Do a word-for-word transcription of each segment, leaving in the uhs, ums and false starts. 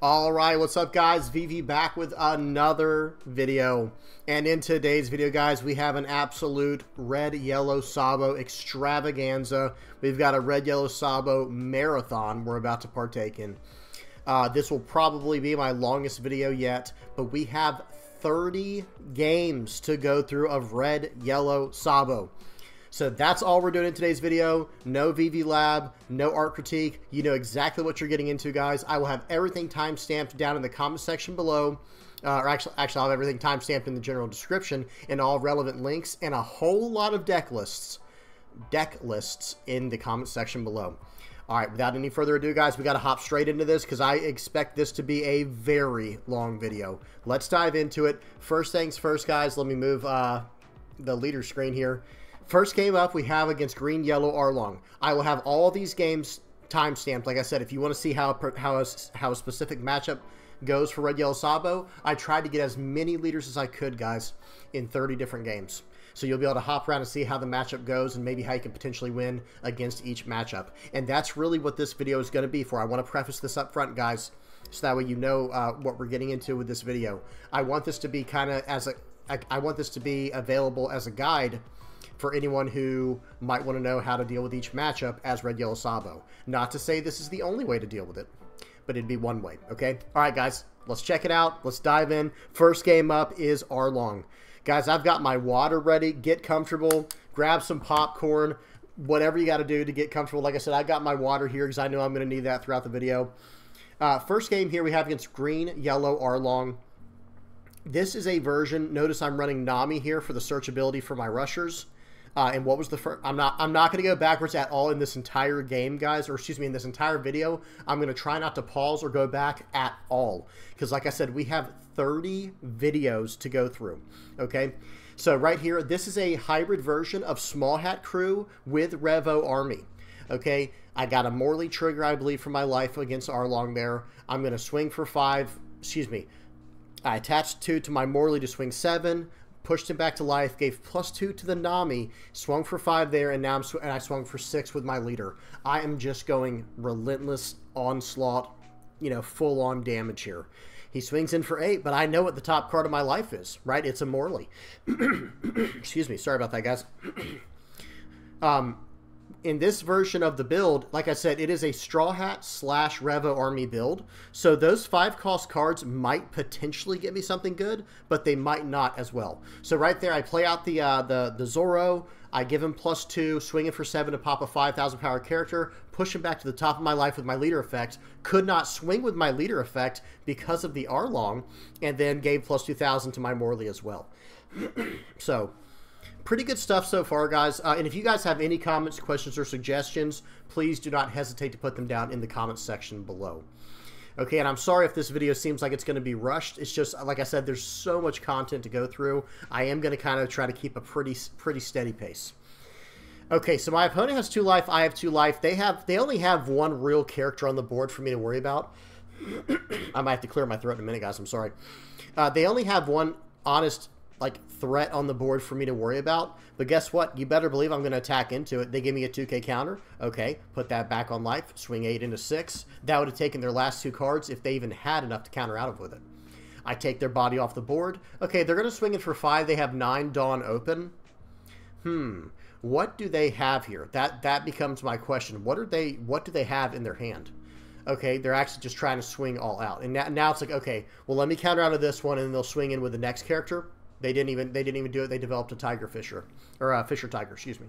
All right, what's up guys? V V back with another video, and in today's video guys we have an absolute red yellow Sabo extravaganza. We've got a red yellow Sabo marathon we're about to partake in. Uh, this will probably be my longest video yet, but we have thirty games to go through of red yellow Sabo. So that's all we're doing in today's video. No V V Lab, no art critique. You know exactly what you're getting into, guys. I will have everything timestamped down in the comment section below. Uh, or actually, actually, I'll have everything timestamped in the general description and all relevant links and a whole lot of deck lists. Deck lists in the comment section below. All right, without any further ado, guys, we got to hop straight into this because I expect this to be a very long video. Let's dive into it. First things first, guys, let me move uh, the leader screen here. First game up we have against Green Yellow Arlong. I will have all these games timestamped. Like I said, if you want to see how, how, how a specific matchup goes for Red Yellow Sabo, I tried to get as many leaders as I could, guys, in thirty different games. So you'll be able to hop around and see how the matchup goes and maybe how you can potentially win against each matchup. And that's really what this video is going to be for. I want to preface this up front, guys, so that way you know uh, what we're getting into with this video. I want this to be kind of as a, I, I want this to be available as a guide for anyone who might want to know how to deal with each matchup as Red Yellow Sabo. Not to say this is the only way to deal with it, but it'd be one way, okay? All right, guys, let's check it out. Let's dive in. First game up is Arlong. Guys, I've got my water ready. Get comfortable. Grab some popcorn. Whatever you got to do to get comfortable. Like I said, I've got my water here because I know I'm going to need that throughout the video. Uh, first game here we have against Green Yellow Arlong. This is a version. Notice I'm running Nami here for the searchability for my rushers. Uh, and what was the first? I'm not. I'm not going to go backwards at all in this entire game, guys. Or excuse me, in this entire video, I'm going to try not to pause or go back at all because, like I said, we have thirty videos to go through. Okay, so right here, this is a hybrid version of Small Hat Crew with Revo Army. Okay, I got a Morley trigger, I believe, for my life against Arlong. There, I'm going to swing for five. Excuse me, I attached two to my Morley to swing seven. Pushed him back to life, gave plus two to the Nami, swung for five there, and now I'm sw and I swung for six with my leader. I am just going relentless onslaught, you know, full on damage here. He swings in for eight, but I know what the top card of my life is, right? It's a Morley. Excuse me, sorry about that, guys. um, in this version of the build, like I said, it is a Straw Hat slash Revo Army build. So those five cost cards might potentially get me something good, but they might not as well. So right there, I play out the uh, the, the Zoro. I give him plus two, swing it for seven to pop a five thousand power character, push him back to the top of my life with my leader effect. Could not swing with my leader effect because of the Arlong, and then gave plus two thousand to my Morley as well. So pretty good stuff so far, guys. Uh, and if you guys have any comments, questions, or suggestions, please do not hesitate to put them down in the comments section below. Okay, and I'm sorry if this video seems like it's going to be rushed. It's just, like I said, there's so much content to go through. I am going to kind of try to keep a pretty pretty steady pace. Okay, so my opponent has two life. I have two life. They have they only have one real character on the board for me to worry about. I might have to clear my throat in a minute, guys. I'm sorry. Uh, they only have one honest like threat on the board for me to worry about, but guess what? You better believe I'm going to attack into it. They give me a two K counter. Okay, put that back on life, swing eight into six. That would have taken their last two cards if they even had enough to counter out of with it. I take their body off the board. Okay, they're going to swing it for five. They have nine Dawn open. Hmm, what do they have here? That that becomes my question. What are they? What do they have in their hand? Okay, they're actually just trying to swing all out, and now, now it's like, okay, well, let me counter out of this one, and then they'll swing in with the next character. They didn't even they didn't even do it. They developed a Tiger Fisher or a Fisher Tiger, excuse me.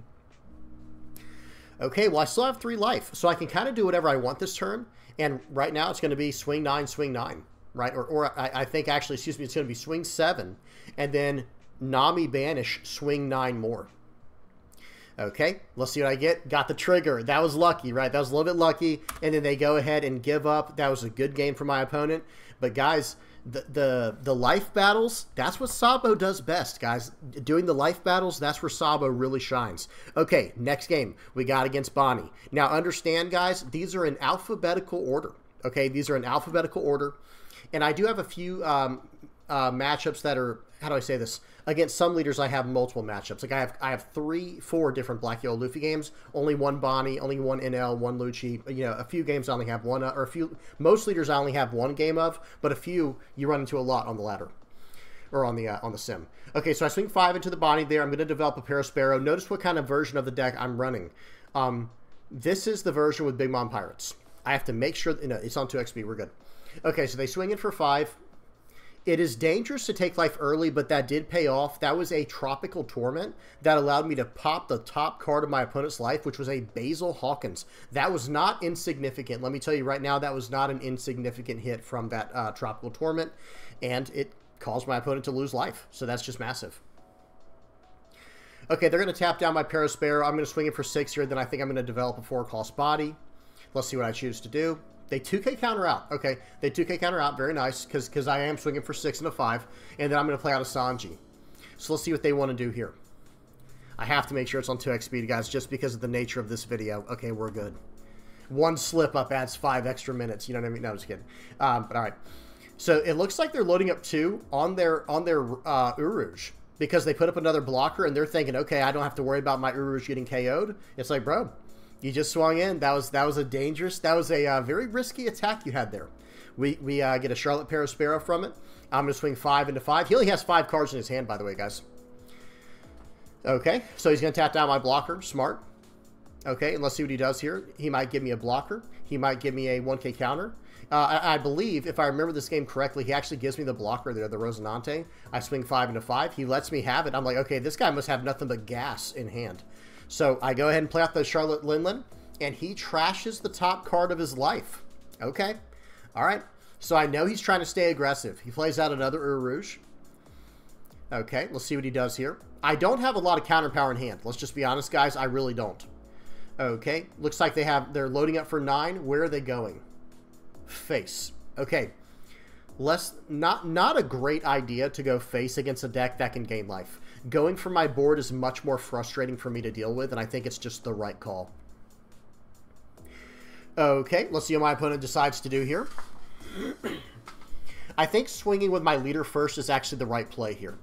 Okay, well I still have three life, so I can kind of do whatever I want this turn. And right now it's going to be swing nine, swing nine, right? Or or I, I think actually, excuse me, it's going to be swing seven, and then Nami banish, swing nine more. Okay, let's see what I get. Got the trigger. That was lucky, right? That was a little bit lucky. And then they go ahead and give up. That was a good game for my opponent. But guys, The, the the life battles, that's what Sabo does best, guys. Doing the life battles, that's where Sabo really shines. Okay, next game we got against Bonnie. Now understand, guys, these are in alphabetical order. Okay, these are in alphabetical order, and I do have a few um, uh, matchups that are, how do I say this? Against some leaders, I have multiple matchups. Like I have, I have three, four different Black Yellow Luffy games. Only one Bonnie, only one N L, one Lucci. You know, a few games I only have one, or a few. Most leaders I only have one game of, but a few you run into a lot on the ladder, or on the uh, on the sim. Okay, so I swing five into the Bonnie there. I'm going to develop a Para Sparrow. Notice what kind of version of the deck I'm running. Um, this is the version with Big Mom Pirates. I have to make sure that, you know, it's on two X P. We're good. Okay, so they swing in for five. It is dangerous to take life early, but that did pay off. That was a Tropical Torment that allowed me to pop the top card of my opponent's life, which was a Basil Hawkins. That was not insignificant. Let me tell you right now, that was not an insignificant hit from that uh, Tropical Torment, and it caused my opponent to lose life, so that's just massive. Okay, they're going to tap down my Para Sparrow. I'm going to swing it for six here, then I think I'm going to develop a four-cost body. Let's see what I choose to do. They two K counter out. Okay, they two K counter out. Very nice, because because I am swinging for six and a five, and then I'm going to play out a Sanji. So let's see what they want to do here. I have to make sure it's on two X P, guys, just because of the nature of this video. Okay, we're good. One slip up adds five extra minutes. You know what I mean? No, I'm just kidding. Um, but all right. So it looks like they're loading up two on their on their uh, Uruj, because they put up another blocker, and they're thinking, okay, I don't have to worry about my Uruj getting K O'd. It's like, bro, you just swung in. That was that was a dangerous, that was a uh, very risky attack you had there. We, we uh, get a Charlotte Para Sparrow from it. I'm going to swing five into five. He only has five cards in his hand, by the way, guys. Okay, so he's going to tap down my blocker. Smart. Okay, and let's see what he does here. He might give me a blocker. He might give me a one K counter. Uh, I, I believe, if I remember this game correctly, he actually gives me the blocker there, the Rosinante. I swing five into five. He lets me have it. I'm like, okay, this guy must have nothing but gas in hand. So I go ahead and play out the Charlotte Lindland, and he trashes the top card of his life. Okay. All right. So I know he's trying to stay aggressive. He plays out another Uruj. Okay. Let's see what he does here. I don't have a lot of counter power in hand. Let's just be honest, guys. I really don't. Okay. Looks like they have, they're loading up for nine. Where are they going? Face. Okay. Less, not, not a great idea to go face against a deck that can gain life. Going for my board is much more frustrating for me to deal with, and I think it's just the right call. Okay, let's see what my opponent decides to do here. I think swinging with my leader first is actually the right play here,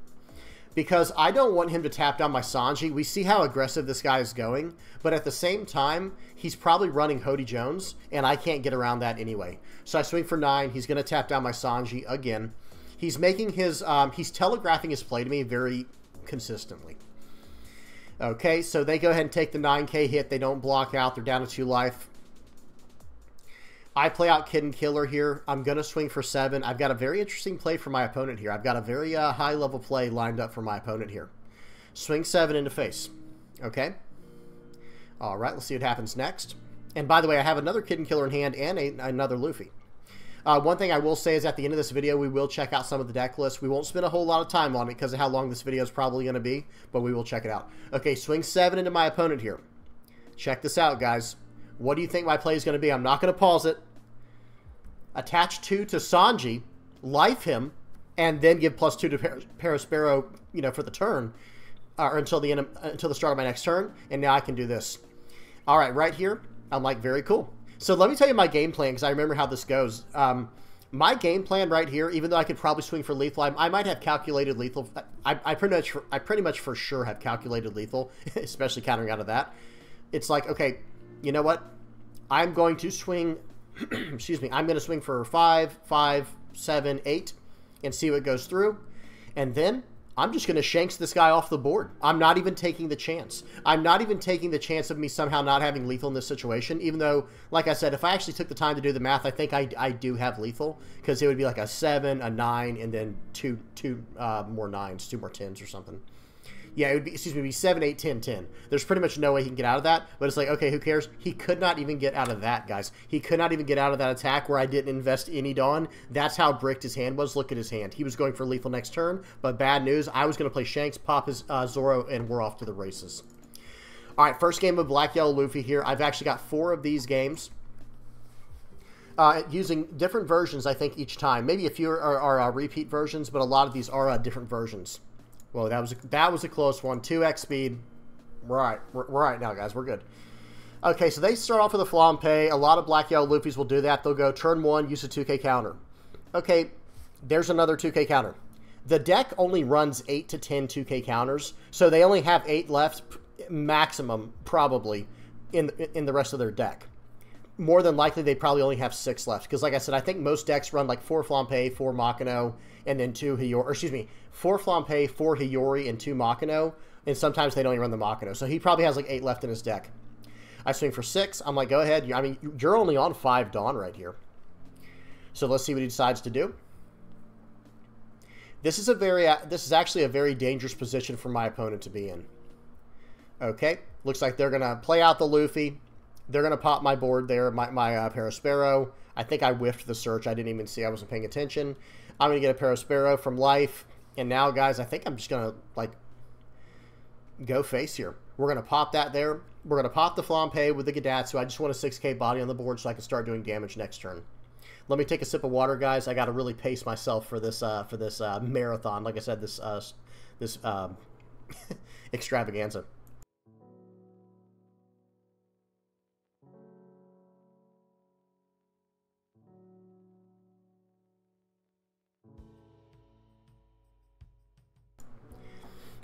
because I don't want him to tap down my Sanji. We see how aggressive this guy is going, but at the same time, he's probably running Hody Jones, and I can't get around that anyway. So I swing for nine. He's going to tap down my Sanji again. He's making his, um, he's telegraphing his play to me very consistently. Okay, so they go ahead and take the nine K hit. They don't block out. They're down to two life. I play out Kid and Killer here. I'm going to swing for seven. I've got a very interesting play for my opponent here. I've got a very uh, high level play lined up for my opponent here. Swing seven into face. Okay. All right, let's see what happens next. And by the way, I have another Kid and Killer in hand and a, another Luffy. Uh, one thing I will say is at the end of this video, we will check out some of the deck lists. We won't spend a whole lot of time on it because of how long this video is probably going to be, but we will check it out. Okay, swing seven into my opponent here. Check this out, guys. What do you think my play is going to be? I'm not going to pause it. Attach two to Sanji, life him, and then give plus two to Para Sparrow, you know, for the turn, uh, or until the end of, until the start of my next turn, and now I can do this. All right, right here, I'm like, very cool. So let me tell you my game plan, because I remember how this goes. Um, my game plan right here, even though I could probably swing for lethal, I, I might have calculated lethal. I, I, pretty much, I pretty much for sure have calculated lethal, especially countering out of that. It's like, okay, you know what? I'm going to swing, excuse me, I'm going to swing for five, five, seven, eight, and see what goes through. And then I'm just going to shanks this guy off the board. I'm not even taking the chance. I'm not even taking the chance of me somehow not having lethal in this situation, even though, like I said, if I actually took the time to do the math, I think I, I do have lethal, because it would be like a seven, a nine, and then two two uh, more nines, two more tens or something. Yeah, it would be, excuse me, it would be seven, eight, ten, ten. There's pretty much no way he can get out of that, but it's like, okay, who cares? He could not even get out of that, guys. He could not even get out of that attack where I didn't invest any Dawn. That's how bricked his hand was. Look at his hand. He was going for lethal next turn, but bad news. I was going to play Shanks, pop his uh, Zoro, and we're off to the races. All right, first game of Black Yellow Luffy here. I've actually got four of these games. Uh, using different versions, I think, each time. Maybe a few are, are, are uh, repeat versions, but a lot of these are uh, different versions. Whoa, that was, a, that was a close one. two X speed. We're all right. We're, we're all right now, guys. We're good. Okay, so they start off with a Flampe. A lot of Black Yellow Luffy's will do that. They'll go turn one, use a two K counter. Okay, there's another two K counter. The deck only runs eight to ten two K counters, so they only have eight left maximum, probably, in, in the rest of their deck. More than likely, they probably only have six left. Because, like I said, I think most decks run like four Flampe, four Makino, and then two Hiyori. Or, excuse me, four Flampe, four Hiyori, and two Makino. And sometimes they don't even run the Makino. So he probably has like eight left in his deck. I swing for six. I'm like, go ahead. I mean, you're only on five Dawn right here. So let's see what he decides to do. This is a very, this is actually a very dangerous position for my opponent to be in. Okay. Looks like they're going to play out the Luffy. They're going to pop my board there, my, my uh, Parasparrow. I think I whiffed the search. I didn't even see. I wasn't paying attention. I'm going to get a Parasparrow from life. And now, guys, I think I'm just going to, like, go face here. We're going to pop that there. We're going to pop the Flampe with the Gadatsu. I just want a six K body on the board so I can start doing damage next turn. Let me take a sip of water, guys. I got to really pace myself for this uh, for this uh, marathon. Like I said, this, uh, this um, extravaganza.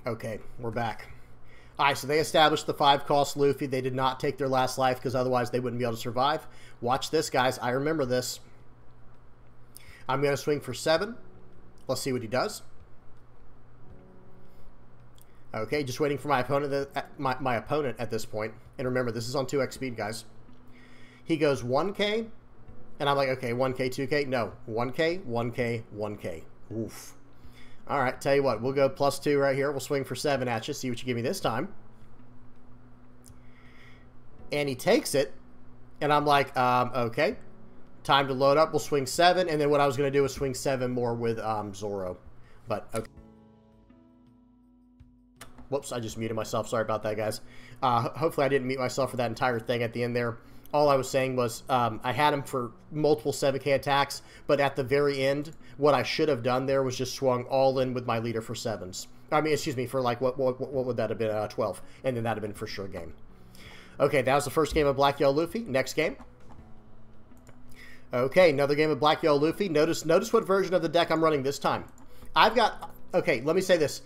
Okay, we're back. All right, so they established the five-cost Luffy. They did not take their last life because otherwise they wouldn't be able to survive. Watch this, guys. I remember this. I'm going to swing for seven. Let's see what he does. Okay, just waiting for my opponent, my, my opponent at this point. And remember, this is on two X speed, guys. He goes one K, and I'm like, okay, one K, two K. No, one K, one K, one K. Oof. All right, tell you what, we'll go plus two right here. We'll swing for seven at you, see what you give me this time. And he takes it, and I'm like, um, okay, time to load up. We'll swing seven, and then what I was going to do is swing seven more with um, Zoro. But, okay. Whoops, I just muted myself. Sorry about that, guys. Uh, hopefully I didn't mute myself for that entire thing at the end there. All I was saying was um, I had him for multiple seven K attacks, but at the very end, what I should have done there was just swung all in with my leader for sevens. I mean, excuse me, for like, what what, what would that have been? Uh, twelve. And then that would have been for sure game. Okay, that was the first game of Black Yellow Luffy. Next game. Okay, another game of Black Yellow Luffy. Notice, notice what version of the deck I'm running this time. I've got... Okay, let me say this.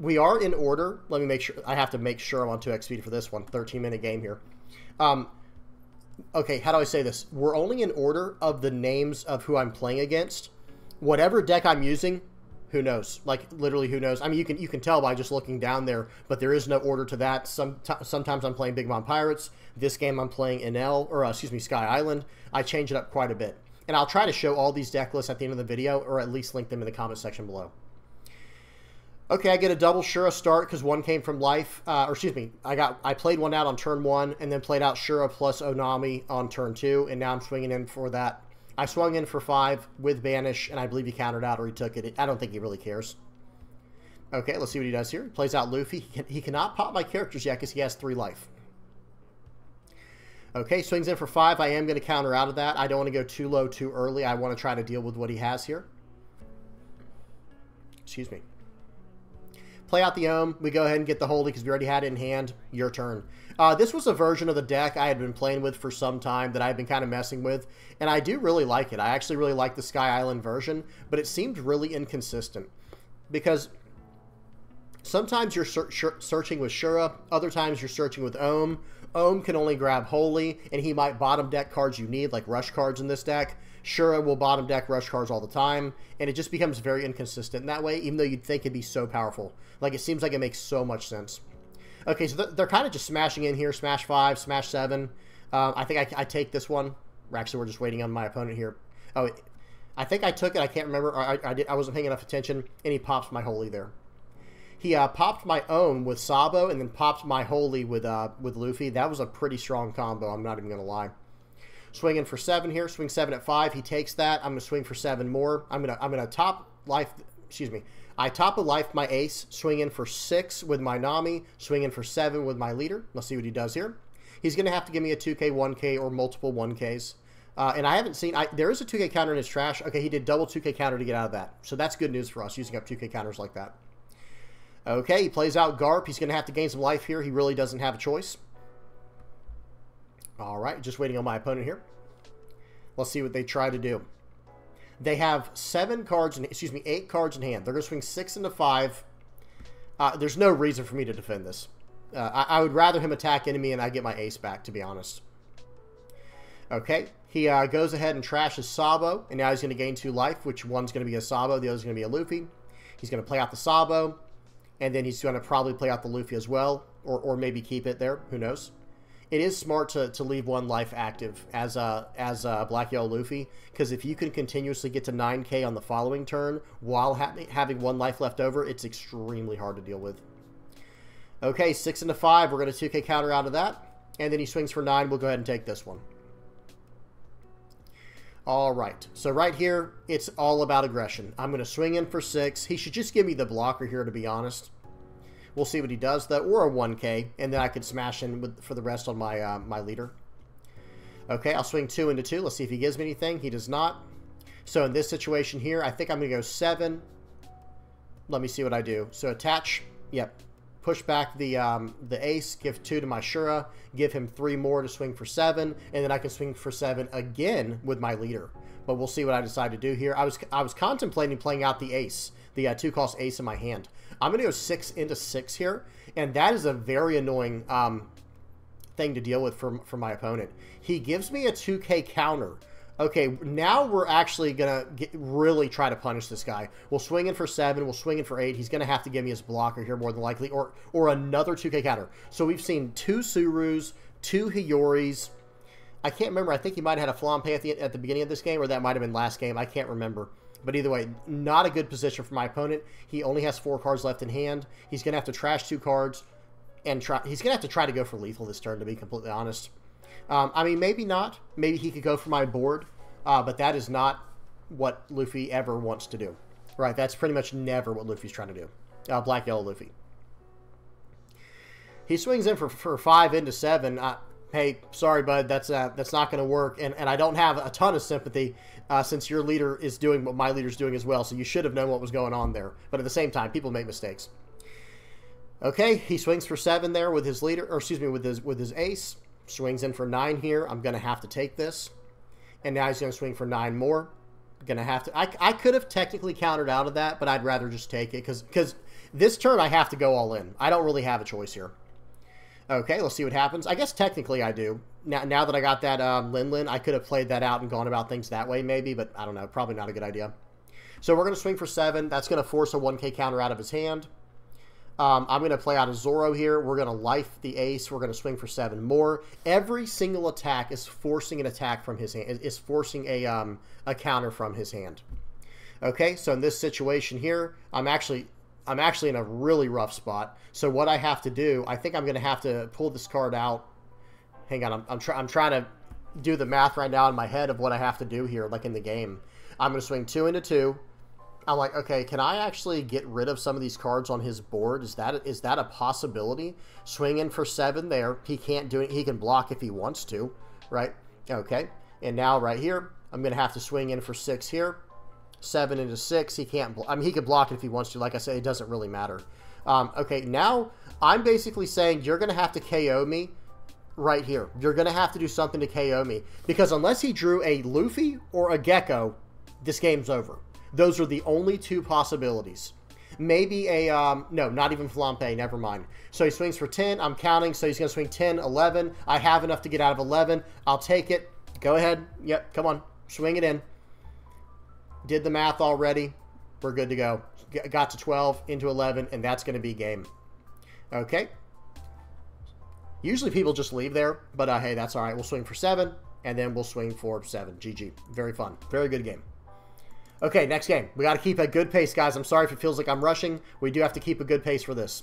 We are in order. Let me make sure... I have to make sure I'm on two X speed for this one. thirteen minute game here. Um... Okay, how do I say this? We're only in order of the names of who I'm playing against. Whatever deck I'm using, who knows? Like, literally, who knows? I mean, you can you can tell by just looking down there, but there is no order to that. Some sometimes I'm playing Big Mom Pirates. This game I'm playing N L, or uh, excuse me, Sky Island. I change it up quite a bit. And I'll try to show all these deck lists at the end of the video, or at least link them in the comment section below. Okay, I get a double Shura start because one came from life. Uh, or excuse me, I got I played one out on turn one and then played out Shura plus Onami on turn two. And now I'm swinging in for that. I swung in for five with Banish, and I believe he countered out or he took it. I don't think he really cares. Okay, let's see what he does here. He plays out Luffy. He, can, he cannot pop my characters yet because he has three life. Okay, swings in for five. I am going to counter out of that. I don't want to go too low too early. I want to try to deal with what he has here. Excuse me. Play out the Ohm. We go ahead and get the Holy because we already had it in hand. Your turn. Uh, this was a version of the deck I had been playing with for some time that I've been kind of messing with. And I do really like it. I actually really like the Sky Island version, but it seemed really inconsistent. Because sometimes you're ser ser searching with Shura. Other times you're searching with Ohm. Ohm can only grab Holy, and he might bottom deck cards you need, like Rush cards in this deck. Shura will bottom deck Rush cards all the time, and it just becomes very inconsistent in that way, even though you'd think it'd be so powerful. Like, it seems like it makes so much sense. Okay, so they're kind of just smashing in here. Smash five, smash seven. Uh, I think I, I take this one. Actually, we're just waiting on my opponent here. Oh, I think I took it. I can't remember. I, I, did, I wasn't paying enough attention, and he pops my Holy there. He uh, popped my own with Sabo and then popped my Holy with uh, with Luffy. That was a pretty strong combo. I'm not even going to lie. Swinging for seven here. Swing seven at five. He takes that. I'm going to swing for seven more. I'm going to I'm gonna top life. Excuse me. I top a life my ace. Swing in for six with my Nami. Swing in for seven with my leader. Let's see what he does here. He's going to have to give me a two K, one K, or multiple one Ks. Uh, and I haven't seen... I, there is a two K counter in his trash. Okay, he did double two K counter to get out of that. So that's good news for us, using up two K counters like that. Okay, he plays out Garp. He's going to have to gain some life here. He really doesn't have a choice. All right, just waiting on my opponent here. Let's see what they try to do. They have seven cards, in, excuse me, eight cards in hand. They're going to swing six into five. Uh, there's no reason for me to defend this. Uh, I, I would rather him attack enemy and I get my ace back, to be honest. Okay, he uh, goes ahead and trashes Sabo, and now he's going to gain two life, which one's going to be a Sabo, the other's going to be a Luffy. He's going to play out the Sabo, and then he's going to probably play out the Luffy as well, or, or maybe keep it there. Who knows? It is smart to, to leave one life active as a, as a Black Yellow Luffy, because if you can continuously get to nine K on the following turn while ha having one life left over, it's extremely hard to deal with. Okay, six into five. We're going to two K counter out of that, and then he swings for nine. We'll go ahead and take this one. All right, so right here, it's all about aggression. I'm going to swing in for six. He should just give me the blocker here, to be honest. We'll see what he does, though, or a one K, and then I could smash in with, for the rest on my uh, my leader. Okay, I'll swing two into two. Let's see if he gives me anything. He does not. So in this situation here, I think I'm going to go seven. Let me see what I do. So attach. Yep. Push back the um, the ace, give two to my Shura, give him three more to swing for seven, and then I can swing for seven again with my leader. But we'll see what I decide to do here. I was I was contemplating playing out the ace, the uh, two-cost ace in my hand. I'm going to go six into six here, and that is a very annoying um, thing to deal with for, for my opponent. He gives me a two K counter. Okay, now we're actually going to really try to punish this guy. We'll swing in for seven. We'll swing in for eight. He's going to have to give me his blocker here more than likely, or or another two K counter. So we've seen two Surus, two Hiyori's. I can't remember. I think he might have had a Flampe at the, at the beginning of this game, or that might have been last game. I can't remember. But either way, not a good position for my opponent. He only has four cards left in hand. He's going to have to trash two cards. and try. He's going to have to try to go for lethal this turn, to be completely honest. Um, I mean, maybe not. Maybe he could go for my board, uh, but that is not what Luffy ever wants to do. Right, that's pretty much never what Luffy's trying to do. Uh, Black Yellow Luffy. He swings in for, for five into seven. Uh, hey, sorry, bud, that's uh, that's not going to work, and, and I don't have a ton of sympathy uh, since your leader is doing what my leader's doing as well, so you should have known what was going on there. But at the same time, people make mistakes. Okay, he swings for seven there with his leader, or excuse me, with his with his ace. Swings in for nine here. I'm going to have to take this. And now he's going to swing for nine more. Going to have to... I, I could have technically countered out of that, but I'd rather just take it because because this turn I have to go all in. I don't really have a choice here. Okay, let's see what happens. I guess technically I do. Now, now that I got that um, Lin Lin, I could have played that out and gone about things that way maybe, but I don't know. Probably not a good idea. So we're going to swing for seven. That's going to force a one K counter out of his hand. Um, I'm going to play out a Zoro here. We're going to life the ace. We're going to swing for seven more. Every single attack is forcing an attack from his hand, is forcing a, um, a counter from his hand. Okay, so in this situation here, I'm actually, I'm actually in a really rough spot. So what I have to do, I think I'm going to have to pull this card out. Hang on, I'm, I'm, try, I'm trying to do the math right now in my head of what I have to do here, like in the game. I'm going to swing two into two. I'm like, okay, can I actually get rid of some of these cards on his board? Is that is that a possibility? Swing in for seven there. He can't do it. He can block if he wants to, right? Okay. And now right here, I'm going to have to swing in for six here. Seven into six. He can't, I mean, he can block it if he wants to. Like I said, it doesn't really matter. Um, okay, now I'm basically saying you're going to have to K O me right here. You're going to have to do something to K O me. Because unless he drew a Luffy or a Gecko, this game's over. Those are the only two possibilities. Maybe a, um, no, not even Flampe, never mind. So he swings for ten. I'm counting, so he's going to swing ten, eleven. I have enough to get out of eleven. I'll take it. Go ahead. Yep, come on. Swing it in. Did the math already. We're good to go. Got to twelve, into eleven, and that's going to be game. Okay. Usually people just leave there, but uh, hey, that's all right. We'll swing for seven, and then we'll swing for seven. G G. Very fun. Very good game. Okay, next game. We got to keep a good pace, guys. I'm sorry if it feels like I'm rushing. We do have to keep a good pace for this.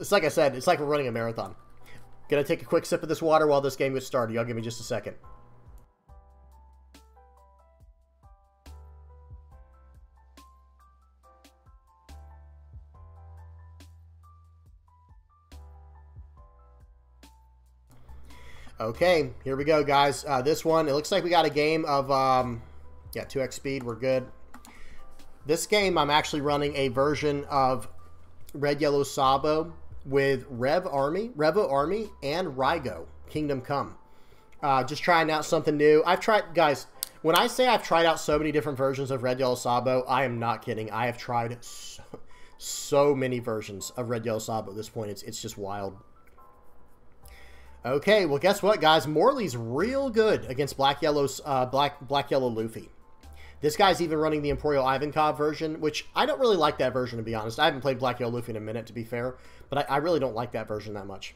It's like I said, it's like we're running a marathon. Gonna take a quick sip of this water while this game gets started. Y'all give me just a second. Okay, here we go, guys. Uh, this one, it looks like we got a game of... Um, Yeah, two X speed, we're good. This game, I'm actually running a version of Red Yellow Sabo with Rev Army, Revo Army, and Raigo, Kingdom Come. Uh, just trying out something new. I've tried, guys, When I say I've tried out so many different versions of Red Yellow Sabo, I am not kidding. I have tried so, so many versions of Red Yellow Sabo at this point. It's, it's just wild. Okay, well, guess what, guys? Morley's real good against Black Yellow, uh, Black, Black Yellow Luffy. This guy's even running the Imperial Ivankov version, which I don't really like that version, to be honest. I haven't played Black Yellow Luffy in a minute, to be fair, but I, I really don't like that version that much.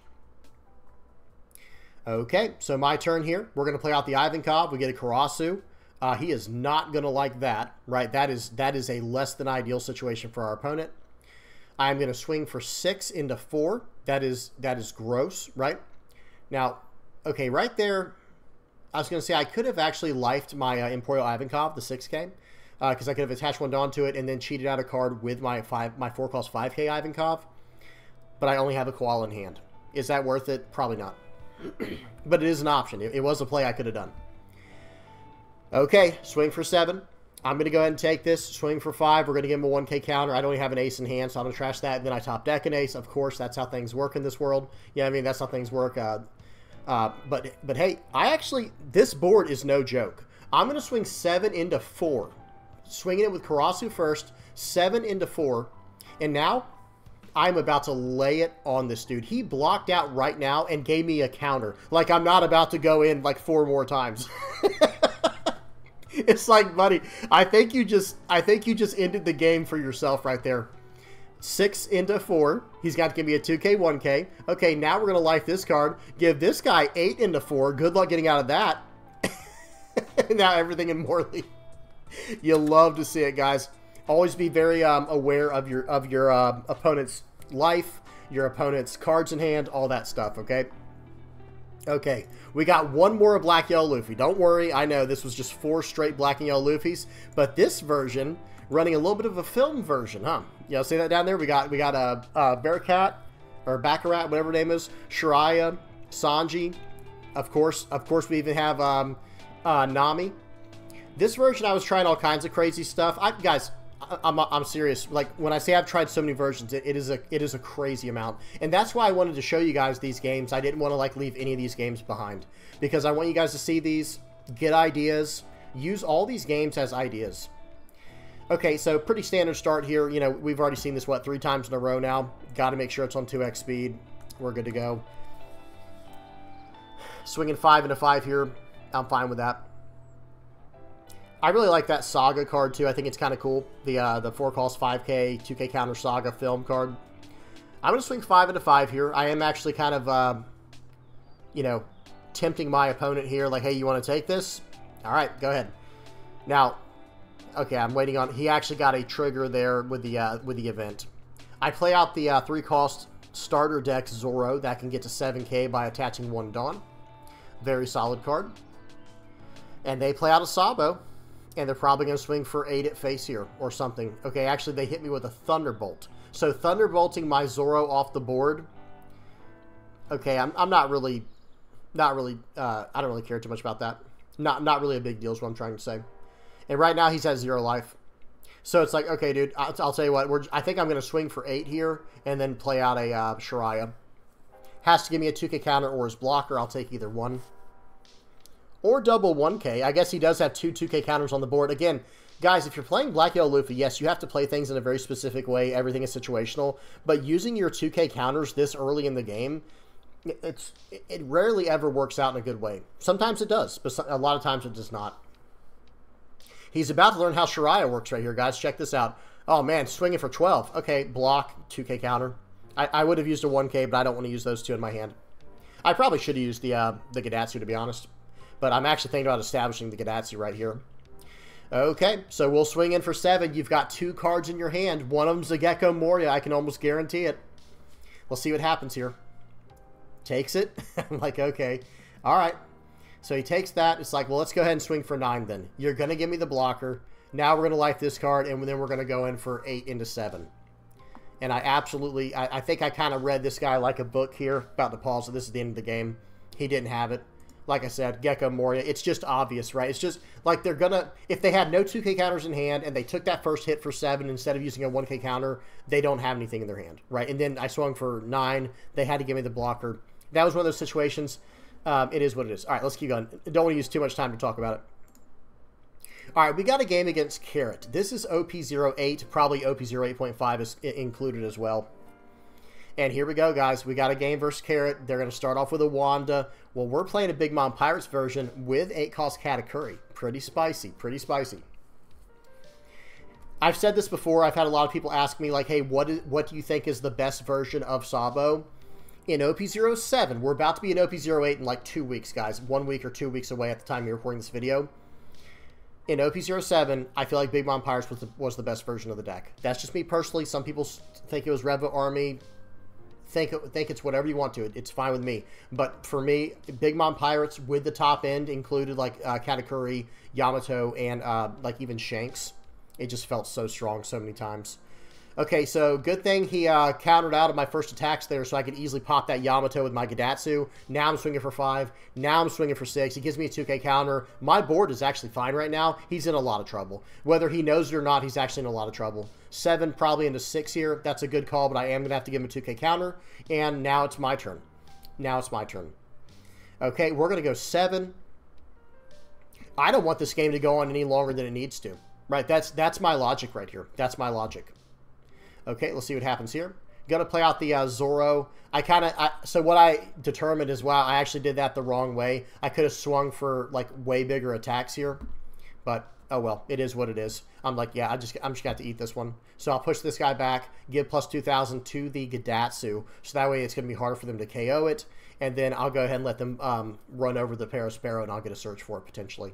Okay, so my turn here. We're going to play out the Ivankov. We get a Karasu. Uh, he is not going to like that, right? That is, that is a less than ideal situation for our opponent. I'm going to swing for six into four. That is, that is gross, right? Now, okay, right there... I was going to say I could have actually lifed my uh, Imperial Ivankov, the six K, because uh, I could have attached one Dawn to it and then cheated out a card with my five, my four cost five K Ivankov, but I only have a Koala in hand. Is that worth it? Probably not. But it is an option. It, it was a play I could have done. Okay, swing for seven. I'm going to go ahead and take this. Swing for five. We're going to give him a one K counter. I don't even have an ace in hand, so I'm going to trash that, and then I top deck an ace. Of course, that's how things work in this world. Yeah, I mean, that's how things work. Uh, Uh, but, but hey, I actually, this board is no joke. I'm going to swing seven into four. Swinging it with Karasu first, seven into four. And now, I'm about to lay it on this dude. He blocked out right now and gave me a counter. Like, I'm not about to go in like four more times. It's like, buddy, I think you just, I think you just ended the game for yourself right there. Six into four. He's got to give me a two K, one K. Okay, now we're going to life this card. Give this guy eight into four. Good luck getting out of that. Now everything in Morley. You love to see it, guys. Always be very um, aware of your of your uh, opponent's life, your opponent's cards in hand, all that stuff, okay? Okay, we got one more Black Yellow Luffy. Don't worry, I know this was just four straight Black and Yellow Luffys, but this version... running a little bit of a film version, huh? Y'all see that down there? We got we got a, a Bearcat or Baccarat, whatever her name is, Jiraiya, Sanji, of course. Of course, we even have um, uh, Nami. This version, I was trying all kinds of crazy stuff. I, guys, I, I'm I'm serious. Like when I say I've tried so many versions, it, it is a it is a crazy amount, and that's why I wanted to show you guys these games. I didn't want to like leave any of these games behind because I want you guys to see these, get ideas, use all these games as ideas. Okay, so pretty standard start here. You know, we've already seen this, what, three times in a row now. Got to make sure it's on two X speed. We're good to go. Swinging five into five here. I'm fine with that. I really like that Saga card, too. I think it's kind of cool. The uh, the four cost five K, two K counter Saga film card. I'm going to swing five into five here. I am actually kind of, uh, you know, tempting my opponent here. Like, hey, you want to take this? All right, go ahead. Now... okay, I'm waiting on... he actually got a trigger there with the uh, with the event. I play out the uh, three cost starter deck Zoro. That can get to seven K by attaching one Dawn. Very solid card. And they play out a Sabo. And they're probably going to swing for eight at face here or something. Okay, actually, they hit me with a Thunderbolt. So, Thunderbolting my Zoro off the board. Okay, I'm, I'm not really... Not really... Uh, I don't really care too much about that. Not, not really a big deal is what I'm trying to say. And right now, he's at zero life. So it's like, okay, dude, I'll, I'll tell you what. We're, I think I'm going to swing for eight here and then play out a uh, Jiraiya. Has to give me a two K counter or his blocker. I'll take either one. Or double one K. I guess he does have two 2K counters on the board. Again, guys, if you're playing Black Yellow Luffy, yes, you have to play things in a very specific way. Everything is situational. But using your two K counters this early in the game, it's it rarely ever works out in a good way. Sometimes it does, but a lot of times it does not. He's about to learn how Jiraiya works right here, guys. Check this out. Oh, man, swinging for twelve. Okay, block, two K counter. I, I would have used a one K, but I don't want to use those two in my hand. I probably should have used the uh, the Gidatsu, to be honest. But I'm actually thinking about establishing the Gidatsu right here. Okay, so we'll swing in for seven. You've got two cards in your hand. One of them's a Gecko Moria. I can almost guarantee it. We'll see what happens here. Takes it. I'm like, okay. All right. So he takes that. It's like, well, let's go ahead and swing for nine then. You're going to give me the blocker. Now we're going to life this card, and then we're going to go in for eight into seven. And I absolutely, I, I think I kind of read this guy like a book here. About to pause, so this is the end of the game. He didn't have it. Like I said, Gecko Moria, it's just obvious, right? It's just like they're going to, if they had no two K counters in hand and they took that first hit for seven instead of using a one K counter, they don't have anything in their hand, right? And then I swung for nine. They had to give me the blocker. That was one of those situations. Um, it is what it is. All right, let's keep going. Don't want to use too much time to talk about it. All right, we got a game against Carrot. This is O P zero eight, probably O P zero eight point five is included as well. And here we go, guys. We got a game versus Carrot. They're going to start off with a Wanda. Well, we're playing a Big Mom Pirates version with eight cost Katakuri. Pretty spicy, pretty spicy. I've said this before. I've had a lot of people ask me, like, hey, what, is, what do you think is the best version of Sabo? In O P zero seven, we're about to be in O P zero eight in like two weeks, guys. One week or two weeks away at the time you're recording this video. In O P zero seven, I feel like Big Mom Pirates was the, was the best version of the deck. That's just me personally. Some people think it was Reva Army. Think, think it's whatever you want to. It, it's fine with me. But for me, Big Mom Pirates with the top end included like uh, Katakuri, Yamato, and uh, like even Shanks. It just felt so strong so many times. Okay, so good thing he uh, countered out of my first attacks there so I could easily pop that Yamato with my Gidatsu. Now I'm swinging for five. Now I'm swinging for six. He gives me a two K counter. My board is actually fine right now. He's in a lot of trouble. Whether he knows it or not, he's actually in a lot of trouble. Seven probably into six here. That's a good call, but I am going to have to give him a two K counter. And now it's my turn. Now it's my turn. Okay, we're going to go seven. I don't want this game to go on any longer than it needs to. Right, that's, that's my logic right here. That's my logic. Okay, let's see what happens here. Gonna play out the uh, Zoro. I kind of, so what I determined is, wow, I actually did that the wrong way. I could have swung for like way bigger attacks here, but oh well, it is what it is. I'm like, yeah, I just, I'm just gonna have to eat this one. So I'll push this guy back, give plus two thousand to the Gidatsu, so that way it's gonna be harder for them to K O it, and then I'll go ahead and let them um, run over the Parasparrow, and I'll get a search for it potentially.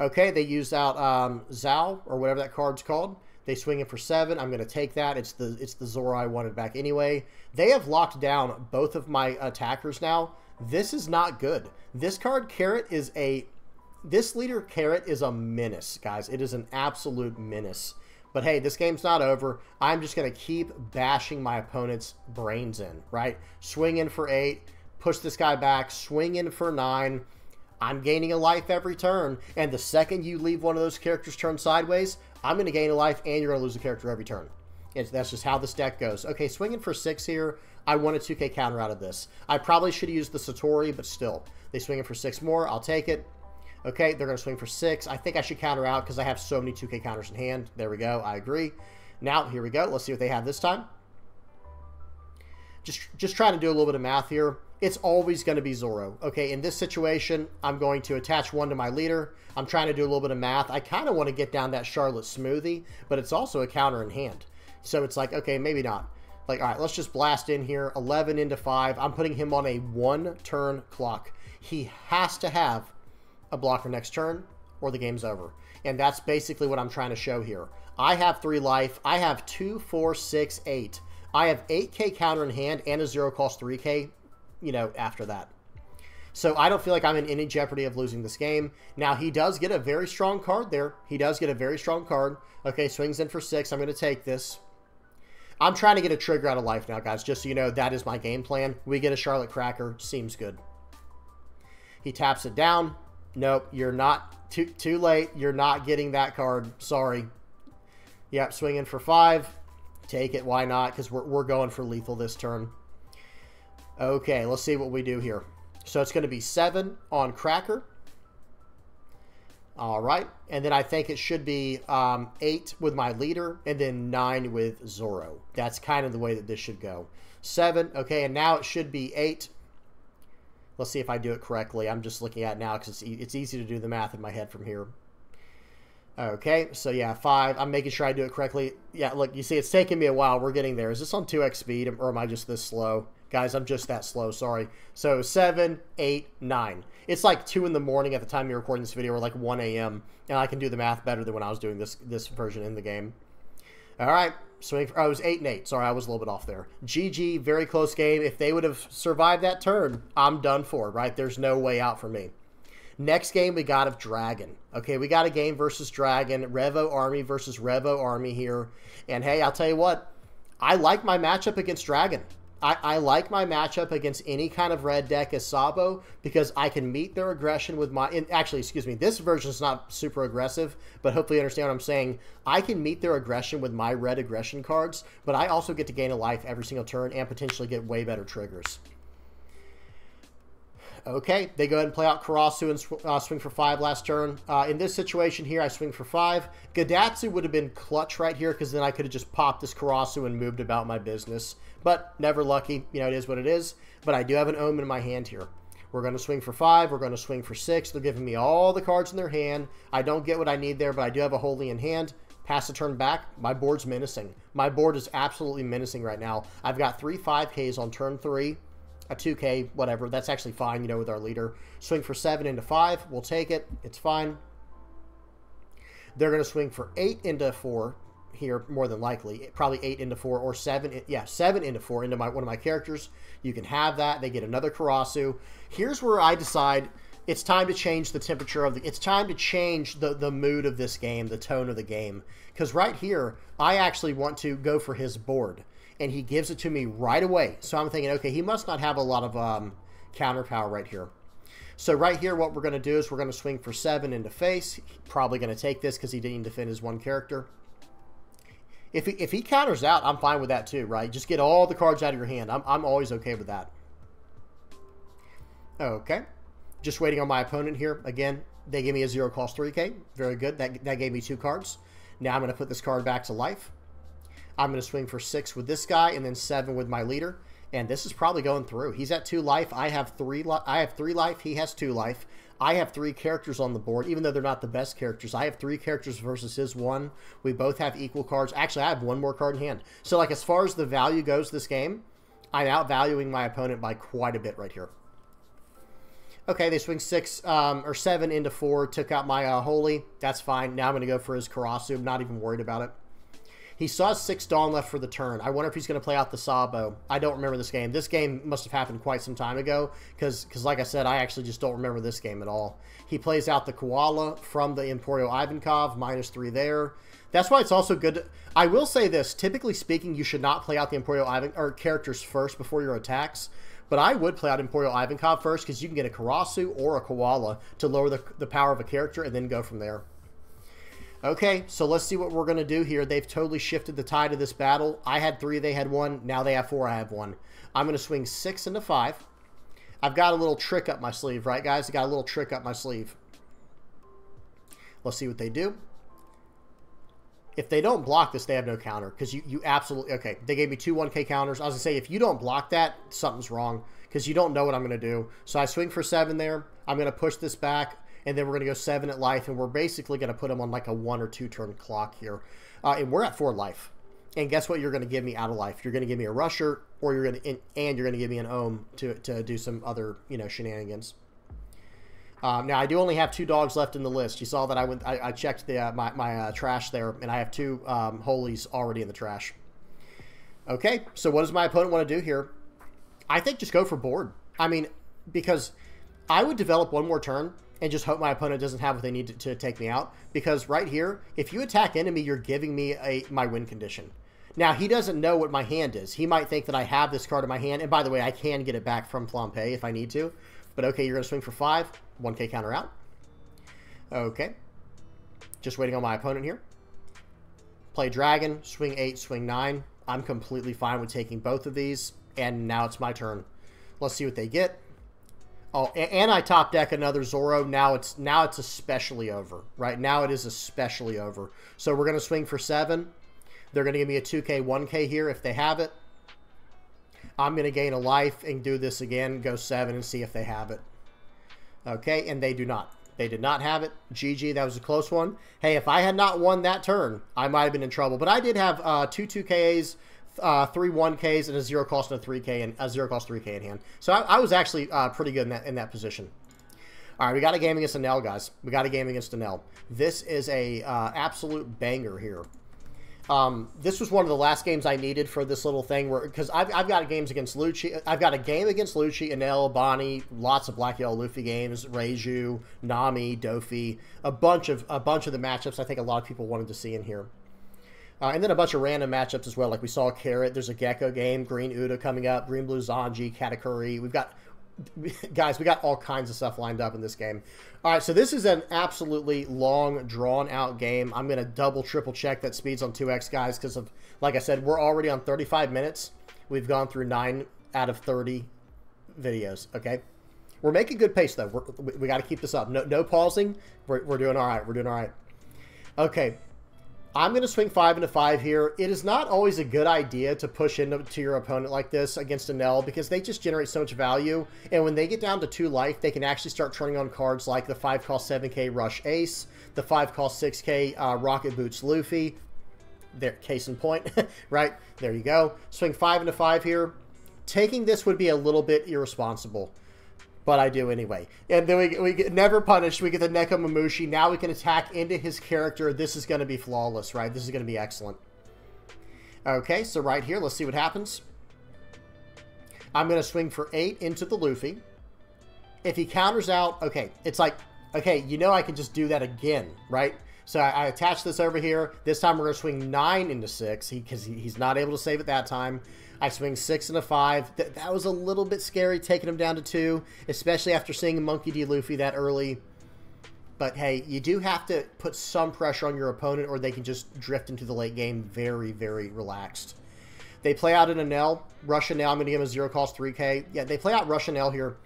Okay, they used out um, Zao, or whatever that card's called. They swing it for seven. I'm going to take that. It's the it's the Zoro I wanted back anyway. They have locked down both of my attackers now. This is not good. This card, Carrot, is a... This leader, Carrot, is a menace, guys. It is an absolute menace. But hey, this game's not over. I'm just going to keep bashing my opponent's brains in, right? Swing in for eight. Push this guy back. Swing in for nine. I'm gaining a life every turn. And the second you leave one of those characters turned sideways, I'm going to gain a life and you're going to lose a character every turn. It's, that's just how this deck goes. Okay, swinging for six here. I want a two K counter out of this. I probably should have used the Satori, but still. They swing it for six more. I'll take it. Okay, they're going to swing for six. I think I should counter out because I have so many two K counters in hand. There we go. I agree. Now, here we go. Let's see what they have this time. Just, just trying to do a little bit of math here. It's always going to be Zoro. Okay, in this situation, I'm going to attach one to my leader. I'm trying to do a little bit of math. I kind of want to get down that Charlotte Smoothie, but it's also a counter in hand. So it's like, okay, maybe not. Like, all right, let's just blast in here. eleven into five. I'm putting him on a one-turn clock. He has to have a blocker next turn or the game's over. And that's basically what I'm trying to show here. I have three life. I have two, four, six, eight. I have eight K counter in hand and a zero cost three K. You know, after that. So I don't feel like I'm in any jeopardy of losing this game. Now, he does get a very strong card there. He does get a very strong card. Okay, swings in for six. I'm going to take this. I'm trying to get a trigger out of life now, guys. Just so you know, that is my game plan. We get a Charlotte Cracker. Seems good. He taps it down. Nope, you're not too, too late. You're not getting that card. Sorry. Yep, swing in for five. Take it. Why not? Because we're, we're going for lethal this turn. Okay, let's see what we do here. So it's going to be seven on Cracker. All right. And then I think it should be um, eight with my leader and then nine with Zoro. That's kind of the way that this should go. Seven. Okay, and now it should be eight. Let's see if I do it correctly. I'm just looking at it now because it's, e it's easy to do the math in my head from here. Okay, so yeah, five. I'm making sure I do it correctly. Yeah, look, you see, it's taking me a while. We're getting there. Is this on two X speed or am I just this slow? Guys, I'm just that slow, sorry. So seven, eight, nine. It's like two in the morning at the time you're recording this video, or like one A M And I can do the math better than when I was doing this this version in the game. All right, swing for, oh, it was eight and eight. Sorry, I was a little bit off there. G G, very close game. If they would have survived that turn, I'm done for, right? There's no way out for me. Next game, we got of Dragon. Okay, we got a game versus Dragon. Revo Army versus Revo Army here. And hey, I'll tell you what, I like my matchup against Dragon. I, I like my matchup against any kind of red deck as Sabo because I can meet their aggression with my... And actually, excuse me, this version is not super aggressive, but hopefully you understand what I'm saying. I can meet their aggression with my red aggression cards, but I also get to gain a life every single turn and potentially get way better triggers. Okay, they go ahead and play out Karasu and sw uh, swing for five last turn. Uh, in this situation here, I swing for five. Gadatsu would have been clutch right here because then I could have just popped this Karasu and moved about my business. But never lucky. You know, it is what it is. But I do have an Ohm in my hand here. We're going to swing for five. We're going to swing for six. They're giving me all the cards in their hand. I don't get what I need there, but I do have a Holy in hand. Pass the turn back. My board's menacing. My board is absolutely menacing right now. I've got three five Ks on turn three. A two K, whatever. That's actually fine, you know, with our leader. Swing for seven into five. We'll take it. It's fine. They're going to swing for eight into four here, more than likely. Probably eight into four or seven. Yeah, seven into four into my one of my characters. You can have that. They get another Karasu. Here's where I decide it's time to change the temperature of the... It's time to change the, the mood of this game, the tone of the game. Because right here, I actually want to go for his board. And he gives it to me right away. So I'm thinking, okay, he must not have a lot of um, counter power right here. So right here, what we're going to do is we're going to swing for seven into face. He's probably going to take this because he didn't defend his one character. If he, if he counters out, I'm fine with that too, right? Just get all the cards out of your hand. I'm, I'm always okay with that. Okay. Just waiting on my opponent here. Again, they gave me a zero cost three K. Very good. That, that gave me two cards. Now I'm going to put this card back to life. I'm going to swing for six with this guy and then seven with my leader. And this is probably going through. He's at two life. I have three li I have three life. He has two life. I have three characters on the board, even though they're not the best characters. I have three characters versus his one. We both have equal cards. Actually, I have one more card in hand. So, like, as far as the value goes this game, I'm outvaluing my opponent by quite a bit right here. Okay, they swing six um, or seven into four. Took out my uh, Holy. That's fine. Now I'm going to go for his Karasu. I'm not even worried about it. He saw six Dawn left for the turn. I wonder if he's going to play out the Sabo. I don't remember this game. This game must have happened quite some time ago because, like I said, I actually just don't remember this game at all. He plays out the Koala from the Emporio Ivankov, minus three there. That's why it's also good to, I will say this. Typically speaking, you should not play out the Emporio Ivankov or characters first before your attacks. But I would play out Emporio Ivankov first because you can get a Karasu or a Koala to lower the, the power of a character and then go from there. Okay, so let's see what we're going to do here. They've totally shifted the tide of this battle. I had three, they had one. Now they have four, I have one. I'm going to swing six into five. I've got a little trick up my sleeve, right, guys? I got a little trick up my sleeve. Let's see what they do. If they don't block this, they have no counter because you, you absolutely... Okay, they gave me two one K counters. I was going to say, if you don't block that, something's wrong because you don't know what I'm going to do. So I swing for seven there. I'm going to push this back. And then we're going to go seven at life, and we're basically going to put them on like a one or two turn clock here. Uh, and we're at four life. And guess what you're going to give me out of life? You're going to give me a rusher, or you're going to, and you're going to give me an Ohm to, to do some other, you know, shenanigans. Um, now, I do only have two dogs left in the list. You saw that I went, I, I checked the, uh, my, my uh, trash there, and I have two um, Holies already in the trash. Okay, so what does my opponent want to do here? I think just go for board. I mean, because I would develop one more turn, and just hope my opponent doesn't have what they need to, to take me out. Because right here, if you attack enemy, you're giving me a my win condition. Now, he doesn't know what my hand is. He might think that I have this card in my hand. And by the way, I can get it back from Flampe if I need to. But okay, you're going to swing for five. one K counter out. Okay. Just waiting on my opponent here. Play dragon. Swing eight, swing nine. I'm completely fine with taking both of these. And now it's my turn. Let's see what they get. Oh, and I top deck another Zoro. Now it's now it's especially over, right? Now it is especially over. So we're going to swing for seven. They're going to give me a two K, one K here if they have it. I'm going to gain a life and do this again, go seven and see if they have it. Okay, and they do not. They did not have it. G G, that was a close one. Hey, if I had not won that turn, I might have been in trouble. But I did have uh, two 2Ks. Uh, three one Ks and a zero cost and a three K and a zero cost three K in hand. So I, I was actually uh, pretty good in that in that position. All right, we got a game against Enel, guys. We got a game against Enel. This is a uh, absolute banger here. Um, this was one of the last games I needed for this little thing where because I've I've got games against Lucci. I've got a game against Lucci, Enel, Bonnie, lots of Black Yellow Luffy games, Reiju, Nami, Dofi, a bunch of a bunch of the matchups I think a lot of people wanted to see in here. Uh, and then a bunch of random matchups as well. Like we saw Carrot. There's a Gecko game. Green Uta coming up. Green Blue Zanji. Katakuri. We've got... Guys, we got all kinds of stuff lined up in this game. All right, so this is an absolutely long, drawn-out game. I'm going to double, triple check that speeds on two X, guys, because of... Like I said, we're already on thirty-five minutes. We've gone through nine out of thirty videos, okay? We're making good pace, though. We're, we got to keep this up. No, no pausing. We're, we're doing all right. We're doing all right. Okay. I'm going to swing five into five here. It is not always a good idea to push into to your opponent like this against a Nell, because they just generate so much value. And when they get down to two life, they can actually start turning on cards like the five cost seven K Rush Ace, the five cost six K uh, Rocket Boots Luffy. There, case in point, right? There you go. Swing five into five here. Taking this would be a little bit irresponsible, but I do anyway. And then we, we get never punished. We get the Nekomamushi. Now we can attack into his character. This is going to be flawless, right? This is going to be excellent. Okay, so right here, let's see what happens. I'm going to swing for eight into the Luffy. If he counters out, okay, it's like, okay, you know I can just do that again, right? So I, I attach this over here. This time we're going to swing nine into six because he, he, he's not able to save it that time. I swing six and a five. Th that was a little bit scary, taking him down to two, especially after seeing Monkey D. Luffy that early. But hey, you do have to put some pressure on your opponent, or they can just drift into the late game very, very relaxed. They play out in a Nell. Rush and Nell. I'm going to give him a zero cost three K. Yeah, they play out Rush and Nell here.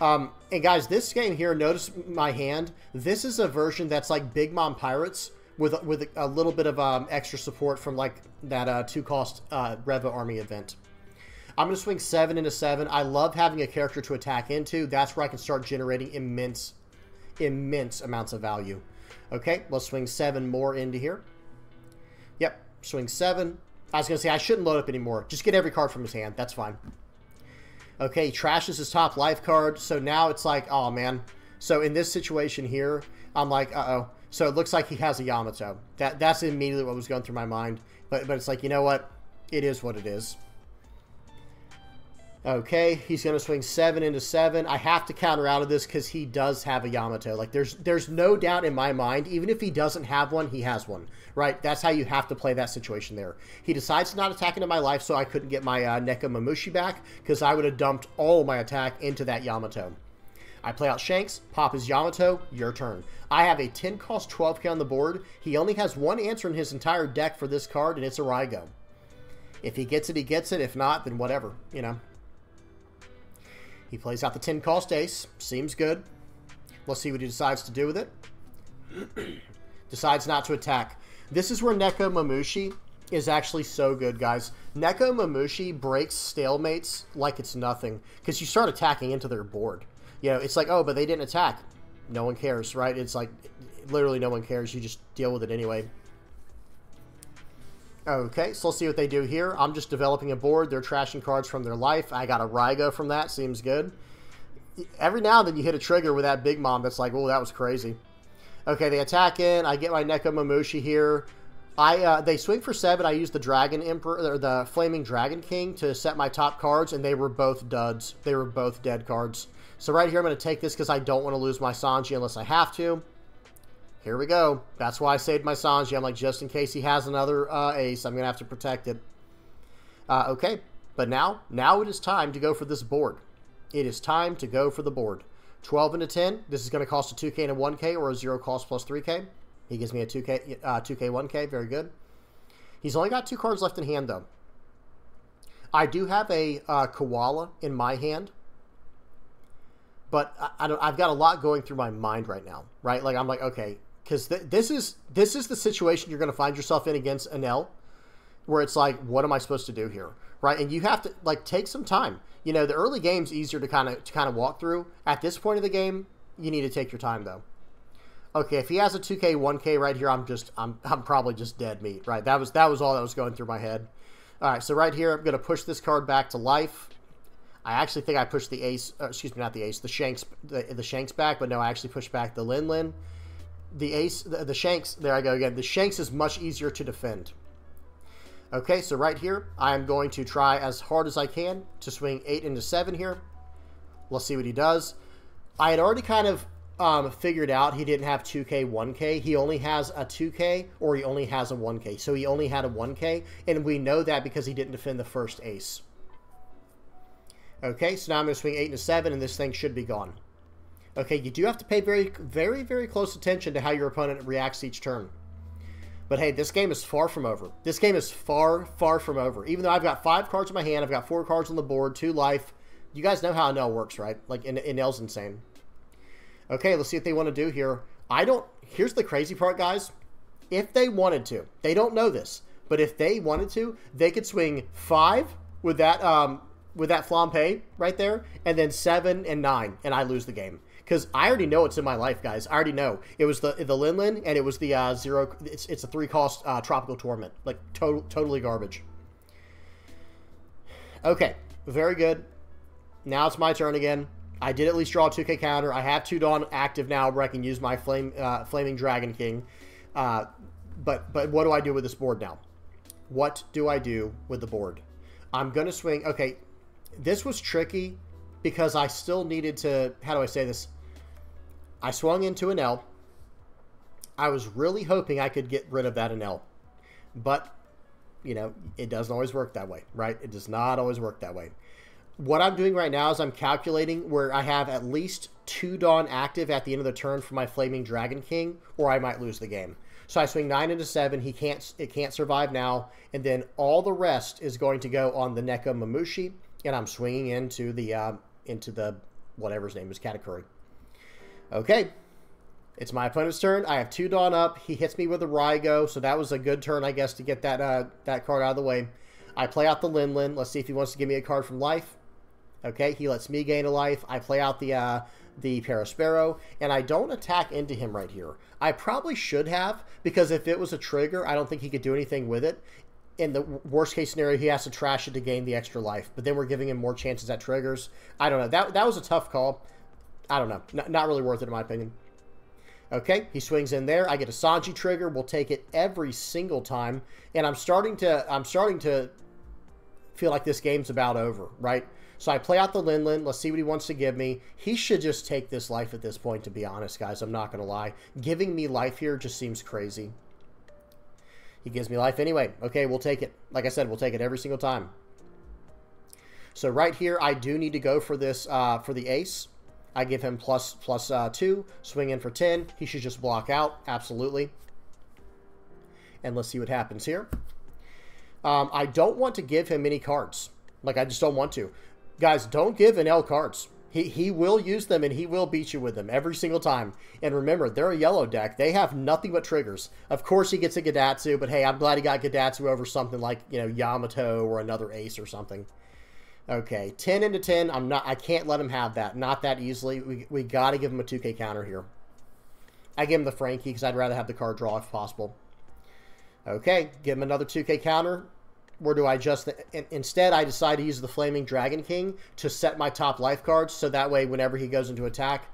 Um, and guys, this game here, notice my hand. This is a version that's like Big Mom Pirates, with with a little bit of um, extra support from like that uh, two-cost uh, Reva Army event. I'm going to swing seven into seven. I love having a character to attack into. That's where I can start generating immense, immense amounts of value. Okay, let's swing seven more into here. Yep, swing seven. I was going to say I shouldn't load up anymore. Just get every card from his hand. That's fine. Okay, he trashes his top life card. So now it's like, oh, man. So in this situation here, I'm like, uh-oh. So it looks like he has a Yamato. That that's immediately what was going through my mind. But but it's like, you know what? It is what it is. Okay, he's going to swing seven into seven. I have to counter out of this because he does have a Yamato. Like there's there's no doubt in my mind. Even if he doesn't have one, he has one. Right? That's how you have to play that situation there. He decides to not attack into my life, so I couldn't get my uh, Nekomamushi back because I would have dumped all my attack into that Yamato. I play out Shanks, pop his Yamato, your turn. I have a ten cost twelve K on the board. He only has one answer in his entire deck for this card, and it's a Raigo. If he gets it, he gets it. If not, then whatever, you know. He plays out the ten cost Ace. Seems good. Let's see what he decides to do with it. Decides not to attack. This is where Nekomamushi is actually so good, guys. Nekomamushi breaks stalemates like it's nothing, because you start attacking into their board. You know, it's like, oh, but they didn't attack. No one cares, right? It's like, literally no one cares. You just deal with it anyway. Okay, so let's see what they do here. I'm just developing a board. They're trashing cards from their life. I got a Raigo from that. Seems good. Every now and then you hit a trigger with that Big Mom that's like, oh, that was crazy. Okay, they attack in. I get my Nekomamushi here. I, uh, they swing for seven. I use the Dragon Emperor, or the Flaming Dragon King, to set my top cards, and they were both duds. They were both dead cards. So right here, I'm going to take this because I don't want to lose my Sanji unless I have to. Here we go. That's why I saved my Sanji. I'm like, just in case he has another uh, ace, I'm going to have to protect it. Uh, okay, but now, now it is time to go for this board. It is time to go for the board. twelve into ten. This is going to cost a two K and a one K, or a zero cost plus three K. He gives me a two K, uh, two K, one K. Very good. He's only got two cards left in hand, though. I do have a uh, Koala in my hand. But I don't, I've got a lot going through my mind right now, right? Like, I'm like, okay, because th this is this is the situation you're going to find yourself in against Enel, where it's like, what am I supposed to do here, right? And you have to, like, take some time. You know, the early game's easier to kind of to kind of walk through. At this point of the game, you need to take your time, though. Okay, if he has a two K, one K right here, I'm just, I'm, I'm probably just dead meat, right? That was, that was all that was going through my head. All right, so right here, I'm going to push this card back to life. I actually think I pushed the ace, uh, excuse me, not the ace, the Shanks, the, the Shanks back, but no, I actually pushed back the Lin Lin. The ace, the, the Shanks, there I go again. The Shanks is much easier to defend. Okay, so right here, I am going to try as hard as I can to swing eight into seven here. Let's see what he does. I had already kind of um, figured out he didn't have two K, one K. He only has a two K, or he only has a one K. So he only had a one K, and we know that because he didn't defend the first ace. Okay, so now I'm going to swing eight into seven, and this thing should be gone. Okay, you do have to pay very, very, very close attention to how your opponent reacts each turn. But hey, this game is far from over. This game is far, far from over. Even though I've got five cards in my hand, I've got four cards on the board, two life, You guys know how N L works, right? Like, N L's insane. Okay, let's see what they want to do here. I don't... Here's the crazy part, guys. If they wanted to, they don't know this, but if they wanted to, they could swing five with that um, with that flambe right there, and then seven and nine, and I lose the game. Because I already know it's in my life, guys. I already know. It was the the Lin Lin, and it was the uh, zero... It's, it's a three-cost uh, Tropical Torment. Like, total, totally garbage. Okay, very good. Now it's my turn again. I did at least draw a two K counter. I have two Dawn active now where I can use my flame, uh, Flaming Dragon King. Uh, but but what do I do with this board now? What do I do with the board? I'm going to swing... Okay, this was tricky because I still needed to... How do I say this? I swung into an L. I was really hoping I could get rid of that an L. But, you know, it doesn't always work that way, right? It does not always work that way. What I'm doing right now is I'm calculating where I have at least two Dawn active at the end of the turn for my Flaming Dragon King, or I might lose the game. So I swing nine into seven. He can't, it can't survive now. And then all the rest is going to go on the Neko Mamushi, and I'm swinging into the, uh, into the, whatever his name is, Katakuri. Okay. It's my opponent's turn. I have two Dawn up. He hits me with a Raigo, so that was a good turn, I guess, to get that, uh, that card out of the way. I play out the Lin Lin. Let's see if he wants to give me a card from life. Okay, he lets me gain a life. I play out the uh, the Parasparrow, and I don't attack into him right here. I probably should have, because if it was a trigger, I don't think he could do anything with it. In the worst-case scenario, he has to trash it to gain the extra life, but then we're giving him more chances at triggers. I don't know. That, that was a tough call. I don't know. N- not really worth it, in my opinion. Okay, he swings in there. I get a Sanji trigger. We'll take it every single time, and I'm starting to I'm starting to feel like this game's about over, right? So I play out the Lin Lin. Let's see what he wants to give me. He should just take this life at this point, to be honest, guys. I'm not going to lie. Giving me life here just seems crazy. He gives me life anyway. Okay, we'll take it. Like I said, we'll take it every single time. So right here, I do need to go for this, uh, for the ace. I give him plus, plus uh, two. Swing in for ten. He should just block out. Absolutely. And let's see what happens here. Um, I don't want to give him any cards. Like, I just don't want to. Guys, don't give N L cards. He, he will use them, and he will beat you with them every single time. And remember, they're a yellow deck. They have nothing but triggers. Of course he gets a Gidatsu, but hey, I'm glad he got Gidatsu over something like, you know, Yamato or another ace or something. Okay, ten into ten. I'm not, I can't let him have that. Not that easily. We, we got to give him a two K counter here. I give him the Frankie because I'd rather have the card draw if possible. Okay, give him another two K counter. Where do I adjust? Instead, I decide to use the Flaming Dragon King to set my top life cards, so that way whenever he goes into attack,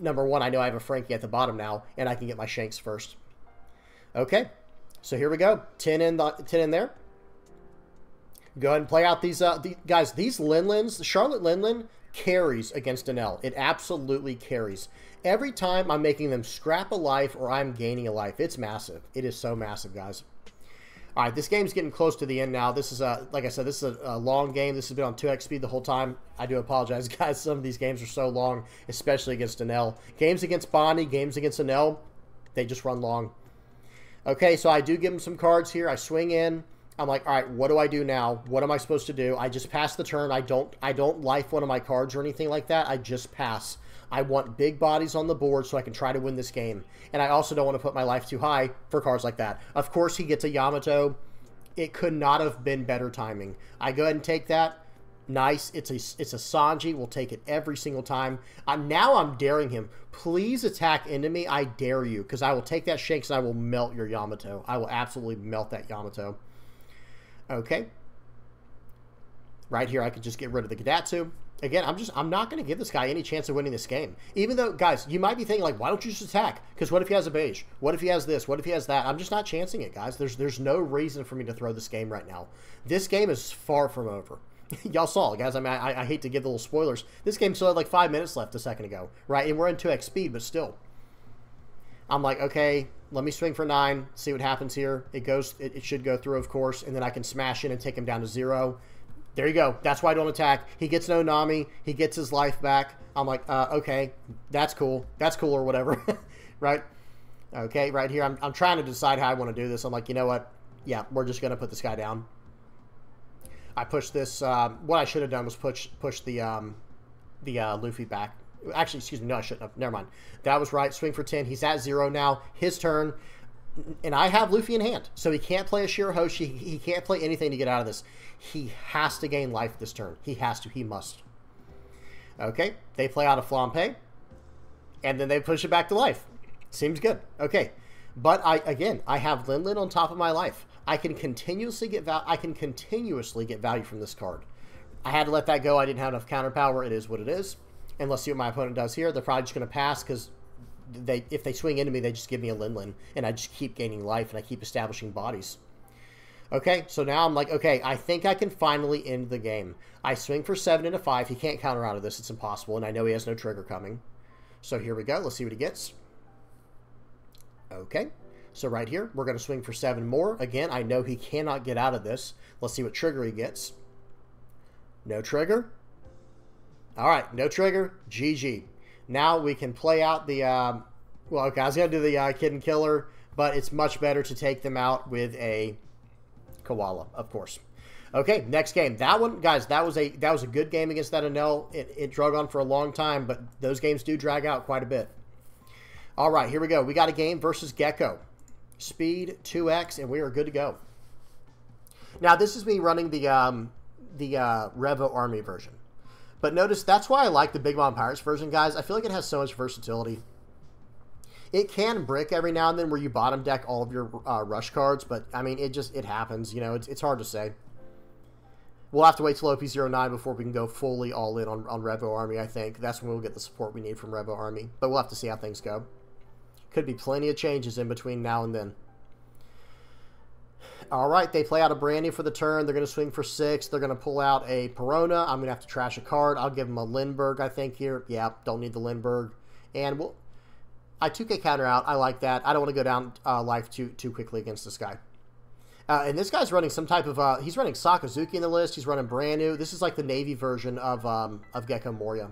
number one, I know I have a Frankie at the bottom now, and I can get my Shanks first. Okay, so here we go. ten in, the, ten in there. Go ahead and play out these, uh, the, guys, these Lin Lins, the Charlotte Lin Lin carries against an L. It absolutely carries. Every time I'm making them scrap a life or I'm gaining a life, it's massive. It is so massive, guys. All right, this game's getting close to the end now. This is, a, like I said, this is a, a long game. This has been on two X speed the whole time. I do apologize, guys. Some of these games are so long, especially against N L. Games against Bonnie, games against N L, they just run long. Okay, so I do give him some cards here. I swing in. I'm like, all right, what do I do now? What am I supposed to do? I just pass the turn. I don't, I don't life one of my cards or anything like that. I just pass. I want big bodies on the board so I can try to win this game. And I also don't want to put my life too high for cards like that. Of course, he gets a Yamato. It could not have been better timing. I go ahead and take that. Nice. It's a, it's a Sanji. We'll take it every single time. I'm, now I'm daring him. Please attack into me. I dare you, because I will take that Shanks and I will melt your Yamato. I will absolutely melt that Yamato. Okay. Right here, I could just get rid of the Gidatsu. Again, I'm just, I'm not going to give this guy any chance of winning this game. Even though, guys, you might be thinking, like, why don't you just attack? Because what if he has a beige? What if he has this? What if he has that? I'm just not chancing it, guys. There's there's no reason for me to throw this game right now. This game is far from over. Y'all saw, guys, I mean, I, I hate to give the little spoilers. This game still had, like, five minutes left a second ago, right? And we're in two X speed, but still. I'm like, okay, let me swing for nine, see what happens here. It goes, it, it should go through, of course, and then I can smash in and take him down to zero. There you go. That's why I don't attack. He gets no Nami. He gets his life back. I'm like, uh, okay, that's cool. That's cool or whatever, right? Okay, right here. I'm, I'm trying to decide how I want to do this. I'm like, you know what? Yeah, we're just going to put this guy down. I pushed this. Um, what I should have done was push push the um, the uh, Luffy back. Actually, excuse me. No, I shouldn't have. Never mind. That was right. Swing for ten. He's at zero now. His turn. And I have Luffy in hand. So he can't play a Shirahoshi. He, he can't play anything to get out of this. He has to gain life this turn. He has to. He must. Okay. They play out of Flampe. And then they push it back to life. Seems good. Okay. But I again, I have Lin Lin on top of my life. I can continuously get val I can continuously get value from this card. I had to let that go. I didn't have enough counter power. It is what it is. And let's see what my opponent does here. They're probably just going to pass because they if they swing into me, they just give me a Lin Lin, and I just keep gaining life and I keep establishing bodies. Okay, so now I'm like, okay, I think I can finally end the game. I swing for seven into five. He can't counter out of this. It's impossible, and I know he has no trigger coming. So here we go. Let's see what he gets. Okay, so right here, we're going to swing for seven more. Again, I know he cannot get out of this. Let's see what trigger he gets. No trigger. All right, no trigger. G G. Now we can play out the, um, well, okay, I was going to do the uh, Kid and Killer, but it's much better to take them out with a Koala, of course. Okay, next game. That one, guys, that was a that was a good game against that Enel. It, it drug on for a long time, but those games do drag out quite a bit. All right, here we go. We got a game versus Gekko. Speed, two X, and we are good to go. Now, this is me running the, um, the uh, Revo Army version. But notice, that's why I like the Big Mom Pirates version, guys. I feel like it has so much versatility. It can brick every now and then where you bottom deck all of your uh, rush cards, but, I mean, it just, it happens. You know, it's, it's hard to say. We'll have to wait till O P zero nine before we can go fully all in on, on Revo Army, I think. That's when we'll get the support we need from Revo Army. But we'll have to see how things go. Could be plenty of changes in between now and then. All right, they play out a Brandy for the turn. They're going to swing for six. They're going to pull out a Perona. I'm going to have to trash a card. I'll give them a Lindbergh, I think, here. Yeah, don't need the Lindbergh. And we'll, I two K counter out. I like that. I don't want to go down uh, life too too quickly against this guy. Uh, and this guy's running some type of... Uh, he's running Sakazuki in the list. He's running brand new. This is like the Navy version of, um, of Gekko Moria.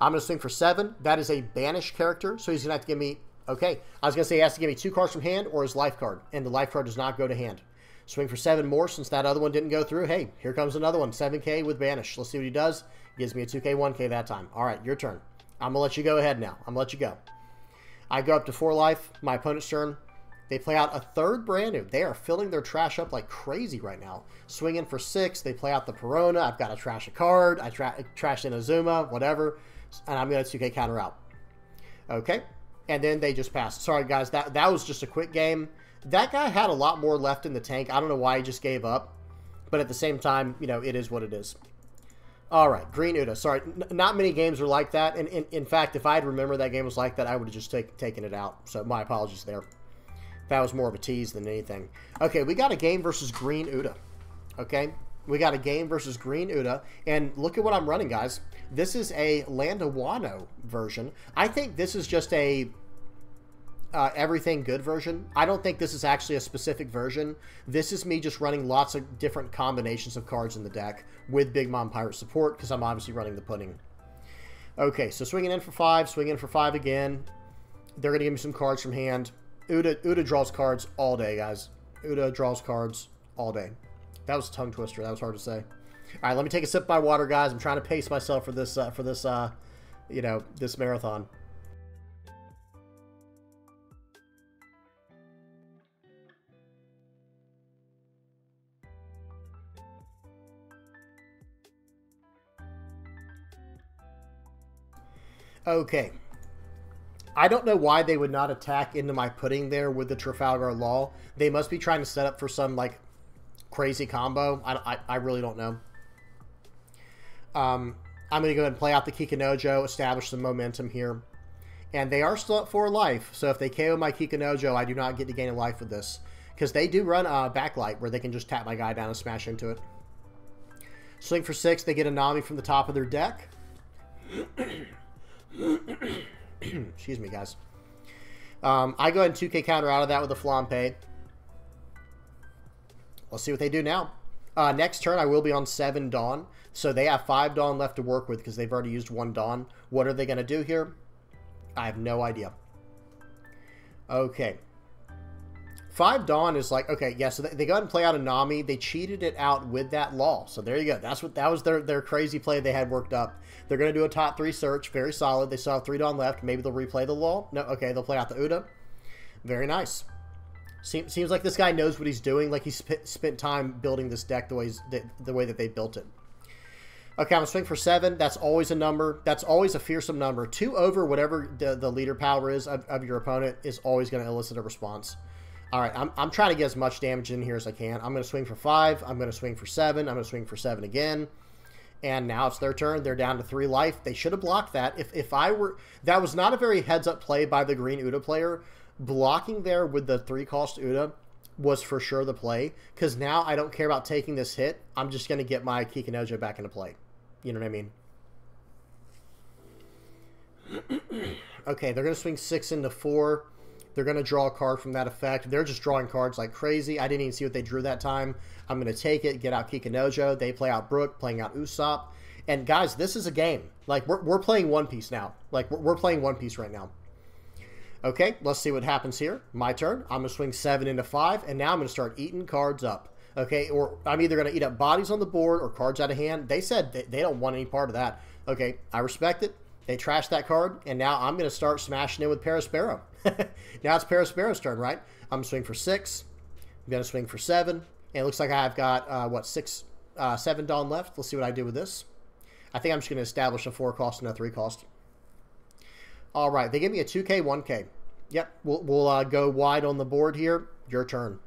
I'm going to swing for seven. That is a banished character, so he's going to have to give me... Okay, I was going to say he has to give me two cards from hand or his life card, and the life card does not go to hand. Swing for seven more since that other one didn't go through. Hey, here comes another one, seven K with banish. Let's see what he does. Gives me a two K, one K that time. All right, your turn. I'm going to let you go ahead now. I'm going to let you go. I go up to four life. My opponent's turn. They play out a third brand new. They are filling their trash up like crazy right now. Swinging for six. They play out the Perona. I've got to trash a card. I tra trashed in Azuma, whatever. And I'm going to two K counter out. Okay. And then they just passed. Sorry, guys. That, that was just a quick game. That guy had a lot more left in the tank. I don't know why he just gave up. But at the same time, you know, it is what it is. All right. Green Uta. Sorry. N not many games are like that. And in, in fact, if I had remembered that game was like that, I would have just take, taken it out. So my apologies there. That was more of a tease than anything. Okay, we got a game versus Green Uta. Okay, we got a game versus Green Uta. And look at what I'm running, guys. This is a Landawano version. I think this is just a uh, everything good version. I don't think this is actually a specific version. This is me just running lots of different combinations of cards in the deck with Big Mom Pirate support because I'm obviously running the pudding. Okay, so swinging in for five, swinging in for five again. They're going to give me some cards from hand. Uta, Uta draws cards all day, guys. Uta draws cards all day. That was a tongue twister. That was hard to say. All right, let me take a sip of my water, guys. I'm trying to pace myself for this, uh, for this, uh, you know, this marathon. Okay. I don't know why they would not attack into my pudding there with the Trafalgar Law. They must be trying to set up for some, like, crazy combo. I, I, I really don't know. Um, I'm going to go ahead and play out the Kikunojo, establish some momentum here. And they are still up for life, so if they K O my Kikunojo, I do not get to gain a life with this. Because they do run uh, Backlight, where they can just tap my guy down and smash into it. Swing for six, they get a Nami from the top of their deck. Excuse me, guys. Um, I go ahead and two K counter out of that with a Flampe. Let's see what they do now. Uh, next turn, I will be on seven Dawn. So they have five Dawn left to work with because they've already used one Dawn. What are they going to do here? I have no idea. Okay. Five Dawn is like, okay, yeah, so they go ahead and play out a Nami. They cheated it out with that Law. So there you go. That's what that was their, their crazy play they had worked up. They're going to do a top three search. Very solid. They still have three Dawn left. Maybe they'll replay the Law. No, okay, they'll play out the Uda. Very nice. Seems, seems like this guy knows what he's doing. Like he sp spent time building this deck the way, he's, the, the way that they built it. Okay, I'm going to swing for seven. That's always a number. That's always a fearsome number. Two over whatever the, the leader power is of, of your opponent is always going to elicit a response. All right, I'm, I'm trying to get as much damage in here as I can. I'm going to swing for five. I'm going to swing for seven. I'm going to swing for seven again. And now it's their turn. They're down to three life. They should have blocked that. If, if I were... That was not a very heads-up play by the green Uta player. Blocking there with the three-cost Uta was for sure the play. Because now I don't care about taking this hit. I'm just going to get my Kikinojo back into play. You know what I mean? Okay, they're going to swing six into four. They're going to draw a card from that effect. They're just drawing cards like crazy. I didn't even see what they drew that time. I'm going to take it, get out Kikinojo. They play out Brook, playing out Usopp. And guys, this is a game. Like, we're, we're playing One Piece now. Like, we're, we're playing One Piece right now. Okay, let's see what happens here. My turn. I'm going to swing seven into five, and now I'm going to start eating cards up. Okay, or I'm either going to eat up bodies on the board or cards out of hand. They said they, they don't want any part of that. Okay, I respect it. They trashed that card, and now I'm going to start smashing it with Parasparrow. Now it's Parasparrow's turn, right? I'm going to swing for six. I'm going to swing for seven. And it looks like I've got, uh, what, six, uh, seven Dawn left. Let's see what I do with this. I think I'm just going to establish a four cost and a three cost. All right, they give me a two K, one K. Yep, we'll, we'll uh, go wide on the board here. Your turn.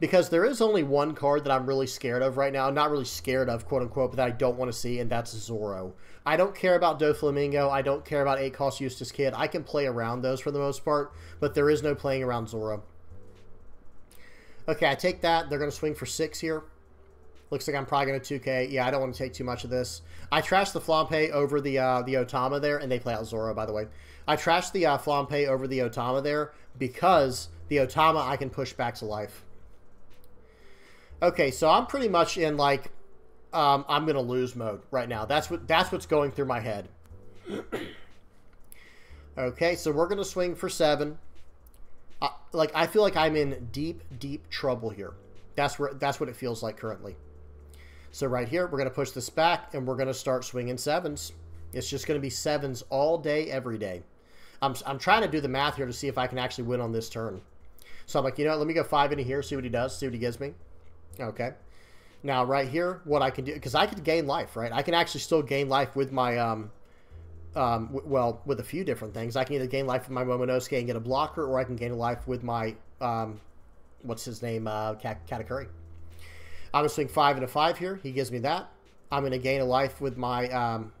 Because there is only one card that I'm really scared of right now. I'm not really scared of, quote-unquote, but that I don't want to see, and that's Zoro. I don't care about Doflamingo. I don't care about eight cost Eustace Kid. I can play around those for the most part, but there is no playing around Zoro. Okay, I take that. They're going to swing for six here. Looks like I'm probably going to two K. Yeah, I don't want to take too much of this. I trashed the Flampe over the uh, the Otama there, and they play out Zoro, by the way. I trashed the uh, Flampe over the Otama there because the Otama I can push back to life. Okay, so I'm pretty much in, like, um, I'm going to lose mode right now. That's what that's what's going through my head. Okay, so we're going to swing for seven. Uh, like, I feel like I'm in deep, deep trouble here. That's where that's what it feels like currently. So right here, we're going to push this back, and we're going to start swinging sevens. It's just going to be sevens all day, every day. I'm, I'm trying to do the math here to see if I can actually win on this turn. So I'm like, you know what, let me go five into here, see what he does, see what he gives me. Okay, now right here, what I can do, because I could gain life, right? I can actually still gain life with my, um, um, w well, with a few different things. I can either gain life with my Momonosuke and get a blocker, or I can gain life with my, um, what's his name, uh, Katakuri. I'm going to swing five into five here. He gives me that. I'm going to gain a life with my, um,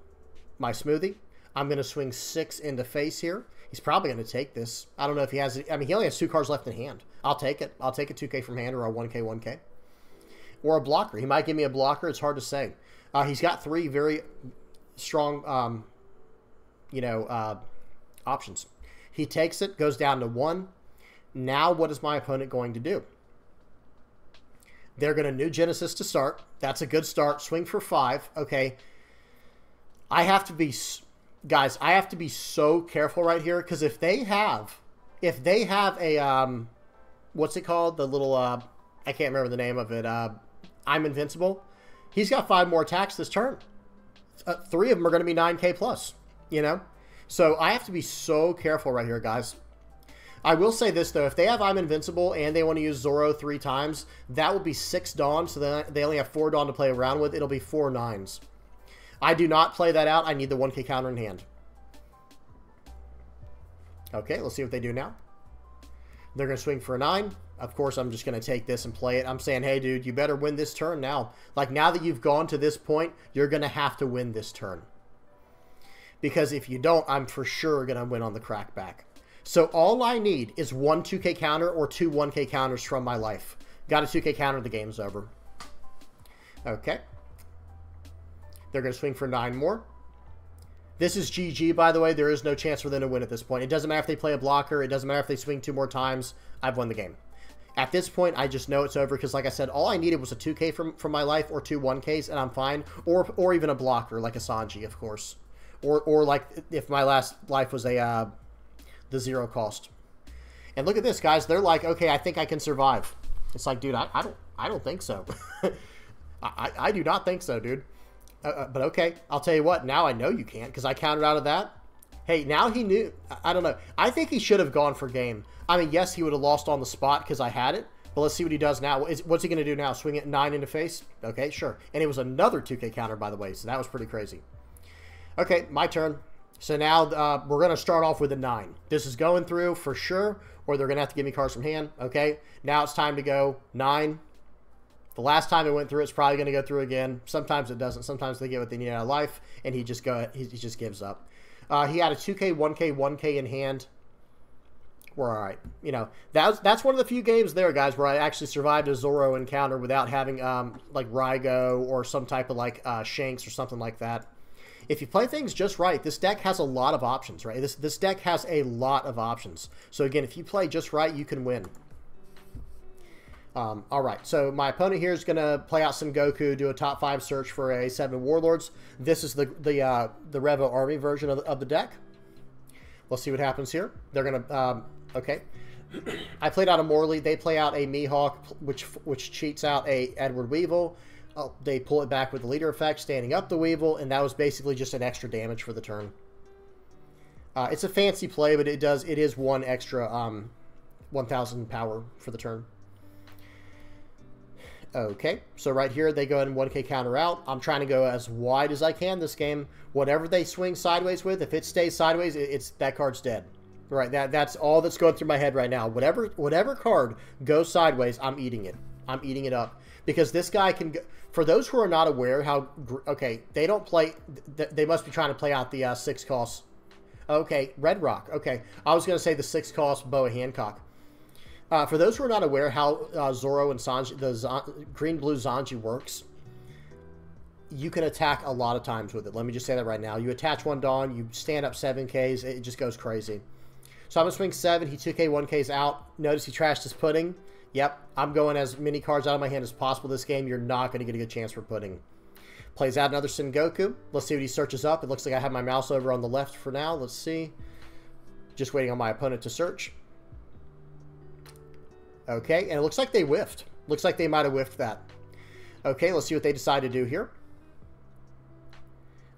my smoothie. I'm going to swing six into face here. He's probably going to take this. I don't know if he has, I mean, he only has two cards left in hand. I'll take it. I'll take a two K from hand or a one K, one K. Or a blocker. He might give me a blocker. It's hard to say. Uh, he's got three very strong, um, you know, uh, options. He takes it, goes down to one. Now what is my opponent going to do? They're going to New Genesis to start. That's a good start. Swing for five. Okay. I have to be... Guys, I have to be so careful right here because if they have... If they have a... Um, what's it called? The little... Uh, I can't remember the name of it. Uh, I'm Invincible. He's got five more attacks this turn. Uh, three of them are going to be nine K plus, you know? So I have to be so careful right here, guys. I will say this, though. If they have I'm Invincible and they want to use Zoro three times, that will be six Dawn, so then they only have four Dawn to play around with. It'll be four nines. I do not play that out. I need the one K counter in hand. Okay, let's see what they do now. They're going to swing for a nine. Of course, I'm just going to take this and play it. I'm saying, hey, dude, you better win this turn now. Like, now that you've gone to this point, you're going to have to win this turn. Because if you don't, I'm for sure going to win on the crackback. So all I need is one two K counter or two one K counters from my life. Got a two K counter, the game's over. Okay. They're going to swing for nine more. This is G G, by the way. There is no chance for them to win at this point. It doesn't matter if they play a blocker. It doesn't matter if they swing two more times. I've won the game. At this point, I just know it's over because, like I said, all I needed was a two K from, from my life or two one Ks, and I'm fine. Or or even a blocker, like a Sanji, of course. Or, or like, if my last life was a uh, the zero cost. And look at this, guys. They're like, okay, I think I can survive. It's like, dude, I, I don't I don't think so. I, I do not think so, dude. Uh, uh, but okay, I'll tell you what. Now I know you can't because I counted out of that. Hey, now he knew. I, I don't know. I think he should have gone for game. I mean, yes, he would have lost on the spot because I had it. But let's see what he does now. Is, what's he going to do now? Swing it nine into face? Okay, sure. And it was another two K counter, by the way. So that was pretty crazy. Okay, my turn. So now uh, we're going to start off with a nine. This is going through for sure, or they're going to have to give me cards from hand. Okay, now it's time to go nine. The last time it went through, it's probably going to go through again. Sometimes it doesn't. Sometimes they get what they need out of life, and he just go he, he just gives up. Uh, he had a two K, one K, one K in hand. We're all right. You know, that's that's one of the few games there, guys, where I actually survived a Zoro encounter without having um like Raigo or some type of like uh, Shanks or something like that. If you play things just right, this deck has a lot of options, right? This this deck has a lot of options. So again, if you play just right, you can win. Um, all right, so my opponent here is going to play out some Goku, do a top five search for a Seven Warlords. This is the the uh, the Revo Army version of, of the deck. Let's see what happens here. They're going to um, okay. I played out a Morley. They play out a Mihawk, which which cheats out a Edward Weevil. Uh, they pull it back with the leader effect, standing up the Weevil, and that was basically just an extra damage for the turn. Uh, it's a fancy play, but it does it is one extra um, one thousand power for the turn. Okay, so right here they go ahead and one K counter out. I'm trying to go as wide as I can this game. Whatever they swing sideways with, if it stays sideways, it's that card's dead. Right, that that's all that's going through my head right now. Whatever whatever card goes sideways, I'm eating it. I'm eating it up because this guy can. Go, for those who are not aware, how okay they don't play. Th they must be trying to play out the uh, six cost. Okay, Red Rock. Okay, I was going to say the six cost Boa Hancock. Uh, for those who are not aware how uh, Zoro and Sanji, the Zan green blue Sanji works, you can attack a lot of times with it. Let me just say that right now. You attach one Dawn, you stand up seven Ks, it just goes crazy. So I'm going to swing seven, he two K, one K's out. Notice he trashed his Pudding. Yep, I'm going as many cards out of my hand as possible this game. You're not going to get a good chance for Pudding. Plays out another Son Goku. Let's see what he searches up. It looks like I have my mouse over on the left for now. Let's see. Just waiting on my opponent to search. Okay, and it looks like they whiffed. Looks like they might have whiffed that. Okay, let's see what they decide to do here.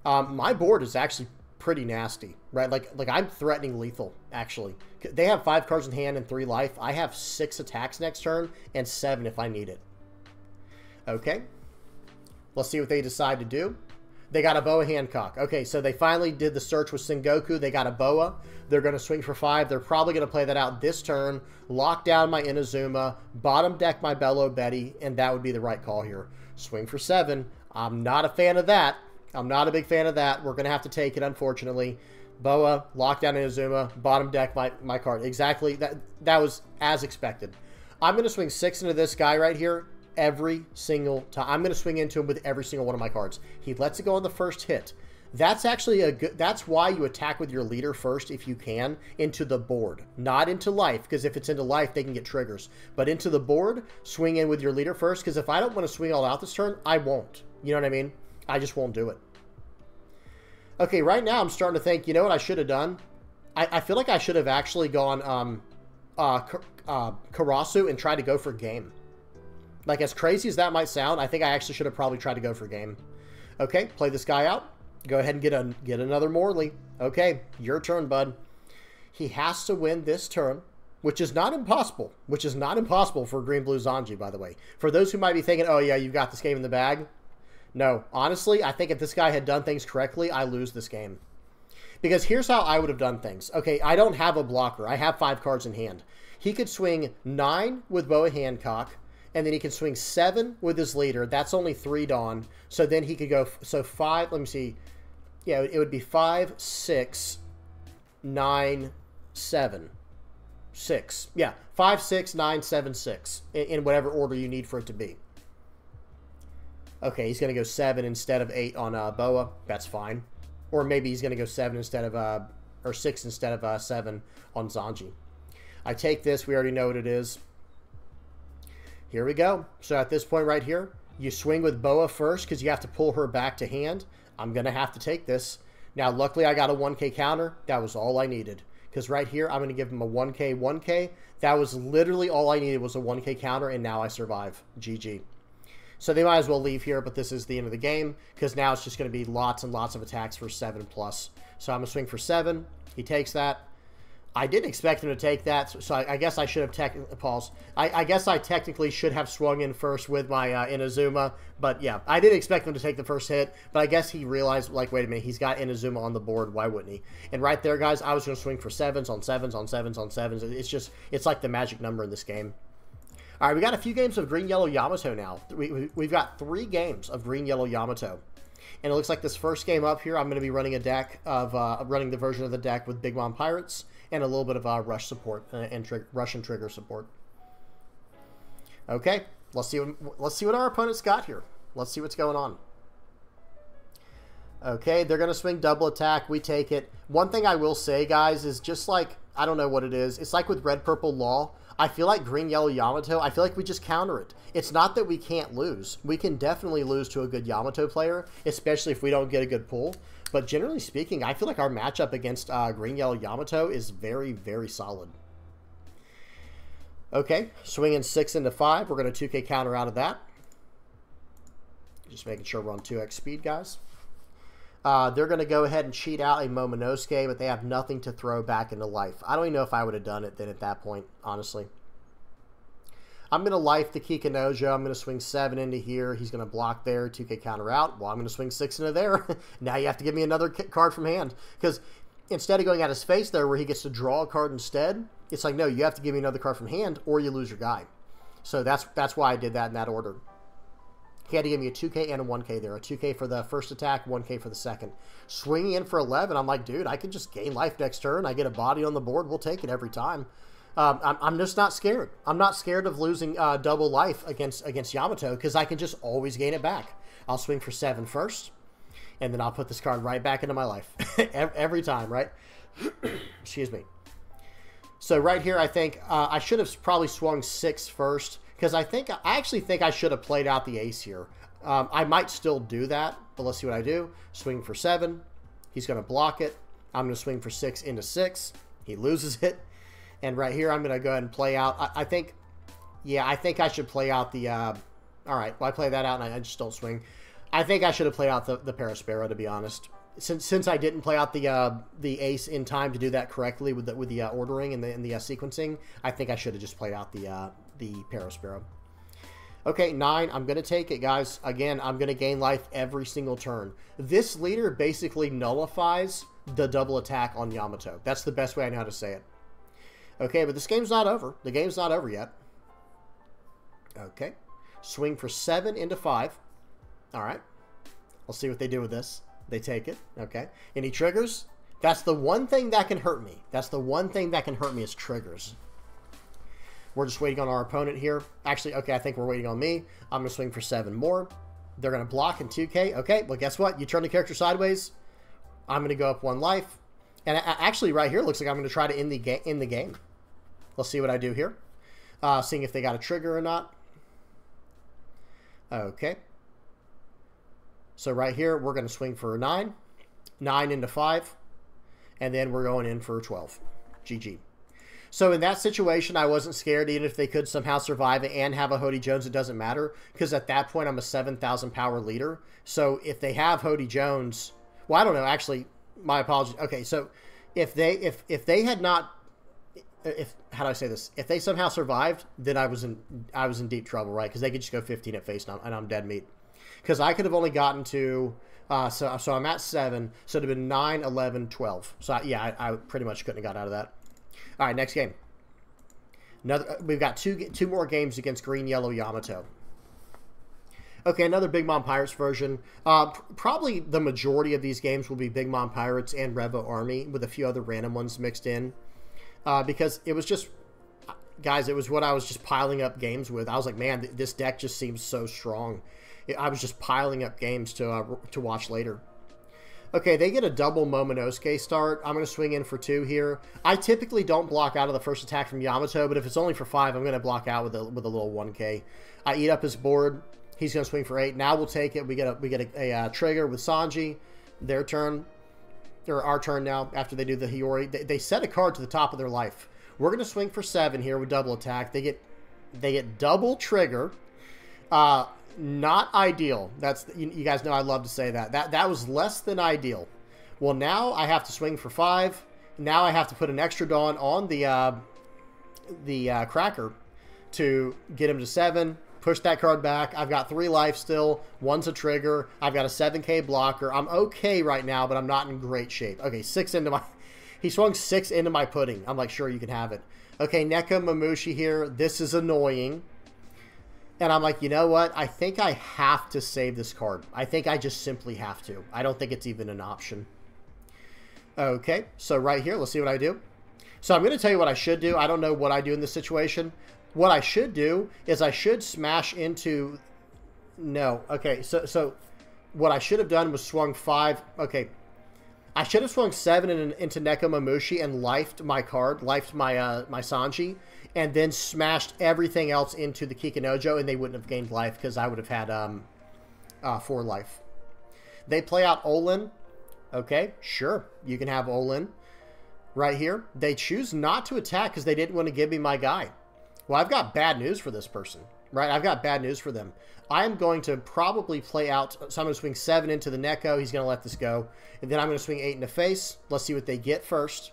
Um, my board is actually pretty nasty, right? Like, like I'm threatening lethal, actually. They have five cards in hand and three life. I have six attacks next turn and seven if I need it. Okay, let's see what they decide to do. They got a Boa Hancock. Okay, so they finally did the search with Son Goku. They got a Boa. They're going to swing for five. They're probably going to play that out this turn, lock down my Inazuma, bottom deck my Bello Betty, and that would be the right call here. Swing for seven. I'm not a fan of that. I'm not a big fan of that. We're going to have to take it, unfortunately. Boa, lock down Inazuma, bottom deck my, my card. Exactly. That, that was as expected. I'm going to swing six into this guy right here. Every single time I'm going to swing into him with every single one of my cards. He lets it go on the first hit. That's actually a good, that's why you attack with your leader first if you can, into the board, not into life, because if it's into life they can get triggers, but into the board, swing in with your leader first, because if I don't want to swing all out this turn, I won't. You know what I mean? I just won't do it. Okay, right now I'm starting to think, you know what I should have done? I, I feel like I should have actually gone um uh, uh Karasu and tried to go for game. Like, as crazy as that might sound, I think I actually should have probably tried to go for game. Okay, play this guy out. Go ahead and get a, get another Morley. Okay, your turn, bud. He has to win this turn, which is not impossible. Which is not impossible for Green Blue Zanji, by the way. For those who might be thinking, oh yeah, you've got this game in the bag. No, honestly, I think if this guy had done things correctly, I lose this game. Because here's how I would have done things. Okay, I don't have a blocker. I have five cards in hand. He could swing nine with Boa Hancock. And then he can swing seven with his leader. That's only three Dawn. So then he could go, so five, let me see. Yeah, it would be five, six, nine, seven, six. Yeah, five, six, nine, seven, six, in, in whatever order you need for it to be. Okay, he's going to go seven instead of eight on uh, Boa. That's fine. Or maybe he's going to go seven instead of, uh, or six instead of uh, seven on Zanji. I take this. We already know what it is. Here we go. So at this point right here, you swing with Boa first because you have to pull her back to hand. I'm going to have to take this. Now, luckily, I got a one K counter. That was all I needed. because right here I'm going to give him a one K, one K. That was literally all I needed was a one K counter, and now I survive. G G. So they might as well leave here, but this is the end of the game because now it's just going to be lots and lots of attacks for seven plus. So I'm going to swing for seven. He takes that. I didn't expect him to take that, so, so I, I guess I should have tech pause. I, I guess I technically should have swung in first with my uh, Inazuma, but yeah, I didn't expect him to take the first hit, but I guess he realized, like, wait a minute, he's got Inazuma on the board, why wouldn't he? And right there, guys, I was going to swing for sevens on sevens on sevens on sevens. It's just, it's like the magic number in this game. All right, we got a few games of Green Yellow Yamato now. We, we, we've got three games of Green Yellow Yamato. And it looks like this first game up here, I'm going to be running a deck of, uh, running the version of the deck with Big Mom Pirates and a little bit of uh, Rush support uh, and tri Rush and Trigger support. Okay, let's see, what, let's see what our opponent's got here. Let's see what's going on. Okay, they're going to swing double attack. We take it. One thing I will say, guys, is just like, I don't know what it is. It's like with Red Purple Law. I feel like Green Yellow Yamato, I feel like we just counter it. It's not that we can't lose. We can definitely lose to a good Yamato player, especially if we don't get a good pull. But generally speaking, I feel like our matchup against uh, Green Yellow Yamato is very, very solid. Okay, swinging six into five. We're going to two K counter out of that. Just making sure we're on two X speed, guys. Uh, they're going to go ahead and cheat out a Momonosuke, but they have nothing to throw back into life. I don't even know if I would have done it then at that point, honestly. I'm going to life the Kikinojo. I'm going to swing seven into here. He's going to block there, two K counter out. Well, I'm going to swing six into there. Now you have to give me another card from hand. Because instead of going out his face there where he gets to draw a card instead, it's like, no, you have to give me another card from hand or you lose your guy. So that's, that's why I did that in that order. He had to give me a two K and a one K there. A two K for the first attack, one K for the second. Swinging in for eleven, I'm like, dude, I can just gain life next turn. I get a body on the board. We'll take it every time. Um, I'm, I'm just not scared. I'm not scared of losing uh, double life against, against Yamato because I can just always gain it back. I'll swing for seven first, and then I'll put this card right back into my life every time, right? Excuse me. So right here, I think uh, I should have probably swung six first. Because I think, I actually think I should have played out the ace here. Um, I might still do that, but let's see what I do. Swing for seven. He's going to block it. I'm going to swing for six into six. He loses it. And right here, I'm going to go ahead and play out. I, I think, yeah, I think I should play out the, uh, all right, well, I play that out and I, I just don't swing. I think I should have played out the, the Parasparrow, to be honest. Since, since I didn't play out the uh, the ace in time to do that correctly with the, with the uh, ordering and the, and the uh, sequencing, I think I should have just played out the uh, the Parasparrow. Okay, nine. I'm going to take it, guys. Again, I'm going to gain life every single turn. This leader basically nullifies the double attack on Yamato. That's the best way I know how to say it. Okay, but this game's not over. The game's not over yet. Okay. Swing for seven into five. All right. Let's see what they do with this. They take it. Okay. Any triggers? That's the one thing that can hurt me. That's the one thing that can hurt me is triggers. We're just waiting on our opponent here. Actually, okay, I think we're waiting on me. I'm going to swing for seven more. They're going to block in two K. Okay, well, guess what? You turn the character sideways. I'm going to go up one life. And I, I actually, right here, looks like I'm going to try to end the, ga end the game. Let's see what I do here. Uh, seeing if they got a trigger or not. Okay. So right here, we're going to swing for a nine. nine into five. And then we're going in for a twelve. G G. So in that situation, I wasn't scared, even if they could somehow survive it and have a Hody Jones, it doesn't matter. Because at that point, I'm a seven thousand power leader. So if they have Hody Jones, well, I don't know. Actually, my apologies. Okay, so if they if if they had not, if how do I say this? If they somehow survived, then I was in I was in deep trouble, right? Because they could just go fifteen at face, and I'm, and I'm dead meat. Because I could have only gotten to, uh, so so I'm at seven, so it'd have been nine, eleven, twelve. So I, yeah, I, I pretty much couldn't have got out of that. All right, next game. Another, we've got two two more games against Green Yellow Yamato. Okay, another Big Mom Pirates version. Uh, pr probably the majority of these games will be Big Mom Pirates and Revo Army with a few other random ones mixed in. Uh, because it was just, guys, it was what I was just piling up games with. I was like, man, th this deck just seems so strong. It, I was just piling up games to uh, to watch later. Okay, they get a double Momonosuke start. I'm going to swing in for two here. I typically don't block out of the first attack from Yamato, but if it's only for five, I'm going to block out with a, with a little one K. I eat up his board. He's going to swing for eight. Now we'll take it. We get a, we get a, a uh, trigger with Sanji. Their turn. or our turn now, after they do the Hiyori, they, they set a card to the top of their life. We're going to swing for seven here with double attack. They get they get double trigger. Uh, not ideal. That's you, you guys know I love to say that. That that was less than ideal. Well, now I have to swing for five. Now I have to put an extra Dawn on the uh, the uh, Cracker to get him to seven. Push that card back. I've got three life still. One's a trigger. I've got a seven K blocker. I'm okay right now, but I'm not in great shape. Okay, six into my... He swung six into my pudding. I'm like, sure, you can have it. Okay, Nekka Mamushi here. This is annoying. And I'm like, you know what? I think I have to save this card. I think I just simply have to. I don't think it's even an option. Okay, so right here, let's see what I do. So I'm going to tell you what I should do. I don't know what I do in this situation. What I should do is I should smash into... No. Okay, so so what I should have done was swung five. Okay. I should have swung seven in, into Nekka Mamushi and lifed my card, lifed my uh, my Sanji, and then smashed everything else into the Kikunojo, and they wouldn't have gained life because I would have had um, uh, four life. They play out Olin. Okay, sure. You can have Olin right here. They choose not to attack because they didn't want to give me my guy. Well, I've got bad news for this person, right? I've got bad news for them. I'm going to probably play out... So I'm going to swing seven into the Neko. He's going to let this go. And then I'm going to swing eight in the face. Let's see what they get first.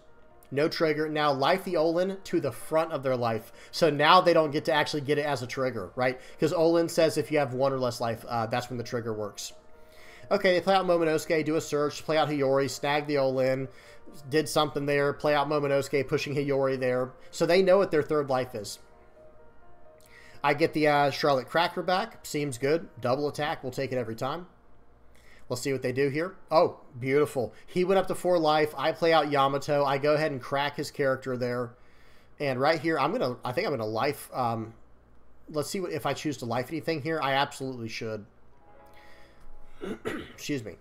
No trigger. Now life the Olin to the front of their life. So now they don't get to actually get it as a trigger, right? Because Olin says if you have one or less life, uh, that's when the trigger works. Okay, they play out Momonosuke, do a search, play out Hiyori, snag the Olin, did something there, play out Momonosuke, pushing Hiyori there. So they know what their third life is. I get the uh, Scarlet Cracker back. Seems good. Double attack. We'll take it every time. Let's see what they do here. Oh, beautiful. He went up to four life. I play out Yamato. I go ahead and crack his character there. And right here, I'm gonna. I think I'm gonna life. Um, let's see what if I choose to life anything here. I absolutely should. Excuse me.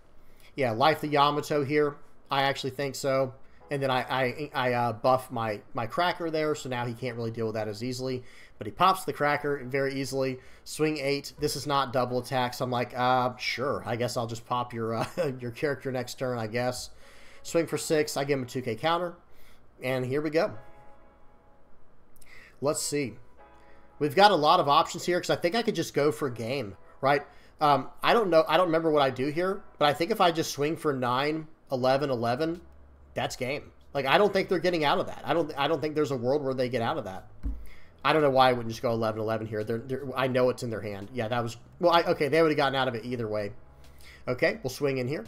Yeah, life the Yamato here. I actually think so. And then I I, I uh, buff my my Cracker there, so now he can't really deal with that as easily. But he pops the Cracker very easily. Swing eight. This is not double attack, so I'm like, uh, sure. I guess I'll just pop your uh, your character next turn, I guess. Swing for six. I give him a two K counter, and here we go. Let's see. We've got a lot of options here because I think I could just go for game, right? Um, I don't know. I don't remember what I do here, but I think if I just swing for nine, eleven, eleven. That's game. Like, I don't think they're getting out of that. I don't I don't think there's a world where they get out of that. I don't know why I wouldn't just go eleven eleven here. They're, they're, I know it's in their hand. Yeah, that was... Well, I, okay, they would have gotten out of it either way. Okay, we'll swing in here.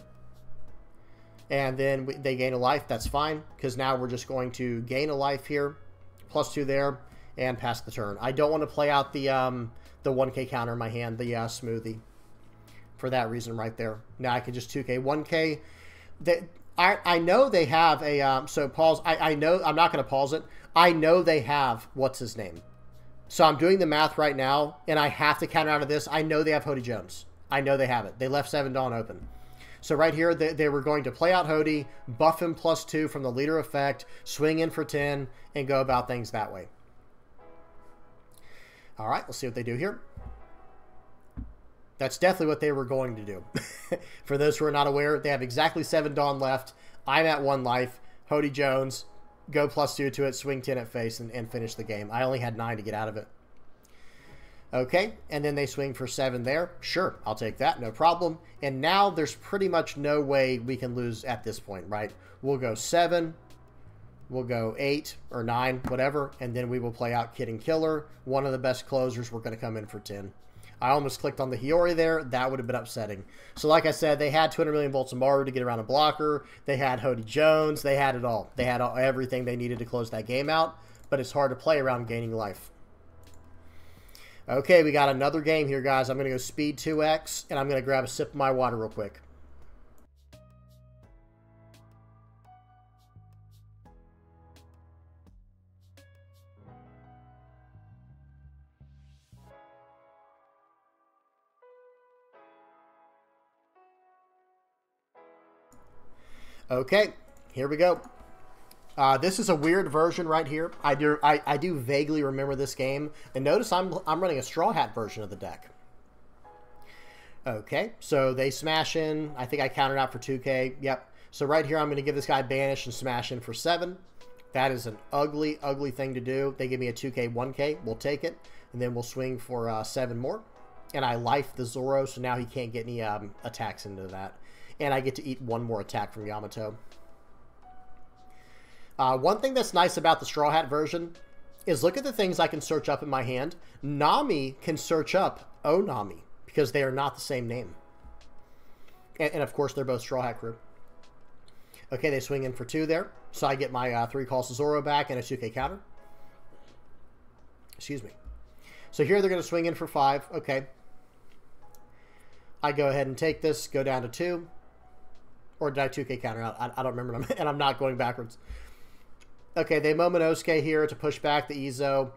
And then we, they gain a life. That's fine, because now we're just going to gain a life here. Plus two there, and pass the turn. I don't want to play out the um, the one K counter in my hand, the uh, smoothie. For that reason right there. Now I can just two K, one K... They, I, I know they have a, um, so pause, I, I know, I'm not going to pause it. I know they have, what's his name? So I'm doing the math right now, and I have to count out of this. I know they have Hody Jones. I know they have it. They left Seven Dawn open. So right here, they, they were going to play out Hody, buff him plus two from the leader effect, swing in for ten, and go about things that way. All right, let's see what they do here. That's definitely what they were going to do. For those who are not aware, they have exactly seven Dawn left. I'm at one life. Hody Jones, go plus two to it, swing ten at face, and, and finish the game. I only had nine to get out of it. Okay, and then they swing for seven there. Sure, I'll take that, no problem. And now there's pretty much no way we can lose at this point, right? We'll go seven, we'll go eight or nine, whatever, and then we will play out Kid and Killer. One of the best closers. We're going to come in for ten. I almost clicked on the Hiyori there. That would have been upsetting. So like I said, they had two hundred million volts of Maru to get around a blocker. They had Hody Jones. They had it all. They had all, everything they needed to close that game out. But it's hard to play around gaining life. Okay, we got another game here, guys. I'm going to go speed two X, and I'm going to grab a sip of my water real quick. Okay, here we go. Uh, this is a weird version right here. I do I, I do vaguely remember this game. And notice I'm, I'm running a Straw Hat version of the deck. Okay, so they smash in. I think I counted out for two K. Yep. So right here, I'm going to give this guy Banish and Smash in for seven. That is an ugly, ugly thing to do. They give me a two K, one K. We'll take it. And then we'll swing for uh, seven more. And I life the Zoro, so now he can't get any um, attacks into that. And I get to eat one more attack from Yamato. Uh, one thing that's nice about the Straw Hat version is look at the things I can search up in my hand. Nami can search up Onami because they are not the same name. And, and of course, they're both Straw Hat crew. Okay, they swing in for two there. So I get my uh, three calls to Zoro back and a two K counter. Excuse me. So here they're going to swing in for five. Okay. I go ahead and take this, go down to two. Or did I two K counter out? I, I don't remember. And I'm not going backwards. Okay, they Momonosuke here to push back the Izo.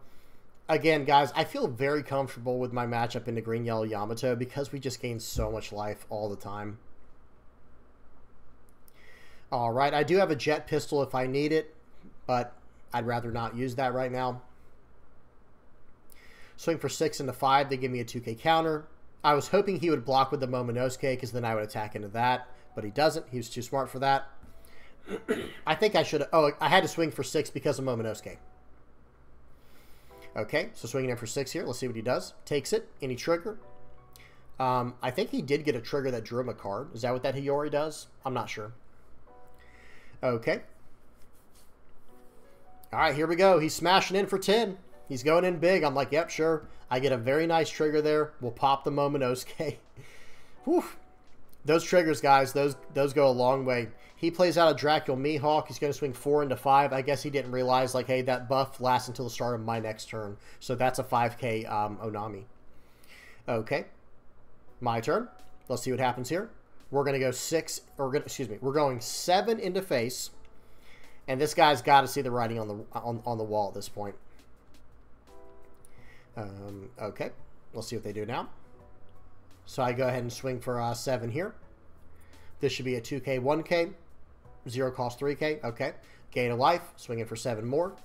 Again, guys, I feel very comfortable with my matchup into green, yellow, Yamato because we just gain so much life all the time. All right, I do have a jet pistol if I need it, but I'd rather not use that right now. Swing for six into five. They give me a two K counter. I was hoping he would block with the Momonosuke because then I would attack into that, but he doesn't. He was too smart for that. I think I should have... Oh, I had to swing for six because of Momonosuke. Okay, so swinging in for six here. Let's see what he does. Takes it. Any trigger. Um, I think he did get a trigger that drew him a card. Is that what that Hiyori does? I'm not sure. Okay. All right, here we go. He's smashing in for ten. He's going in big. I'm like, yep, sure. I get a very nice trigger there. We'll pop the Momonosuke. Whew. Those triggers, guys, those those go a long way. He plays out a Dracul Mihawk. He's going to swing four into five. I guess he didn't realize, like, hey, that buff lasts until the start of my next turn. So that's a five K um, Onami. Okay. My turn. Let's see what happens here. We're going to go six, or gonna, excuse me, we're going seven into face, and this guy's got to see the writing on the on, on the wall at this point. Um, okay, let's see what they do now. So I go ahead and swing for uh, seven here. This should be a two K, one K, zero cost three K. Okay, gain a life, swinging for seven more,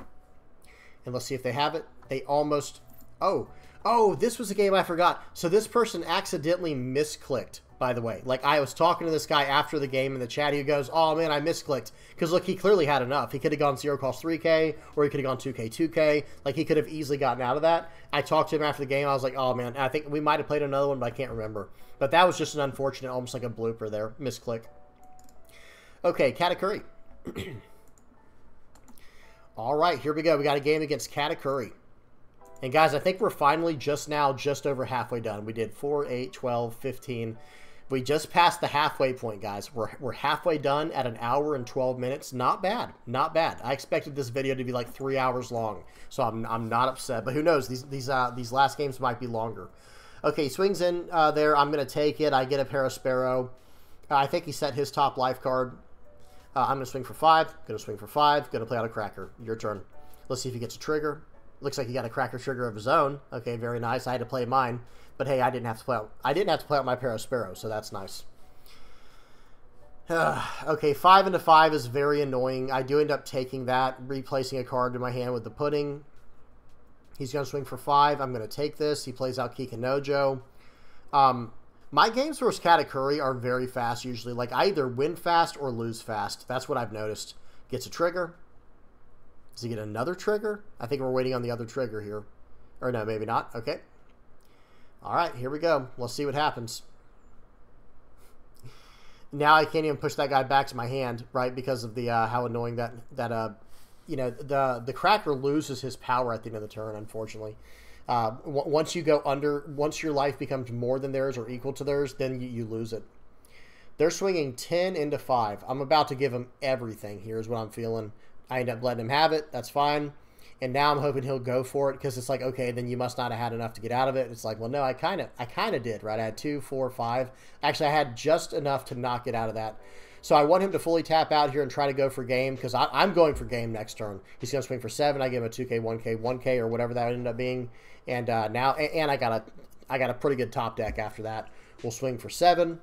and let's see if they have it. They almost. Oh, oh, this was a game I forgot. So this person accidentally misclicked. By the way, like I was talking to this guy after the game in the chat, he goes, oh man, I misclicked. Because look, he clearly had enough. He could have gone zero cost three K, or he could have gone two K, two K. Like he could have easily gotten out of that. I talked to him after the game. I was like, oh man, I think we might have played another one, but I can't remember. But that was just an unfortunate, almost like a blooper there. Misclick. Okay, Katakuri. All right, here we go. We got a game against Katakuri. And guys, I think we're finally just now just over halfway done. We did four, eight, twelve, fifteen... We just passed the halfway point, guys. We're, we're halfway done at an hour and twelve minutes. Not bad. Not bad. I expected this video to be like three hours long, so I'm, I'm not upset. But who knows? These these uh, these last games might be longer. Okay, swings in uh, there. I'm going to take it. I get a Parasparrow. Uh, I think he set his top life card. Uh, I'm going to swing for five. Going to swing for five. Going to play out a Cracker. Your turn. Let's see if he gets a trigger. Looks like he got a Cracker trigger of his own. Okay, very nice. I had to play mine. But hey, I didn't have to play out, I didn't have to play out my Parasparrow, so that's nice. Uh, okay, five into five is very annoying. I do end up taking that, replacing a card to my hand with the pudding. He's going to swing for five. I'm going to take this. He plays out Kikinojo. Um, my games versus Katakuri are very fast usually. Like, I either win fast or lose fast. That's what I've noticed. Gets a trigger. Does he get another trigger? I think we're waiting on the other trigger here. Or no, maybe not. Okay. All right, here we go. Let's see what happens. Now I can't even push that guy back to my hand, right? Because of the uh, how annoying that that uh, you know, the the Cracker loses his power at the end of the turn. Unfortunately, uh, w once you go under, once your life becomes more than theirs or equal to theirs, then you, you lose it. They're swinging ten into five. I'm about to give him everything. Here is what I'm feeling. I end up letting him have it. That's fine. And now I'm hoping he'll go for it because it's like, okay, then you must not have had enough to get out of it. It's like, well, no, I kind of I kind of did, right? I had two, four, five. Actually, I had just enough to not get out of that. So I want him to fully tap out here and try to go for game because I'm going for game next turn. He's going to swing for seven. I give him a two K, one K, one K or whatever that would end up being. And uh, now, and I got, a, I got a pretty good top deck after that. We'll swing for seven.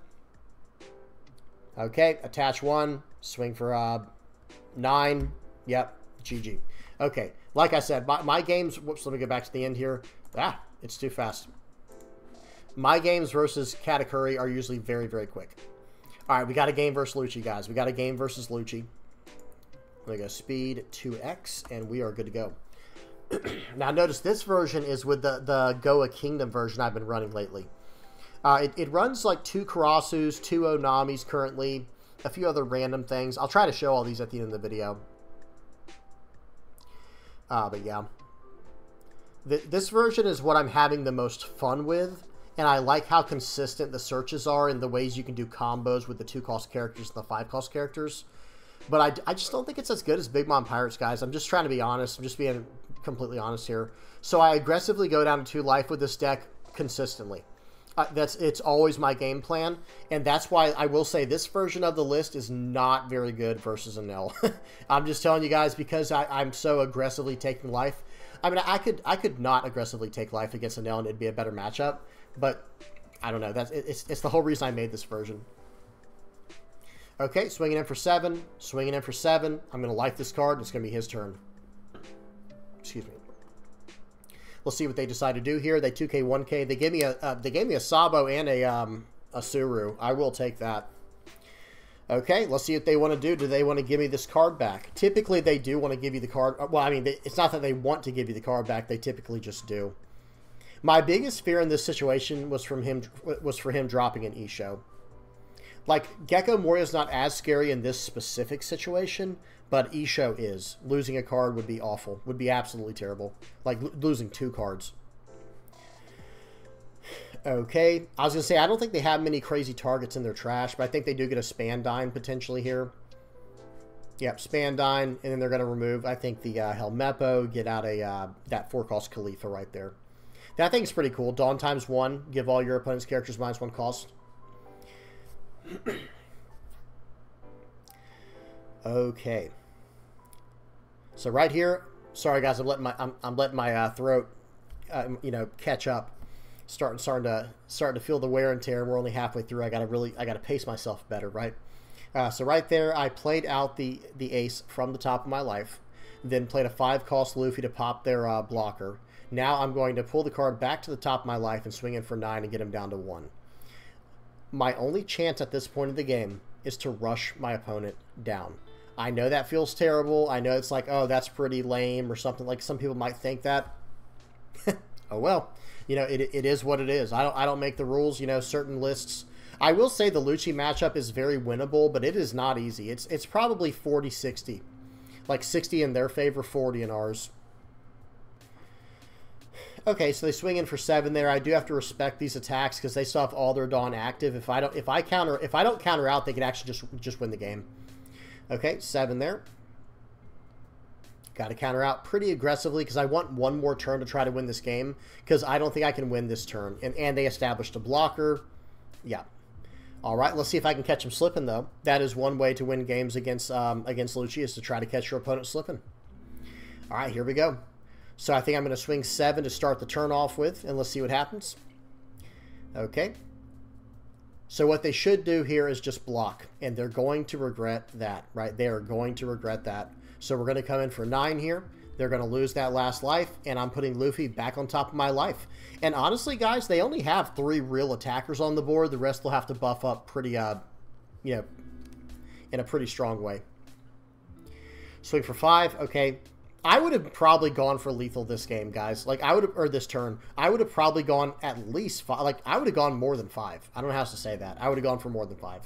Okay, attach one. Swing for uh, nine. Yep, G G. Okay. Like I said, my, my games... Whoops, let me go back to the end here. Ah, it's too fast. My games versus Katakuri are usually very, very quick. All right, we got a game versus Lucci, guys. We got a game versus Lucci. There we go. Speed two X, and we are good to go. Now, notice this version is with the, the Goa Kingdom version I've been running lately. Uh, it, it runs like two Karasus, two Onamis currently, a few other random things. I'll try to show all these at the end of the video. Uh, but yeah. Th this version is what I'm having the most fun with, and I like how consistent the searches are and the ways you can do combos with the two-cost characters and the five-cost characters. But I, I just don't think it's as good as Big Mom Pirates, guys. I'm just trying to be honest. I'm just being completely honest here. So I aggressively go down to two life with this deck consistently. Uh, that's it's always my game plan, and that's why I will say this version of the list is not very good versus an L. I'm just telling you guys because I, I'm so aggressively taking life. I mean, I could I could not aggressively take life against an L and it'd be a better matchup, but I don't know. That's it, it's it's the whole reason I made this version. Okay, swinging in for seven, swinging in for seven. I'm gonna life this card. And it's gonna be his turn. Excuse me. We'll see what they decide to do here. They two K, one K. They gave me a uh, they gave me a Sabo and a um, a Suru. I will take that. Okay, let's see what they want to do. Do they want to give me this card back? Typically, they do want to give you the card. Well, I mean, they, it's not that they want to give you the card back. They typically just do. My biggest fear in this situation was from him was for him dropping an Isho. Like Gecko Moria is not as scary in this specific situation, but Isho is. Losing a card would be awful. Would be absolutely terrible. Like, lo losing two cards. Okay. I was going to say, I don't think they have many crazy targets in their trash, but I think they do get a Spandine potentially here. Yep, Spandine, and then they're going to remove, I think, the uh, Helmeppo, get out a uh, that four-cost Khalifa right there. That thing's pretty cool. Dawn times one. Give all your opponent's characters minus one cost. Okay. So right here, sorry guys, I'm letting my I'm, I'm letting my uh, throat, uh, you know, catch up. Starting starting to starting to feel the wear and tear. We're only halfway through. I gotta really I gotta pace myself better, right? Uh, so right there, I played out the the ace from the top of my life, then played a five cost Luffy to pop their uh, blocker. Now I'm going to pull the card back to the top of my life and swing in for nine and get him down to one. My only chance at this point of the game is to rush my opponent down. I know that feels terrible. I know it's like, oh, that's pretty lame or something. Like some people might think that. Oh, well, you know, it, it is what it is. I don't, I don't make the rules, you know, certain lists. I will say the Lucci matchup is very winnable, but it is not easy. It's, it's probably forty sixty. Like sixty in their favor, forty in ours. Okay, so they swing in for seven there. I do have to respect these attacks because they still have all their Dawn active. If I don't, if I counter, if I don't counter out, they could actually just just win the game. Okay, seven there. Got to counter out pretty aggressively because I want one more turn to try to win this game because I don't think I can win this turn. And and they established a blocker. Yeah. All right, let's see if I can catch them slipping though. That is one way to win games against um, against Lucci is to try to catch your opponent slipping. All right, here we go. So I think I'm going to swing seven to start the turn off with, and let's see what happens. Okay. So what they should do here is just block, and they're going to regret that, right? They are going to regret that. So we're going to come in for nine here. They're going to lose that last life, and I'm putting Luffy back on top of my life. And honestly, guys, they only have three real attackers on the board. The rest will have to buff up pretty, uh, you know, in a pretty strong way. Swing for five. Okay. I would have probably gone for lethal this game, guys. Like, I would have, or this turn, I would have probably gone at least five. Like, I would have gone more than five. I don't know how else to say that. I would have gone for more than five.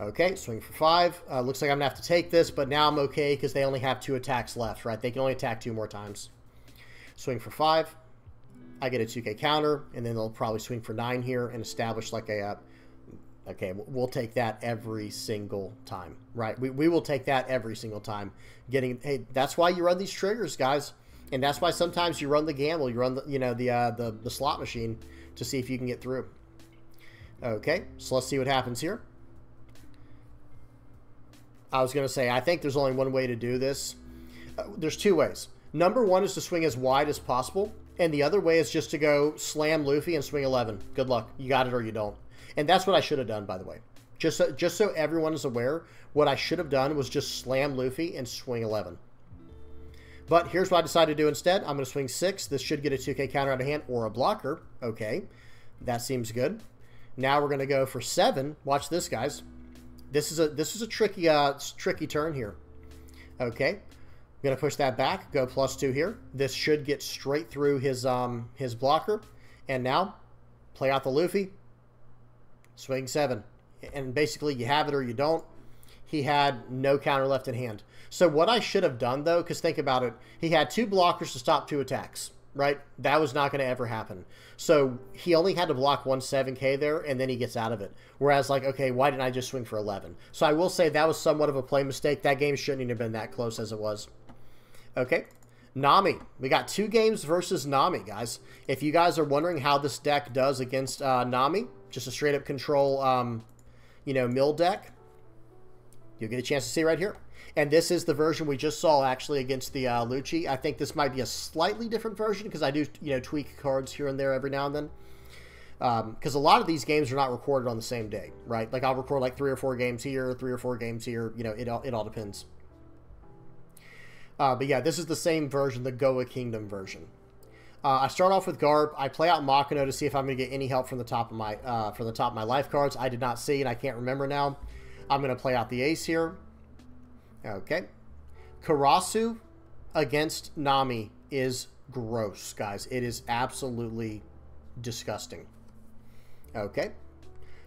Okay, swing for five. Uh, looks like I'm going to have to take this, but now I'm okay because they only have two attacks left, right? They can only attack two more times. Swing for five. I get a two K counter, and then they'll probably swing for nine here and establish like a... Uh, Okay, we'll take that every single time, right? We, we will take that every single time. Getting hey, that's why you run these triggers, guys, and that's why sometimes you run the gamble, you run the you know the uh, the the slot machine to see if you can get through. Okay, so let's see what happens here. I was gonna say I think there's only one way to do this. Uh, there's two ways. Number one is to swing as wide as possible, and the other way is just to go slam Luffy and swing eleven. Good luck, you got it or you don't. And that's what I should have done, by the way. Just so, just so everyone is aware, what I should have done was just slam Luffy and swing eleven. But here's what I decided to do instead. I'm going to swing six. This should get a two K counter out of hand or a blocker. Okay, that seems good. Now we're going to go for seven. Watch this, guys. This is a this is a tricky uh tricky turn here. Okay, I'm going to push that back. Go plus two here. This should get straight through his um his blocker. And now play out the Luffy. Swing seven. And basically you have it or you don't. He had no counter left in hand. So what I should have done, though, because think about it, he had two blockers to stop two attacks, right? That was not going to ever happen. So he only had to block one seven K there, and then he gets out of it. Whereas, like, okay, why didn't I just swing for eleven? So I will say that was somewhat of a play mistake. That game shouldn't even have been that close as it was. Okay, Nami. We got two games versus Nami, guys. If you guys are wondering how this deck does against uh, Nami, just a straight-up control, um, you know, mill deck, you'll get a chance to see right here. And this is the version we just saw, actually, against the uh, Lucci. I think this might be a slightly different version because I do, you know, tweak cards here and there every now and then. Because um, a lot of these games are not recorded on the same day, right? Like, I'll record, like, three or four games here, three or four games here. You know, it all, it all depends. Uh, but, yeah, this is the same version, the Goa Kingdom version. Uh, I start off with Garp. I play out Makino to see if I'm going to get any help from the top of my uh, from the top of my life cards. I did not see, and I can't remember now. I'm going to play out the ace here. Okay. Karasu against Nami is gross, guys. It is absolutely disgusting. Okay.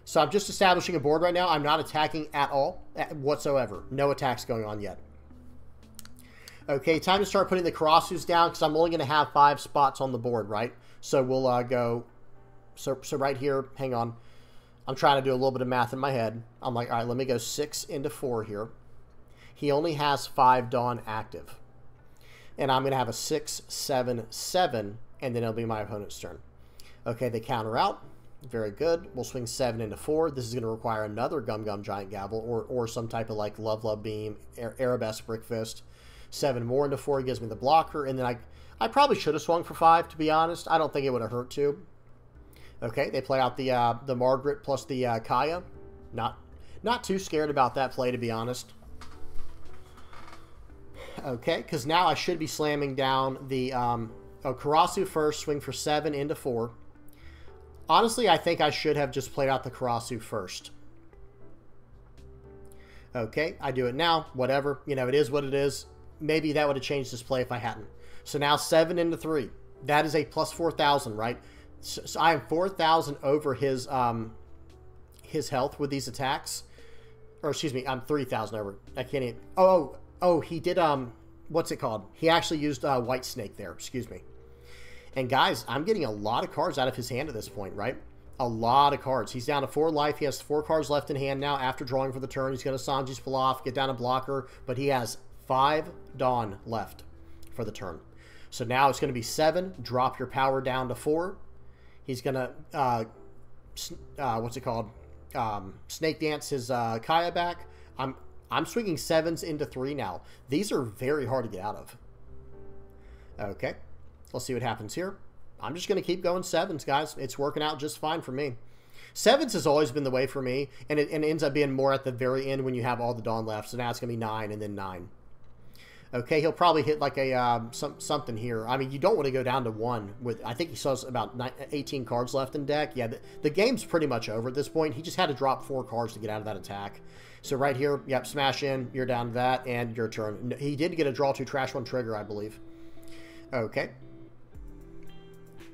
So I'm just establishing a board right now. I'm not attacking at all, whatsoever. No attacks going on yet. Okay, time to start putting the Karasus down because I'm only going to have five spots on the board, right? So we'll uh, go... So, so right here, hang on. I'm trying to do a little bit of math in my head. I'm like, all right, let me go six into four here. He only has five Dawn active. And I'm going to have a six, seven, seven, and then it'll be my opponent's turn. Okay, they counter out. Very good. We'll swing seven into four. This is going to require another Gum Gum Giant Gavel or, or some type of like Love Love Beam, Ar Arabesque Brick Fist. Seven more into four gives me the blocker. And then I, I probably should have swung for five, to be honest. I don't think it would have hurt to. Okay, they play out the uh, the Margaret plus the uh, Kaya. Not not too scared about that play, to be honest. Okay, because now I should be slamming down the um, oh, Karasu first, swing for seven into four. Honestly, I think I should have just played out the Karasu first. Okay, I do it now. Whatever. You know, it is what it is. Maybe that would have changed this play if I hadn't. So now seven into three. That is a plus four thousand, right? So, so I am four thousand over his um, his health with these attacks. Or excuse me, I'm three thousand over. I can't even... Oh, oh, oh, he did... um, What's it called? He actually used uh, White Snake there. Excuse me. And guys, I'm getting a lot of cards out of his hand at this point, right? A lot of cards. He's down to four life. He has four cards left in hand now. After drawing for the turn, he's going to Sanji's Pilaf, get down a blocker. But he has five Dawn left for the turn. So now it's going to be seven. Drop your power down to four. He's going to, uh, uh, what's it called? Um, snake dance his uh, Kaya back. I'm I'm swinging sevens into three now. These are very hard to get out of. Okay. Let's see what happens here. I'm just going to keep going sevens, guys. It's working out just fine for me. Sevens has always been the way for me, and it, and it ends up being more at the very end when you have all the Dawn left. So now it's going to be nine and then nine. Okay, he'll probably hit like a uh, some, something here. I mean, you don't want to go down to one. With I think he saw about eighteen cards left in deck. Yeah, the, the game's pretty much over at this point. He just had to drop four cards to get out of that attack. So right here, yep, smash in. You're down to that, and your turn. He did get a draw two, trash one trigger, I believe. Okay.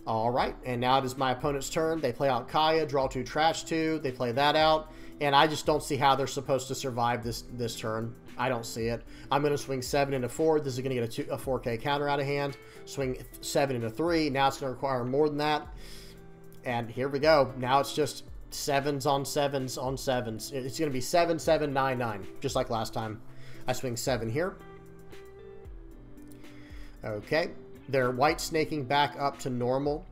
All right, and now it is my opponent's turn. They play out Kaya, draw two, trash two. They play that out, and I just don't see how they're supposed to survive this, this turn. I don't see it. I'm going to swing seven into four. This is going to get a, two, a four K counter out of hand. Swing seven into three. Now it's going to require more than that. And here we go. Now it's just sevens on sevens on sevens. It's going to be seven, seven, nine, nine, just like last time. I swing seven here. Okay. They're white snaking back up to normal,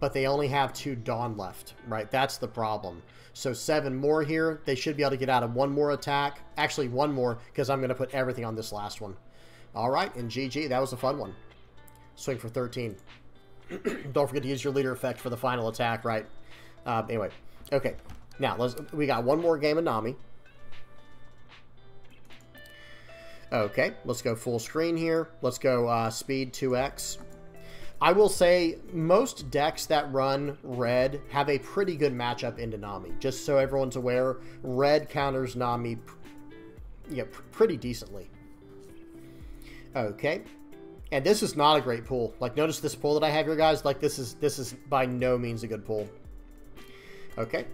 but they only have two Dawn left, right? That's the problem. So seven more here. They should be able to get out of one more attack. Actually, one more, because I'm going to put everything on this last one. All right, and G G. That was a fun one. Swing for thirteen. Don't forget to use your leader effect for the final attack, right? Uh, anyway, okay. Now, let's, we got one more game of Nami. Okay, let's go full screen here. Let's go uh, speed two X. I will say most decks that run red have a pretty good matchup into Nami. Just so everyone's aware, red counters Nami yeah, pretty decently. Okay. And this is not a great pool. Like, notice this pool that I have here, guys. Like, this is this is by no means a good pool. Okay.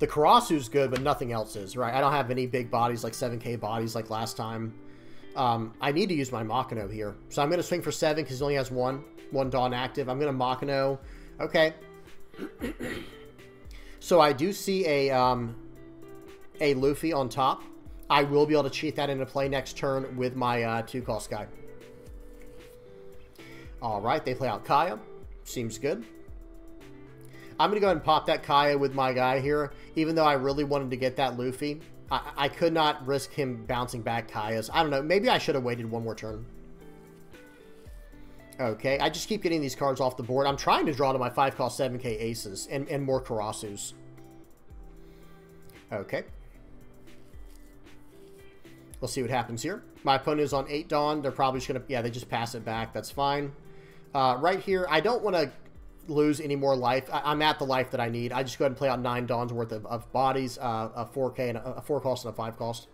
The Karasu's good, but nothing else is, right? I don't have any big bodies, like seven K bodies like last time. Um, I need to use my Makino here. So I'm going to swing for seven because he only has one. One Dawn active. I'm going to Makino. Okay. So I do see a, um, a Luffy on top. I will be able to cheat that into play next turn with my uh, two-cost guy. All right, they play out Kaya. Seems good. I'm going to go ahead and pop that Kaya with my guy here, even though I really wanted to get that Luffy. I, I could not risk him bouncing back Kaya's. I don't know. Maybe I should have waited one more turn. Okay, I just keep getting these cards off the board. I'm trying to draw to my five-cost seven K aces and, and more Karasu's. Okay. We'll see what happens here. My opponent is on eight Dawn. They're probably just going to... Yeah, they just pass it back. That's fine. Uh, right here, I don't want to lose any more life. I, I'm at the life that I need. I just go ahead and play out nine Dawn's worth of, of bodies, uh, a four K, and a, a four cost and a five cost.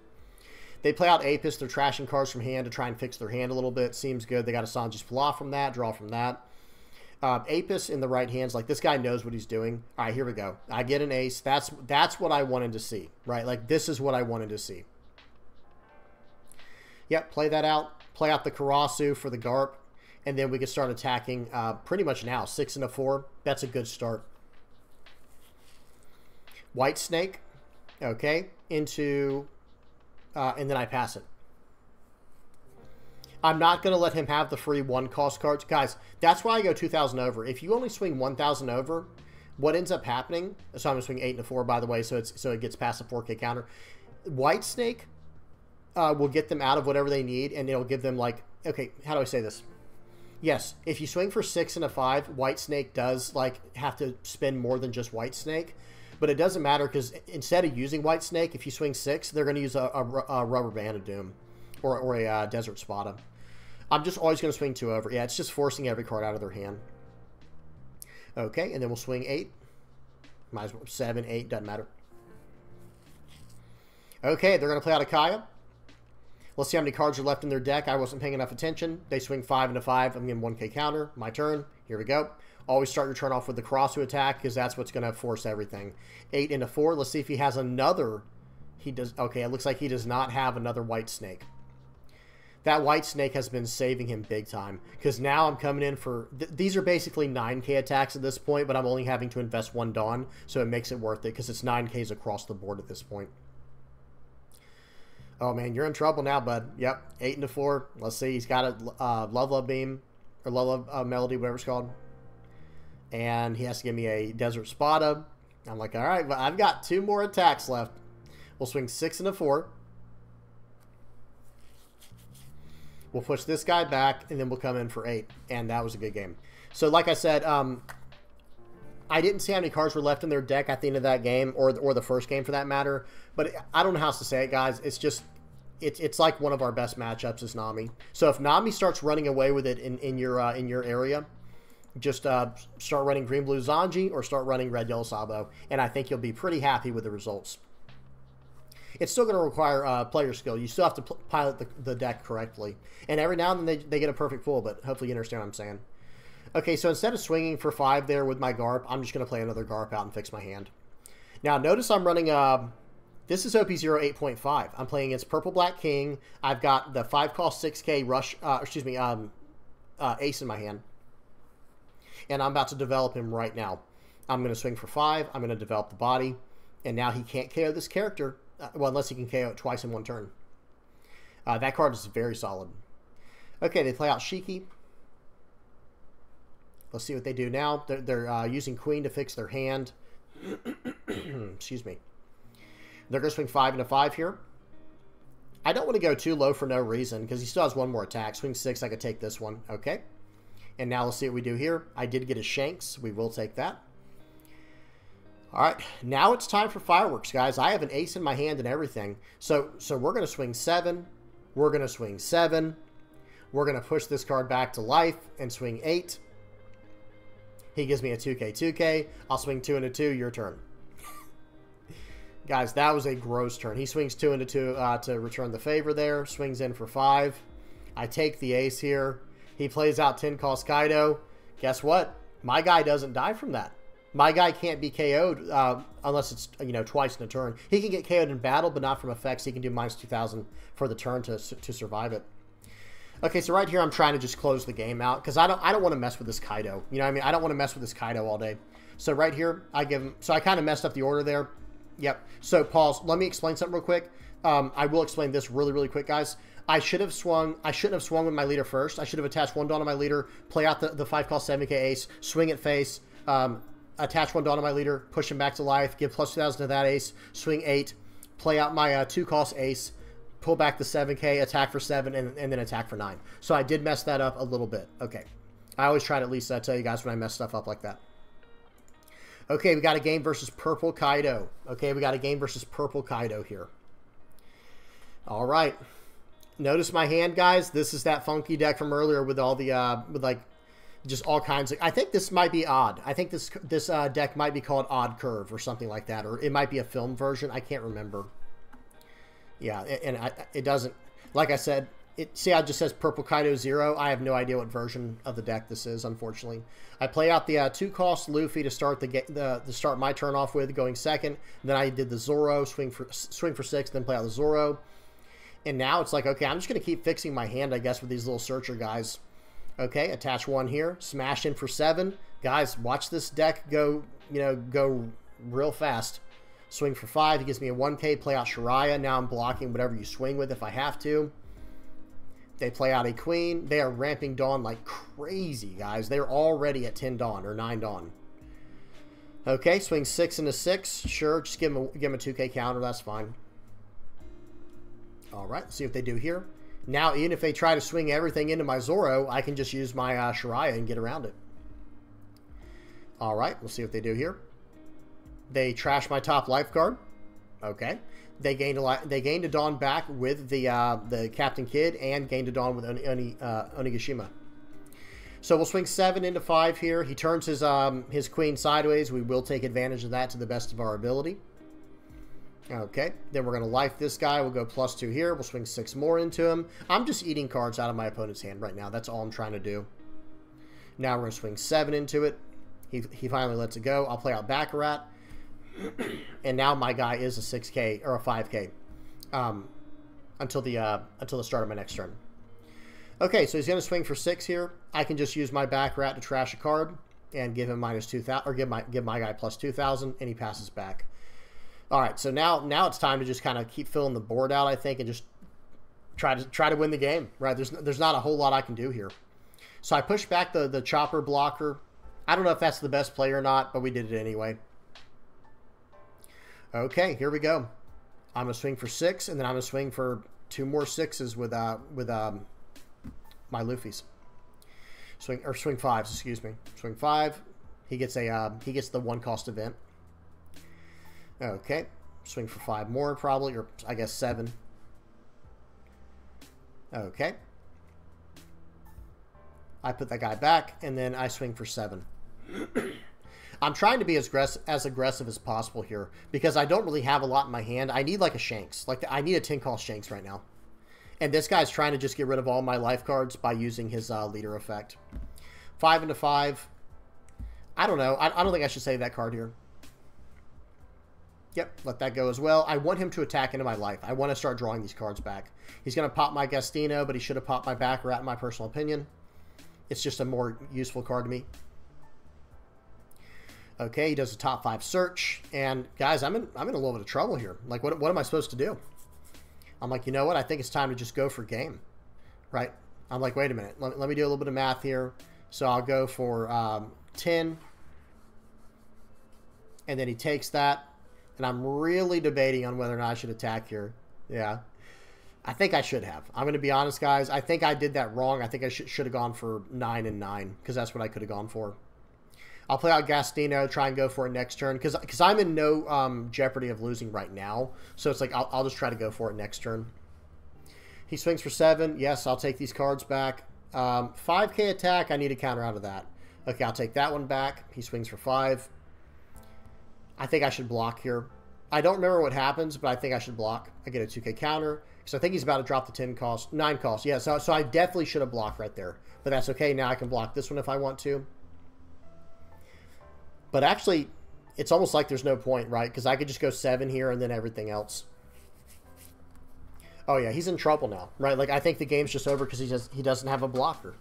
They play out Apis. They're trashing cards from hand to try and fix their hand a little bit. Seems good. They got a Sanji's Pilaf from that, draw from that. Uh, Apis in the right hands. Like, this guy knows what he's doing. All right, here we go. I get an ace. That's, that's what I wanted to see, right? Like, this is what I wanted to see. Yep, play that out. Play out the Karasu for the Garp. And then we can start attacking uh, pretty much now. Six and a four. That's a good start. White Snake. Okay. Into... Uh, and then I pass it. I'm not going to let him have the free one-cost cards. Guys, that's why I go two thousand over. If you only swing one thousand over, what ends up happening... So I'm going to swing eight and a four, by the way, so, it's, so it gets past the four K counter. White Snake... Uh, will get them out of whatever they need, and it'll give them, like, okay, how do I say this? Yes, if you swing for six and a five, White Snake does, like, have to spend more than just White Snake, but it doesn't matter because instead of using White Snake, if you swing six, they're going to use a, a, a Rubber Band of Doom or, or a uh, Desert Spottom. I'm just always going to swing two over. Yeah, it's just forcing every card out of their hand. Okay, and then we'll swing eight. Might as well, seven, eight, doesn't matter. Okay, they're going to play out a Kaya. Let's see how many cards are left in their deck. I wasn't paying enough attention. They swing five into five. I'm getting one K counter. My turn. Here we go. Always start your turn off with the Karasu attack because that's what's going to force everything. Eight into four. Let's see if he has another. He does. Okay, it looks like he does not have another White Snake. That White Snake has been saving him big time because now I'm coming in for... Th these are basically nine K attacks at this point, but I'm only having to invest one Dawn, so it makes it worth it because it's nine Ks across the board at this point. Oh, man, you're in trouble now, bud. Yep, eight into four. Let's see. He's got a uh, Love Love Beam or Love Love uh, Melody, whatever it's called. And he has to give me a Desert Spottom. I'm like, all right, but I've got two more attacks left. We'll swing six into four. We'll push this guy back, and then we'll come in for eight. And that was a good game. So, like I said, um, I didn't see how many cards were left in their deck at the end of that game, or or the first game for that matter. But I don't know how else to say it, guys. It's just, it's it's like one of our best matchups is Nami. So if Nami starts running away with it in in your uh, in your area, just uh, start running green blue Zanji or start running red yellow Sabo, and I think you'll be pretty happy with the results. It's still going to require uh, player skill. You still have to pilot the, the deck correctly, and every now and then they they get a perfect pull. But hopefully you understand what I'm saying. Okay, so instead of swinging for five there with my Garp, I'm just going to play another Garp out and fix my hand. Now, notice I'm running, uh, this is O P zero eight point five. I'm playing against Purple Black King. I've got the five cost six K rush, uh, excuse me, um, uh, ace in my hand. And I'm about to develop him right now. I'm going to swing for five. I'm going to develop the body. And now he can't K O this character. Uh, well, unless he can K O it twice in one turn. Uh, that card is very solid. Okay, they play out Shiki. Let's see what they do now. They're, they're uh, using Queen to fix their hand. Excuse me. They're going to swing five into five here. I don't want to go too low for no reason because he still has one more attack. Swing six, I could take this one. Okay. And now let's see what we do here. I did get a Shanks. We will take that. All right. Now it's time for fireworks, guys. I have an ace in my hand and everything. So, so we're going to swing seven. We're going to swing seven. We're going to push this card back to life and swing eight. He gives me a two K, two K. I'll swing two into two. Your turn. Guys, that was a gross turn. He swings two into two uh, to return the favor there. Swings in for five. I take the ace here. He plays out ten cost Kaido. Guess what? My guy doesn't die from that. My guy can't be K O'd uh, unless it's, you know, twice in a turn. He can get K O'd in battle, but not from effects. He can do minus two thousand for the turn to, to survive it. Okay, so right here I'm trying to just close the game out because I don't I don't want to mess with this Kaido. You know what I mean? I don't want to mess with this Kaido all day. So right here, I give him... So I kind of messed up the order there. Yep. So pause. Let me explain something real quick. Um, I will explain this really, really quick, guys. I should have swung. I shouldn't have swung with my leader first. I should have attached one Dawn to my leader, play out the, the five cost seven K ace, swing at face, um, attach one Dawn to my leader, push him back to life, give plus two thousand to that ace, swing eight, play out my uh, two cost ace, pull back the seven K, attack for seven, and, and then attack for nine. So I did mess that up a little bit. Okay. I always try to at least uh, tell you guys when I mess stuff up like that. Okay, we got a game versus Purple Kaido. Okay, we got a game versus Purple Kaido here. All right. Notice my hand, guys. This is that funky deck from earlier with all the, uh, with like, just all kinds of... I think this might be odd. I think this this uh, deck might be called Odd Curve or something like that, or it might be a film version. I can't remember. Yeah, and I, it doesn't... Like I said, it see how it just says Purple Kaido Zero? I have no idea what version of the deck this is, unfortunately. I play out the uh, two cost Luffy to start the, the to start my turn off with, going second. Then I did the Zoro, swing for, swing for six, then play out the Zoro. And now it's like, okay, I'm just going to keep fixing my hand, I guess, with these little searcher guys. Okay, attach one here. Smash in for seven. Guys, watch this deck go, you know, go real fast. Swing for five. He gives me a one K. Play out Jiraiya. Now I'm blocking whatever you swing with if I have to. They play out a queen. They are ramping Dawn like crazy, guys. They're already at ten Dawn or nine Dawn. Okay, swing six into six. Sure, just give him a, give him a two K counter. That's fine. All right, let's see what they do here. Now, even if they try to swing everything into my Zoro, I can just use my uh, Jiraiya and get around it. All right, we'll see what they do here. They trash my top lifeguard. Okay, they gained a they gained a Dawn back with the uh, the Captain Kidd and gained a Dawn with Oni, Oni, uh, Onigashima. So we'll swing seven into five here. He turns his um, his queen sideways. We will take advantage of that to the best of our ability. Okay, then we're going to life this guy. We'll go plus two here. We'll swing six more into him. I'm just eating cards out of my opponent's hand right now. That's all I'm trying to do. Now we're going to swing seven into it. He, he finally lets it go. I'll play out Baccarat. And now my guy is a six K or a five K um, until the uh, until the start of my next turn. Okay, so he's going to swing for six here. I can just use my Baccarat to trash a card and give him minus two thousand or give my give my guy plus two thousand, and he passes back. All right, so now now it's time to just kind of keep filling the board out, I think, and just try to try to win the game, right? There's there's not a whole lot I can do here. So I push back the, the chopper blocker. I don't know if that's the best play or not, but we did it anyway. Okay, here we go. I'm going to swing for six, and then I'm going to swing for two more sixes with uh, with um, my Luffy's. Swing, or swing fives, excuse me. Swing five. He gets, a, uh, he gets the one cost event. Okay, swing for five more probably, or I guess seven. Okay. I put that guy back, and then I swing for seven. I'm trying to be as aggressive, as aggressive as possible here, because I don't really have a lot in my hand. I need like a Shanks. Like the, I need a ten cost Shanks right now. And this guy's trying to just get rid of all my life cards by using his uh, leader effect. Five into five. I don't know. I, I don't think I should save that card here. Yep, let that go as well. I want him to attack into my life. I want to start drawing these cards back. He's going to pop my Gastino, but he should have popped my Baccarat in my personal opinion. It's just a more useful card to me. Okay, he does a top five search. And guys, I'm in, I'm in a little bit of trouble here. Like, what, what am I supposed to do? I'm like, you know what? I think it's time to just go for game, right? I'm like, wait a minute. Let, let me do a little bit of math here. So I'll go for um, ten. And then he takes that. And I'm really debating on whether or not I should attack here. Yeah. I think I should have. I'm going to be honest, guys. I think I did that wrong. I think I should, should have gone for nine and nine because that's what I could have gone for. I'll play out Gastino, try and go for it next turn because because I'm in no um, jeopardy of losing right now. So it's like I'll, I'll just try to go for it next turn. He swings for seven. Yes, I'll take these cards back. Um, five K attack. I need a counter out of that. Okay, I'll take that one back. He swings for five. I think I should block here. I don't remember what happens, but I think I should block. I get a two K counter. So I think he's about to drop the ten cost, nine cost. Yeah, so, so I definitely should have blocked right there. But that's okay. Now I can block this one if I want to. But actually, it's almost like there's no point, right? Because I could just go seven here and then everything else. Oh, yeah, he's in trouble now, right? Like, I think the game's just over because he, just, he doesn't have a blocker.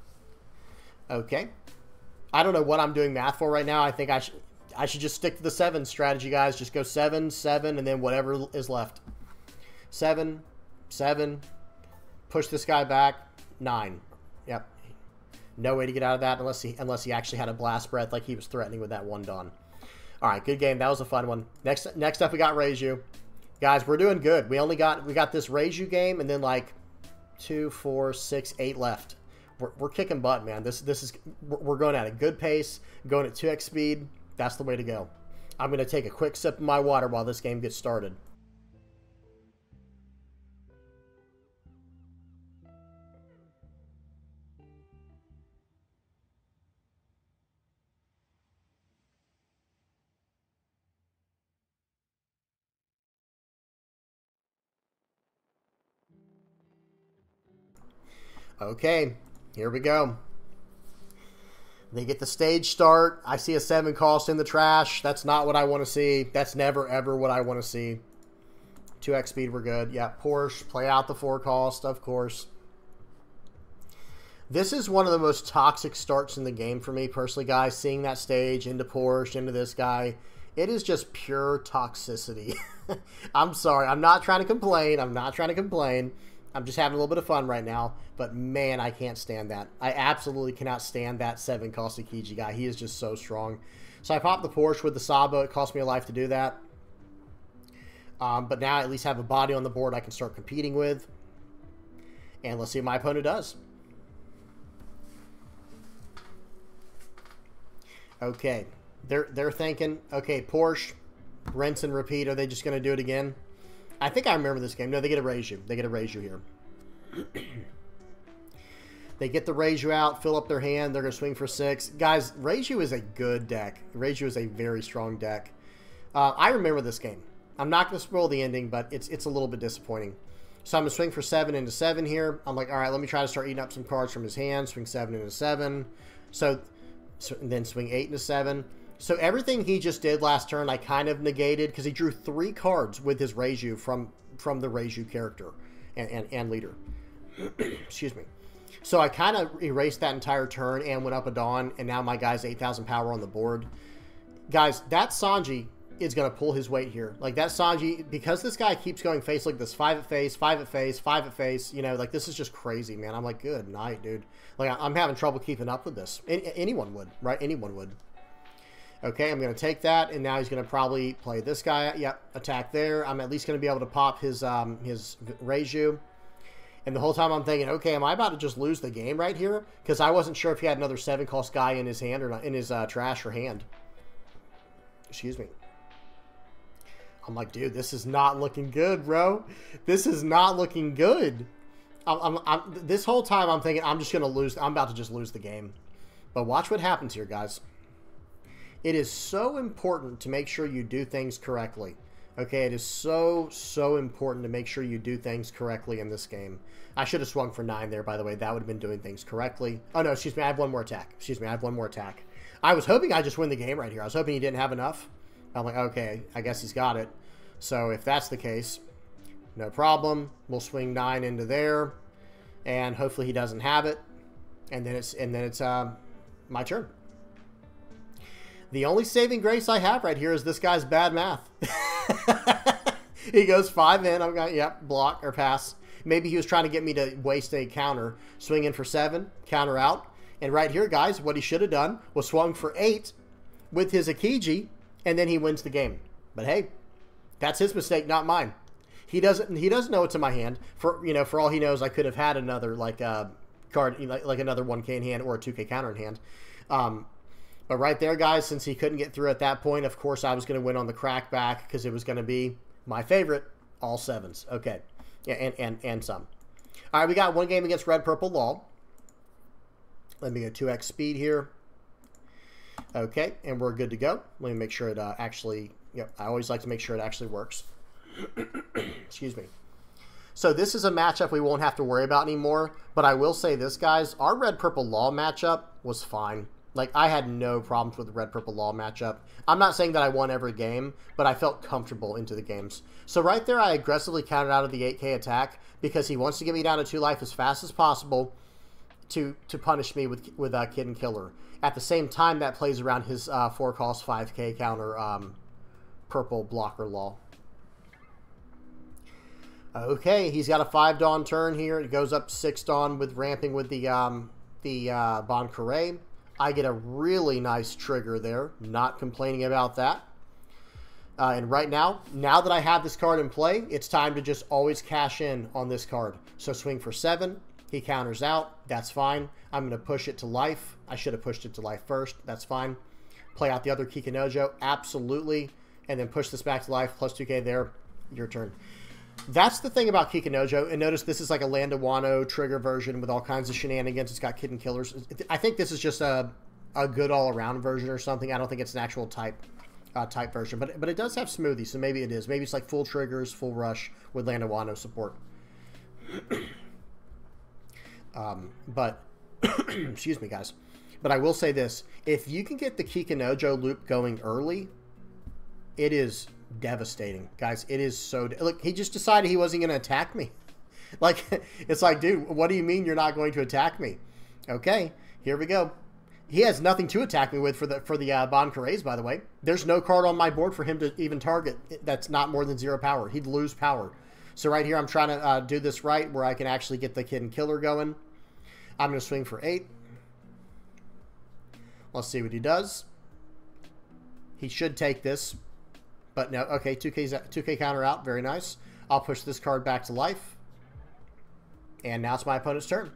Okay. I don't know what I'm doing math for right now. I think I should... I should just stick to the seven strategy, guys. Just go seven, seven, and then whatever is left. Seven, seven, push this guy back, nine. Yep. No way to get out of that unless he unless he actually had a blast breath like he was threatening with that one Dawn. All right, good game. That was a fun one. Next next up, we got Reiju. Guys, we're doing good. We only got we got this Reiju game and then like two, four, six, eight left. We're, we're kicking butt, man. This this is we're going at a good pace, going at two X speed. That's the way to go. I'm going to take a quick sip of my water while this game gets started. Okay, here we go. They get the stage start. I see a seven cost in the trash. That's not what I want to see. That's never, ever what I want to see. two X speed, we're good. Yeah, Porsche, play out the four cost, of course. This is one of the most toxic starts in the game for me, personally, guys. Seeing that stage into Porsche, into this guy. It is just pure toxicity. I'm sorry. I'm not trying to complain. I'm not trying to complain. I'm just having a little bit of fun right now, but man, I can't stand that. I absolutely cannot stand that seven cost Akiji guy. He is just so strong. So I popped the Porsche with the Sabo. It cost me a life to do that. Um, but now I at least have a body on the board I can start competing with. And let's see what my opponent does. Okay. They're, they're thinking, okay, Porsche, rinse and repeat. Are they just going to do it again? I think I remember this game. No, they get a Reiju. They get a Reiju here. They get the Reiju out, fill up their hand. They're going to swing for six. Guys, Reiju is a good deck. Reiju is a very strong deck. Uh, I remember this game. I'm not going to spoil the ending, but it's it's a little bit disappointing. So I'm going to swing for seven into seven here. I'm like, all right, let me try to start eating up some cards from his hand. Swing seven into seven. So, so and then swing eight into seven. So everything he just did last turn, I kind of negated because he drew three cards with his Reiju from, from the Reiju character and, and, and leader. Excuse me. So I kind of erased that entire turn and went up a Dawn, and now my guy's eight thousand power on the board. Guys, that Sanji is going to pull his weight here. Like that Sanji, because this guy keeps going face like this, five at face, five at face, five at face, you know, like this is just crazy, man. I'm like, good night, dude. Like I'm having trouble keeping up with this. Anyone would, right? Anyone would. Okay, I'm going to take that, and now he's going to probably play this guy. Yep, attack there. I'm at least going to be able to pop his um, his Reiju. And the whole time I'm thinking, okay, am I about to just lose the game right here? Because I wasn't sure if he had another seven cost guy in his hand or not, in his uh, trash or hand. Excuse me. I'm like, dude, this is not looking good, bro. This is not looking good. I'm, I'm, I'm, this whole time I'm thinking I'm just going to lose. I'm about to just lose the game. But watch what happens here, guys. It is so important to make sure you do things correctly. Okay, it is so, so important to make sure you do things correctly in this game. I should have swung for nine there, by the way. That would have been doing things correctly. Oh, no, excuse me. I have one more attack. Excuse me. I have one more attack. I was hoping I just win the game right here. I was hoping he didn't have enough. I'm like, okay, I guess he's got it. So if that's the case, no problem. We'll swing nine into there, and hopefully he doesn't have it. And then it's, and then it's uh, my turn. The only saving grace I have right here is this guy's bad math. He goes five in. I'm going, yep, block or pass. Maybe he was trying to get me to waste a counter. Swing in for seven, counter out. And right here, guys, what he should have done was swung for eight with his Akiji, and then he wins the game. But hey, that's his mistake, not mine. He doesn't. He doesn't know it's in my hand. For you know, for all he knows, I could have had another like uh, card, like, like another one K in hand or a two K counter in hand. Um, But right there, guys, since he couldn't get through at that point, of course, I was going to win on the crackback because it was going to be my favorite, all sevens. Okay, yeah, and, and, and some. All right, we got one game against Red Purple Law. Let me go two X speed here. Okay, and we're good to go. Let me make sure it uh, actually, yep, I always like to make sure it actually works. Excuse me. So this is a matchup we won't have to worry about anymore, but I will say this, guys. Our Red-Purple Law matchup was fine. Like, I had no problems with the Red-Purple Law matchup. I'm not saying that I won every game, but I felt comfortable into the games. So right there, I aggressively counted out of the eight K attack because he wants to get me down to two life as fast as possible to to punish me with, with uh, Kid and Killer. At the same time, that plays around his uh, four-cost five K counter um, Purple Blocker Law. Okay, he's got a five Dawn turn here. It goes up six Dawn with ramping with the um, the uh, Bon Carré. I get a really nice trigger there. Not complaining about that. Uh, and right now, now that I have this card in play, it's time to just always cash in on this card. So swing for seven. He counters out. That's fine. I'm going to push it to life. I should have pushed it to life first. That's fine. Play out the other Kikinojo. Absolutely. And then push this back to life. Plus two K there. Your turn. That's the thing about Kikinojo, and notice this is like a Landawano trigger version with all kinds of shenanigans. It's got Kid and Killers. I think this is just a, a good all-around version or something. I don't think it's an actual type uh, type version, but but it does have Smoothie, so maybe it is. Maybe it's like full triggers, full rush with Landawano support. um, but, excuse me, guys. But I will say this. If you can get the Kikinojo loop going early, it is devastating, guys. It is so de look, he just decided he wasn't going to attack me. Like, it's like, dude, what do you mean you're not going to attack me? Okay, here we go. He has nothing to attack me with for the for the uh, Bon Carrés, by the way. There's no card on my board for him to even target that's not more than zero power. He'd lose power. So right here, I'm trying to uh, do this right where I can actually get the Kid and Killer going. I'm going to swing for eight. Let's see what he does. He should take this. But no, okay, two K counter out. Very nice. I'll push this card back to life. And now it's my opponent's turn.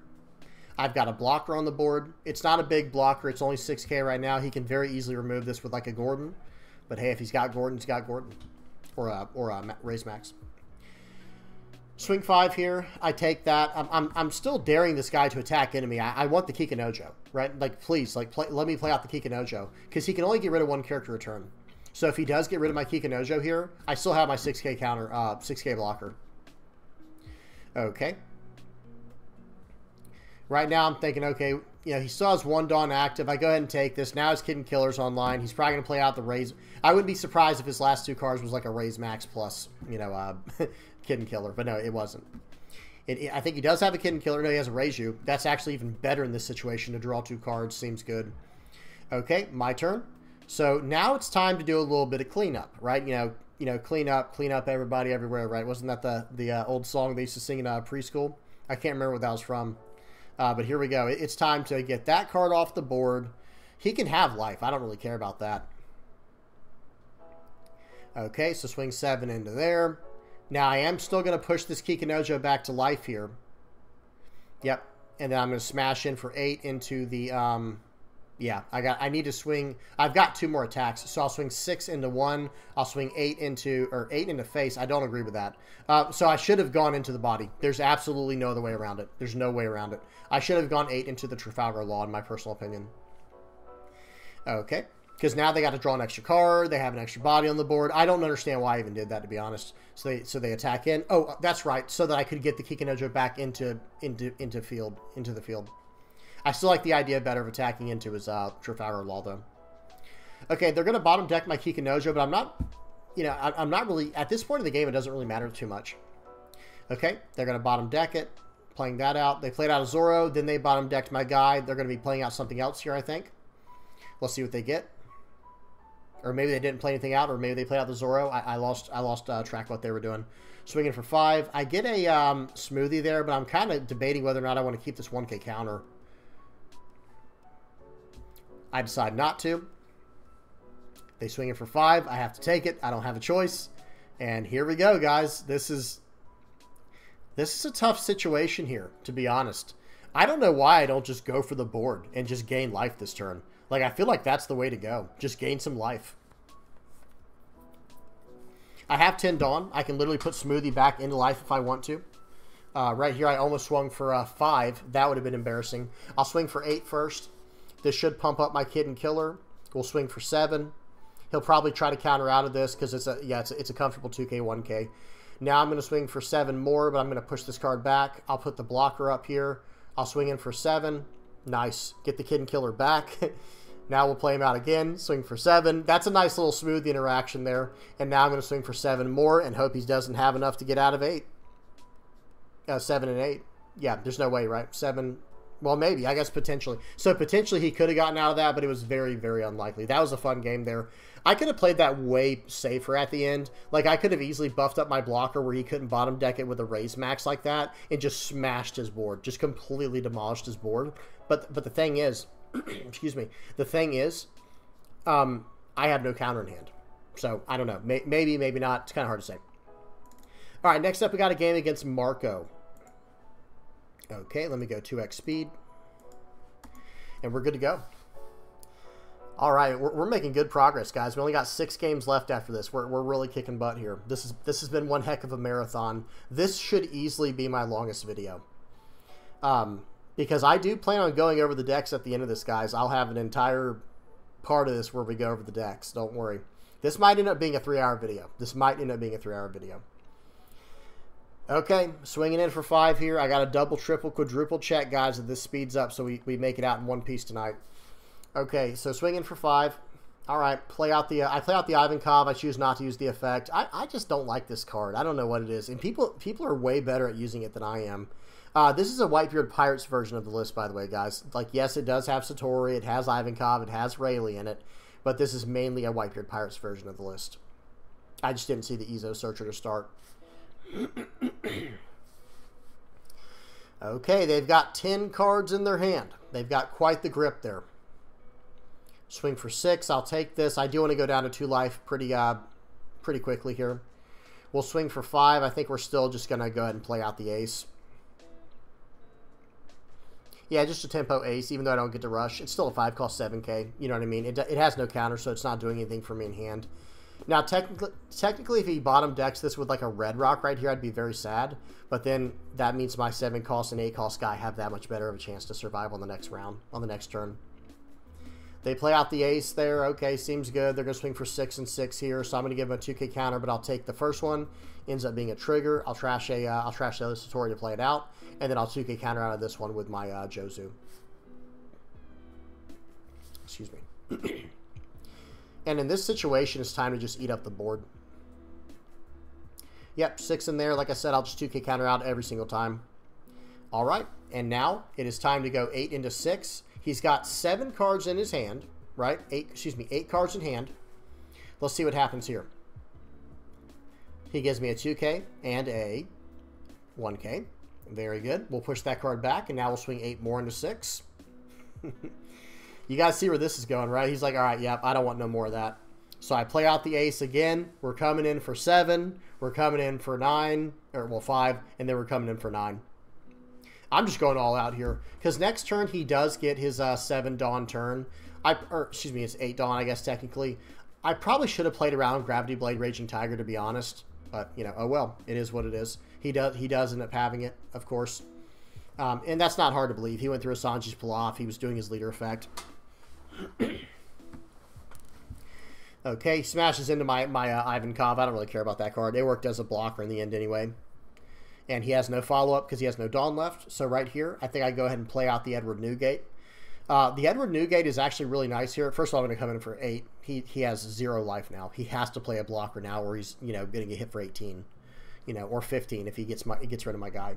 I've got a blocker on the board. It's not a big blocker. It's only six K right now. He can very easily remove this with like a Gordon. But hey, if he's got Gordon, he's got Gordon. Or a, or a Raise Max. Swing five here. I take that. I'm, I'm, I'm still daring this guy to attack enemy. I, I want the Kikinojo, right? Like, please, like, play, let me play out the Kikinojo. Because he can only get rid of one character a turn. So if he does get rid of my Kikinojo here, I still have my six K counter, uh, six K blocker. Okay. Right now I'm thinking, okay, you know, he still has one Dawn active. I go ahead and take this. Now his Kid and Killer's online. He's probably going to play out the Raise. I wouldn't be surprised if his last two cards was like a Raise Max plus, you know, uh, Kid and Killer. But no, it wasn't. It, it, I think he does have a Kid and Killer. No, he has a Raise You. That's actually even better in this situation to draw two cards. Seems good. Okay, my turn. So now it's time to do a little bit of cleanup, right? You know, you know, clean up, clean up everybody everywhere, right? Wasn't that the the uh, old song they used to sing in uh, preschool? I can't remember what that was from, uh, but here we go. It's time to get that card off the board. He can have life. I don't really care about that. Okay, so swing seven into there. Now I am still going to push this Kikinojo back to life here. Yep, and then I'm going to smash in for eight into the... Um, Yeah, I got. I need to swing. I've got two more attacks, so I'll swing six into one. I'll swing eight into, or eight into face. I don't agree with that. Uh, so I should have gone into the body. There's absolutely no other way around it. There's no way around it. I should have gone eight into the Trafalgar Law, in my personal opinion. Okay, because now they got to draw an extra card. They have an extra body on the board. I don't understand why I even did that, to be honest. So they so they attack in. Oh, that's right. So that I could get the Kikinojo back into into into field into the field. I still like the idea better of attacking into his uh, Trafalgar Law, though. Okay, they're going to bottom deck my Kikinojo, but I'm not, you know, I, I'm not really, at this point of the game, it doesn't really matter too much. Okay, they're going to bottom deck it, playing that out. They played out a Zoro, then they bottom decked my guy. They're going to be playing out something else here, I think. Let's see what they get. Or maybe they didn't play anything out, or maybe they played out the Zoro. I, I lost, I lost uh, track of what they were doing. Swinging for five. I get a um, Smoothie there, but I'm kind of debating whether or not I want to keep this one K counter. I decide not to. They swing it for five. I have to take it. I don't have a choice. And here we go, guys. This is this is a tough situation here, to be honest. I don't know why I don't just go for the board and just gain life this turn. Like, I feel like that's the way to go. Just gain some life. I have ten Dawn. I can literally put Smoothie back into life if I want to. Uh, right here, I almost swung for uh, five. That would have been embarrassing. I'll swing for eight first. This should pump up my Kid and Killer. We'll swing for seven. He'll probably try to counter out of this because it's a yeah, it's a, it's a comfortable two K, one K. Now I'm going to swing for seven more, but I'm going to push this card back. I'll put the blocker up here. I'll swing in for seven. Nice. Get the Kid and Killer back. Now we'll play him out again. Swing for seven. That's a nice little smooth interaction there. And now I'm going to swing for seven more and hope he doesn't have enough to get out of eight. Uh, seven and eight. Yeah, there's no way, right? Seven. Well, maybe. I guess potentially. So potentially he could have gotten out of that, but it was very, very unlikely. That was a fun game there. I could have played that way safer at the end. Like, I could have easily buffed up my blocker where he couldn't bottom deck it with a raise max like that and just smashed his board. Just completely demolished his board. But but the thing is, excuse me, the thing is, um, I have no counter in hand. So, I don't know. May maybe, maybe not. It's kind of hard to say. All right, next up we got a game against Marco. Okay, let me go two X speed. And we're good to go. All right, we're, we're making good progress, guys. We only got six games left after this. We're, we're really kicking butt here. This is this has been one heck of a marathon. This should easily be my longest video. Um, because I do plan on going over the decks at the end of this, guys. I'll have an entire part of this where we go over the decks. Don't worry. This might end up being a three-hour video. This might end up being a three-hour video. Okay, swinging in for five here. I got a double, triple, quadruple check, guys, that this speeds up so we, we make it out in one piece tonight. Okay, so swinging for five. All right, play out the. Uh, I play out the Ivankov. I choose not to use the effect. I, I just don't like this card. I don't know what it is. And people people are way better at using it than I am. Uh, this is a Whitebeard Pirates version of the list, by the way, guys. Like, yes, it does have Satori. It has Ivankov. It has Rayleigh in it. But this is mainly a Whitebeard Pirates version of the list. I just didn't see the Ezo Searcher to start. Okay, they've got ten cards in their hand. They've got quite the grip there. Swing for six. I'll take this. I do want to go down to two life pretty uh, pretty quickly here. We'll swing for five. I think we're still just going to go ahead and play out the ace. Yeah, just a tempo ace, even though I don't get to rush. It's still a five cost seven K. You know what I mean? It, it has no counter, so it's not doing anything for me in hand. Now, technically, technically, if he bottom decks this with like a red rock right here, I'd be very sad. But then that means my seven cost and eight cost guy have that much better of a chance to survive on the next round, on the next turn. They play out the ace there. Okay, seems good. They're going to swing for six and six here, so I'm going to give him a two K counter, but I'll take the first one. Ends up being a trigger. I'll trash a, uh, I'll trash the other Satori to play it out, and then I'll two K counter out of this one with my uh, Jozu. Excuse me. And in this situation, it's time to just eat up the board. Yep, six in there. Like I said, I'll just two K counter out every single time. All right, and now it is time to go eight into six. He's got seven cards in his hand, right? Eight, excuse me, eight cards in hand. Let's see what happens here. He gives me a two K and a one K. Very good. We'll push that card back, and now we'll swing eight more into six. You guys see where this is going, right? He's like, all right, yep, I don't want no more of that. So I play out the ace again. We're coming in for seven. We're coming in for nine, or well, five, and then we're coming in for nine. I'm just going all out here because next turn he does get his uh, seven dawn turn. I, or excuse me, it's eight dawn, I guess, technically. I probably should have played around Gravity Blade Raging Tiger, to be honest. But, you know, oh well, it is what it is. He does, he does end up having it, of course. Um, and that's not hard to believe. He went through Asanji's Pilaf. He was doing his leader effect. Okay, smashes into my, my uh, Ivankov. I don't really care about that card. It worked as a blocker in the end anyway. And he has no follow-up because he has no Dawn left. So right here, I think I go ahead and play out the Edward Newgate. Uh, the Edward Newgate is actually really nice here. First of all, I'm going to come in for eight. He he has zero life now. He has to play a blocker now or he's, you know, getting a hit for eighteen, you know, or fifteen if he gets my, he gets rid of my guy.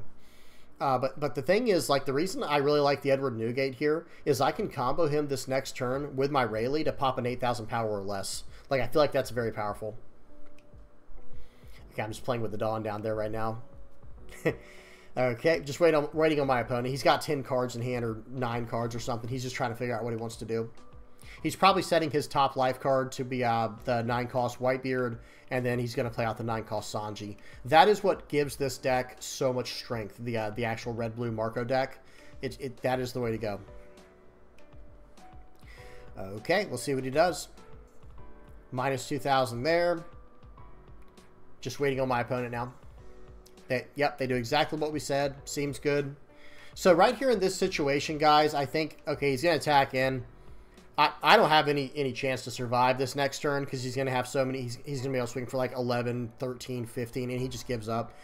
Uh, but, but the thing is, like, the reason I really like the Edward Newgate here is I can combo him this next turn with my Rayleigh to pop an eight thousand power or less. Like, I feel like that's very powerful. Okay, I'm just playing with the Dawn down there right now. Okay, just wait on, waiting on my opponent. He's got ten cards in hand or nine cards or something. He's just trying to figure out what he wants to do. He's probably setting his top life card to be uh, the nine cost Whitebeard, and then he's going to play out the nine cost Sanji. That is what gives this deck so much strength, the uh, the actual red-blue Marco deck. It, it, that is the way to go. Okay, we'll see what he does. Minus two thousand there. Just waiting on my opponent now. that, yep, they do exactly what we said. Seems good. So right here in this situation, guys, I think, okay, he's going to attack in. I, I don't have any any chance to survive this next turn because he's going to have so many. He's, he's going to be able to swing for like eleven, thirteen, fifteen, and he just gives up.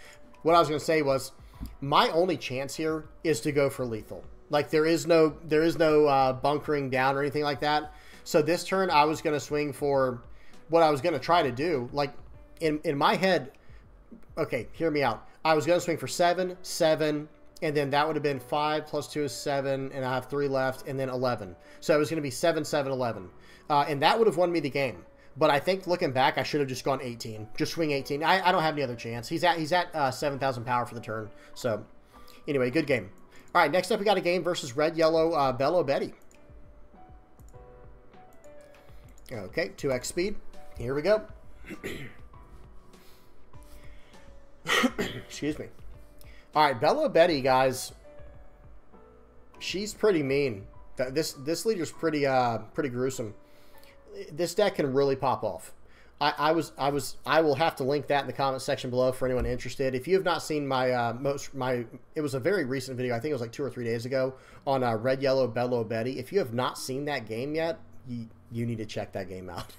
What I was going to say was my only chance here is to go for lethal. Like there is no, there is no uh, bunkering down or anything like that. So this turn I was going to swing for what I was going to try to do. Like in, in my head, okay, hear me out. I was going to swing for seven, seven, and then that would have been five plus two is seven, and I have three left, and then eleven. So it was going to be seven, seven, eleven. Uh, and that would have won me the game. But I think looking back, I should have just gone eighteen. Just swing eighteen. I, I don't have any other chance. He's at, he's at uh, seven thousand power for the turn. So anyway, good game. All right, next up we got a game versus Red Yellow uh, Bello Betty. Okay, two X speed. Here we go. Excuse me. All right, Bello Betty, guys. She's pretty mean. This this leader's pretty uh pretty gruesome. This deck can really pop off. I, I was I was I will have to link that in the comment section below for anyone interested. If you have not seen my uh, most my it was a very recent video. I think it was like two or three days ago on uh, Red Yellow Bello Betty. If you have not seen that game yet, you, you need to check that game out.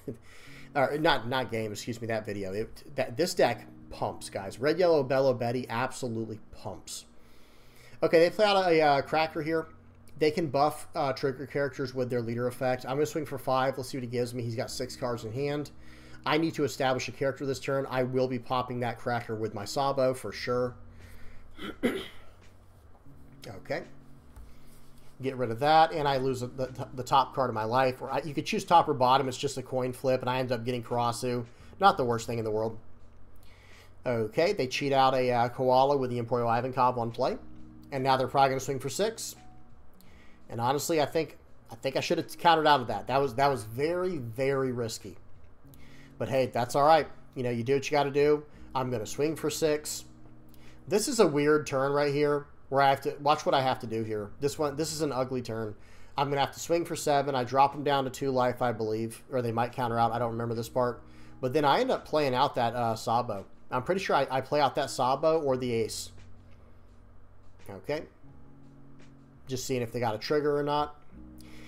Or not not game, excuse me, that video. It, that this deck pumps, guys. Red Yellow Bello Betty absolutely pumps. Okay, they play out a uh, cracker here. They can buff uh, trigger characters with their leader effect. I'm going to swing for five. Let's see what he gives me. He's got six cards in hand. I need to establish a character this turn. I will be popping that cracker with my Sabo for sure. Okay. Get rid of that, and I lose the, the, the top card of my life. Or I, you could choose top or bottom. It's just a coin flip, and I end up getting Karasu. Not the worst thing in the world. Okay, they cheat out a uh, Koala with the Emporio Ivankov on play. And now they're probably going to swing for six. And honestly, I think I think I should have countered out of that. That was that was very, very risky. But hey, that's all right. You know, you do what you got to do. I'm going to swing for six. This is a weird turn right here where I have to watch what I have to do here. This one, this is an ugly turn. I'm going to have to swing for seven. I drop them down to two life, I believe, or they might counter out. I don't remember this part. But then I end up playing out that uh, Sabo. I'm pretty sure I, I play out that Sabo or the Ace. Okay. Just seeing if they got a trigger or not.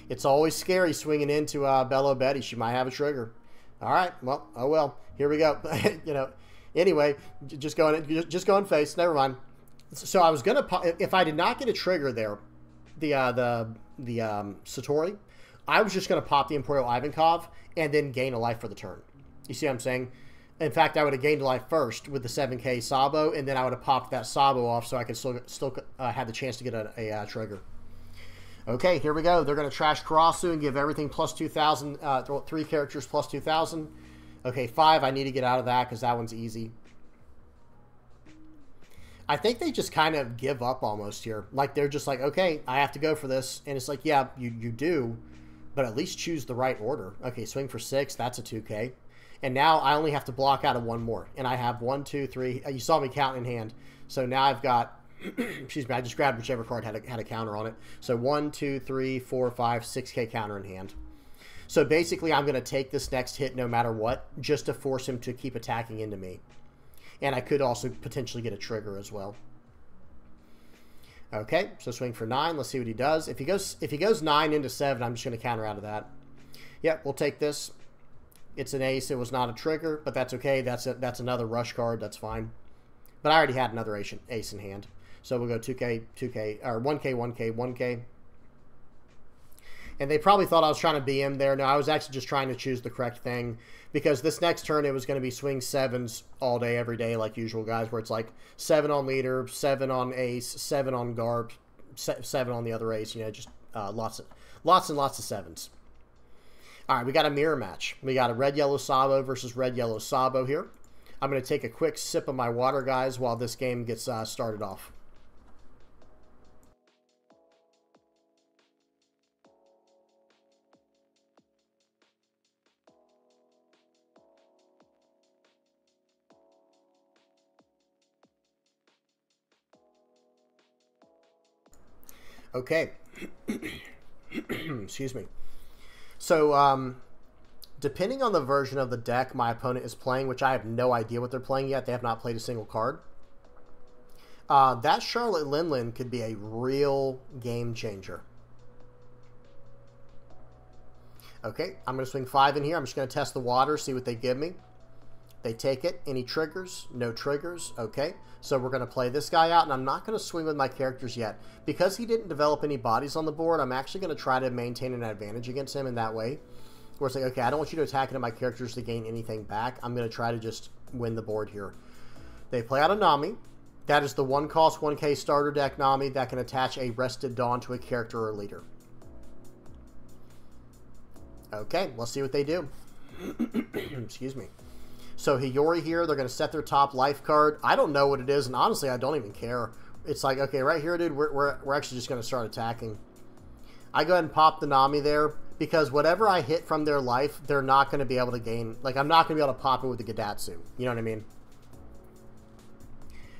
It's always scary swinging into uh, Bello Betty. She might have a trigger. All right. Well, oh well. Here we go. You know. Anyway, just going, just going face. Never mind. So I was gonna, if I did not get a trigger there, the uh, the the um, Satori, I was just gonna pop the Emporio Ivankov and then gain a life for the turn. You see what I'm saying? In fact, I would have gained a life first with the seven K Sabo, and then I would have popped that Sabo off so I could still, still uh, have the chance to get a, a uh, trigger. Okay, here we go. They're going to trash Karasu and give everything plus two thousand, uh, three characters plus two thousand. Okay, five, I need to get out of that because that one's easy. I think they just kind of give up almost here. Like, they're just like, okay, I have to go for this. And it's like, yeah, you, you do, but at least choose the right order. Okay, swing for six. That's a two K. And now I only have to block out of one more. And I have one, two, three. You saw me count in hand. So now I've got, excuse me, I just grabbed whichever card had a, had a counter on it. So one, two, three, four, five, six K counter in hand. So basically I'm going to take this next hit no matter what, just to force him to keep attacking into me. And I could also potentially get a trigger as well. Okay, so swing for nine. Let's see what he does. If he goes, if he goes nine into seven, I'm just going to counter out of that. Yep, we'll take this. It's an ace. It was not a trigger, but that's okay. That's a, that's another rush card. That's fine. But I already had another ace, ace in hand. So we'll go two K, two K, or one K, one K, one K. And they probably thought I was trying to B M there. No, I was actually just trying to choose the correct thing because this next turn, it was going to be swing sevens all day, every day, like usual, guys, where it's like seven on leader, seven on ace, seven on guard, seven on the other ace, you know, just uh, lots of, lots and lots of sevens. All right, we got a mirror match. We got a red-yellow Sabo versus red-yellow Sabo here. I'm going to take a quick sip of my water, guys, while this game gets uh, started off. Okay. Excuse me. So, um, depending on the version of the deck my opponent is playing, which I have no idea what they're playing yet. They have not played a single card. Uh, that Charlotte Lindland could be a real game changer. Okay, I'm going to swing five in here. I'm just going to test the water, see what they give me. They take it. Any triggers? No triggers. Okay, so we're going to play this guy out, and I'm not going to swing with my characters yet. Because he didn't develop any bodies on the board, I'm actually going to try to maintain an advantage against him in that way. Where it's like, okay, I don't want you to attack into my characters to gain anything back. I'm going to try to just win the board here. They play out a Nami. That is the one-cost, one K starter deck Nami that can attach a Rested Dawn to a character or leader. Okay, let's see what they do. Excuse me. So Hiyori here, they're going to set their top life card. I don't know what it is, and honestly, I don't even care. It's like, okay, right here, dude, we're, we're, we're actually just going to start attacking. I go ahead and pop the Nami there, because whatever I hit from their life, they're not going to be able to gain. Like, I'm not going to be able to pop it with the Gidatsu. You know what I mean?